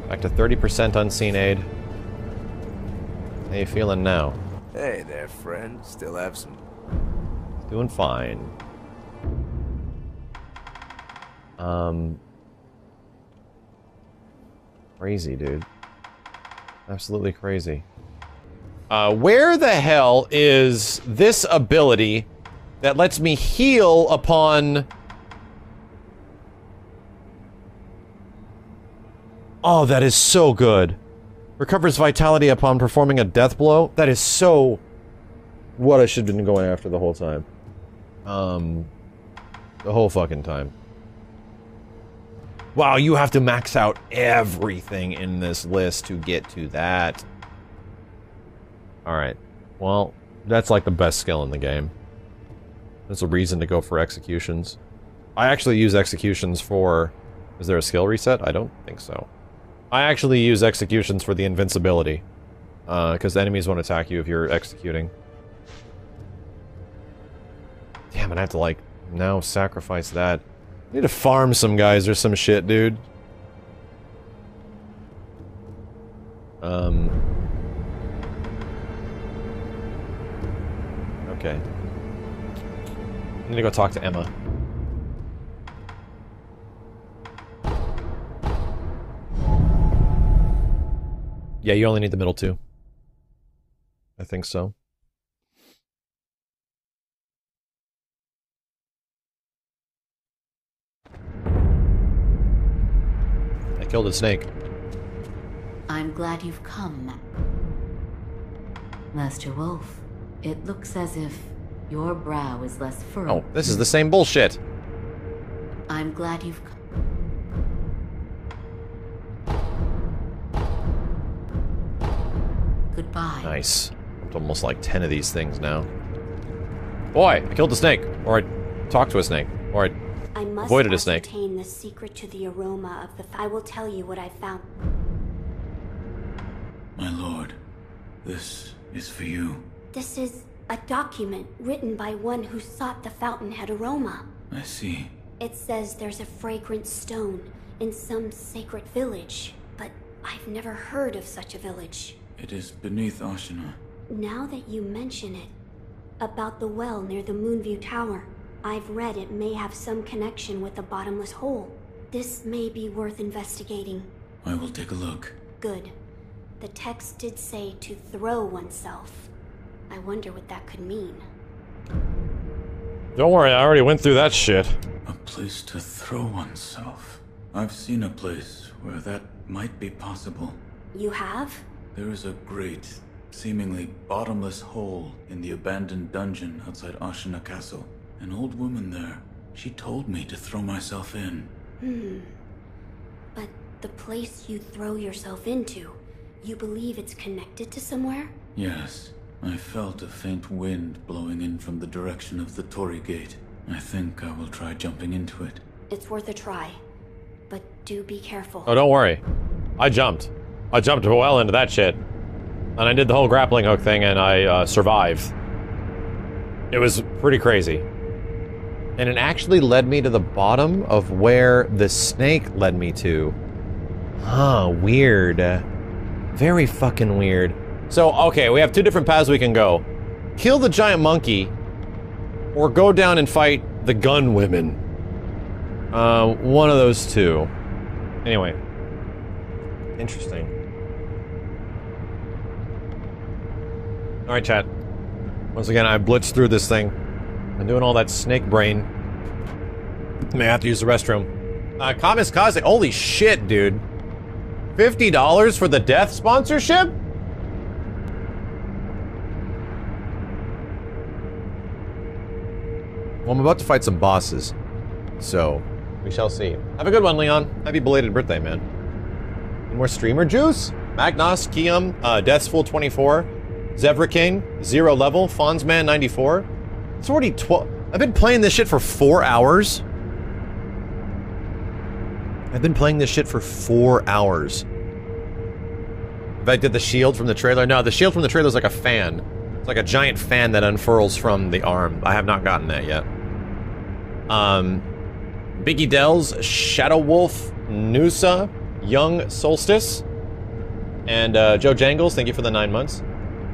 Back to 30% unseen aid. How you feeling now? Hey there, friend. Still absent. Doing fine. Crazy, dude. Absolutely crazy. Where the hell is this ability that lets me heal upon... Oh, that is so good. Recovers vitality upon performing a death blow. That is so... what I should have been going after the whole time. The whole fucking time. Wow, you have to max out everything in this list to get to that. Alright. Well, that's like the best skill in the game. There's a reason to go for executions. I actually use executions for... Is there a skill reset? I don't think so. I actually use executions for the invincibility. Because enemies won't attack you if you're executing. Damn, I have to, like, now sacrifice that. I need to farm some guys or some shit, dude. Okay. I'm gonna go talk to Emma. Yeah, you only need the middle two. I think so. I killed a snake. I'm glad you've come. Master Wolf, it looks as if your brow is less furrowed. Oh, this is the same bullshit. I'm glad you've come. Goodbye. Nice. It's almost like 10 of these things now. Boy, I killed a snake. Or I talked to a snake. Or I must avoided a snake. Ascertain the secret to the aroma of the I will tell you what I found. My lord, this is for you. This is a document written by one who sought the fountainhead aroma. I see. It says there's a fragrant stone in some sacred village, but I've never heard of such a village. It is beneath Ashina. Now that you mention it, about the well near the Moonview Tower, I've read it may have some connection with the bottomless hole. This may be worth investigating. I will take a look. Good. The text did say to throw oneself. I wonder what that could mean. Don't worry, I already went through that shit. A place to throw oneself. I've seen a place where that might be possible. You have? There is a great, seemingly bottomless hole in the abandoned dungeon outside Ashina Castle. An old woman there, she told me to throw myself in. Hmm. But the place you throw yourself into, you believe it's connected to somewhere? Yes. I felt a faint wind blowing in from the direction of the Torii Gate. I think I will try jumping into it. It's worth a try, but do be careful. Oh, don't worry. I jumped. I jumped well into that shit, and I did the whole grappling hook thing, and I survived. It was pretty crazy, and it actually led me to the bottom of where the snake led me to. Huh, weird. Very fucking weird. So, okay, we have two different paths we can go. Kill the giant monkey, or go down and fight the gun women. One of those two. Anyway. Interesting. Alright, chat. Once again, I blitzed through this thing. I'm doing all that snake brain. May have to use the restroom. Kamikaze, holy shit, dude. $50 for the death sponsorship? Well, I'm about to fight some bosses, so we shall see. Have a good one, Leon. Happy belated birthday, man. More streamer juice? Magnos, Kium, Deathsful24, Zevraking, Zero Level, Fonzman94. It's already 12. I've been playing this shit for 4 hours. I've been playing this shit for 4 hours. If I did the shield from the trailer, no, the shield from the trailer is like a fan. It's like a giant fan that unfurls from the arm. I have not gotten that yet. Biggie Dells, Shadow Wolf, Noosa, Young Solstice, and Joe Jangles, thank you for the 9 months.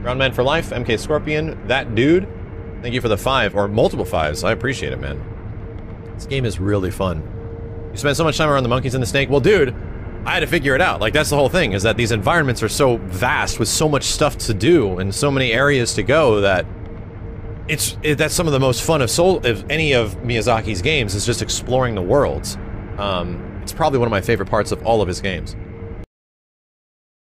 Groundman for Life, MK Scorpion, That Dude, thank you for the 5, or multiple 5s, I appreciate it, man. This game is really fun. You spend so much time around the monkeys and the snake. Well, dude, I had to figure it out. Like, that's the whole thing, is that these environments are so vast with so much stuff to do and so many areas to go that that's some of the most fun of any of Miyazaki's games, is just exploring the worlds. It's probably one of my favorite parts of all of his games.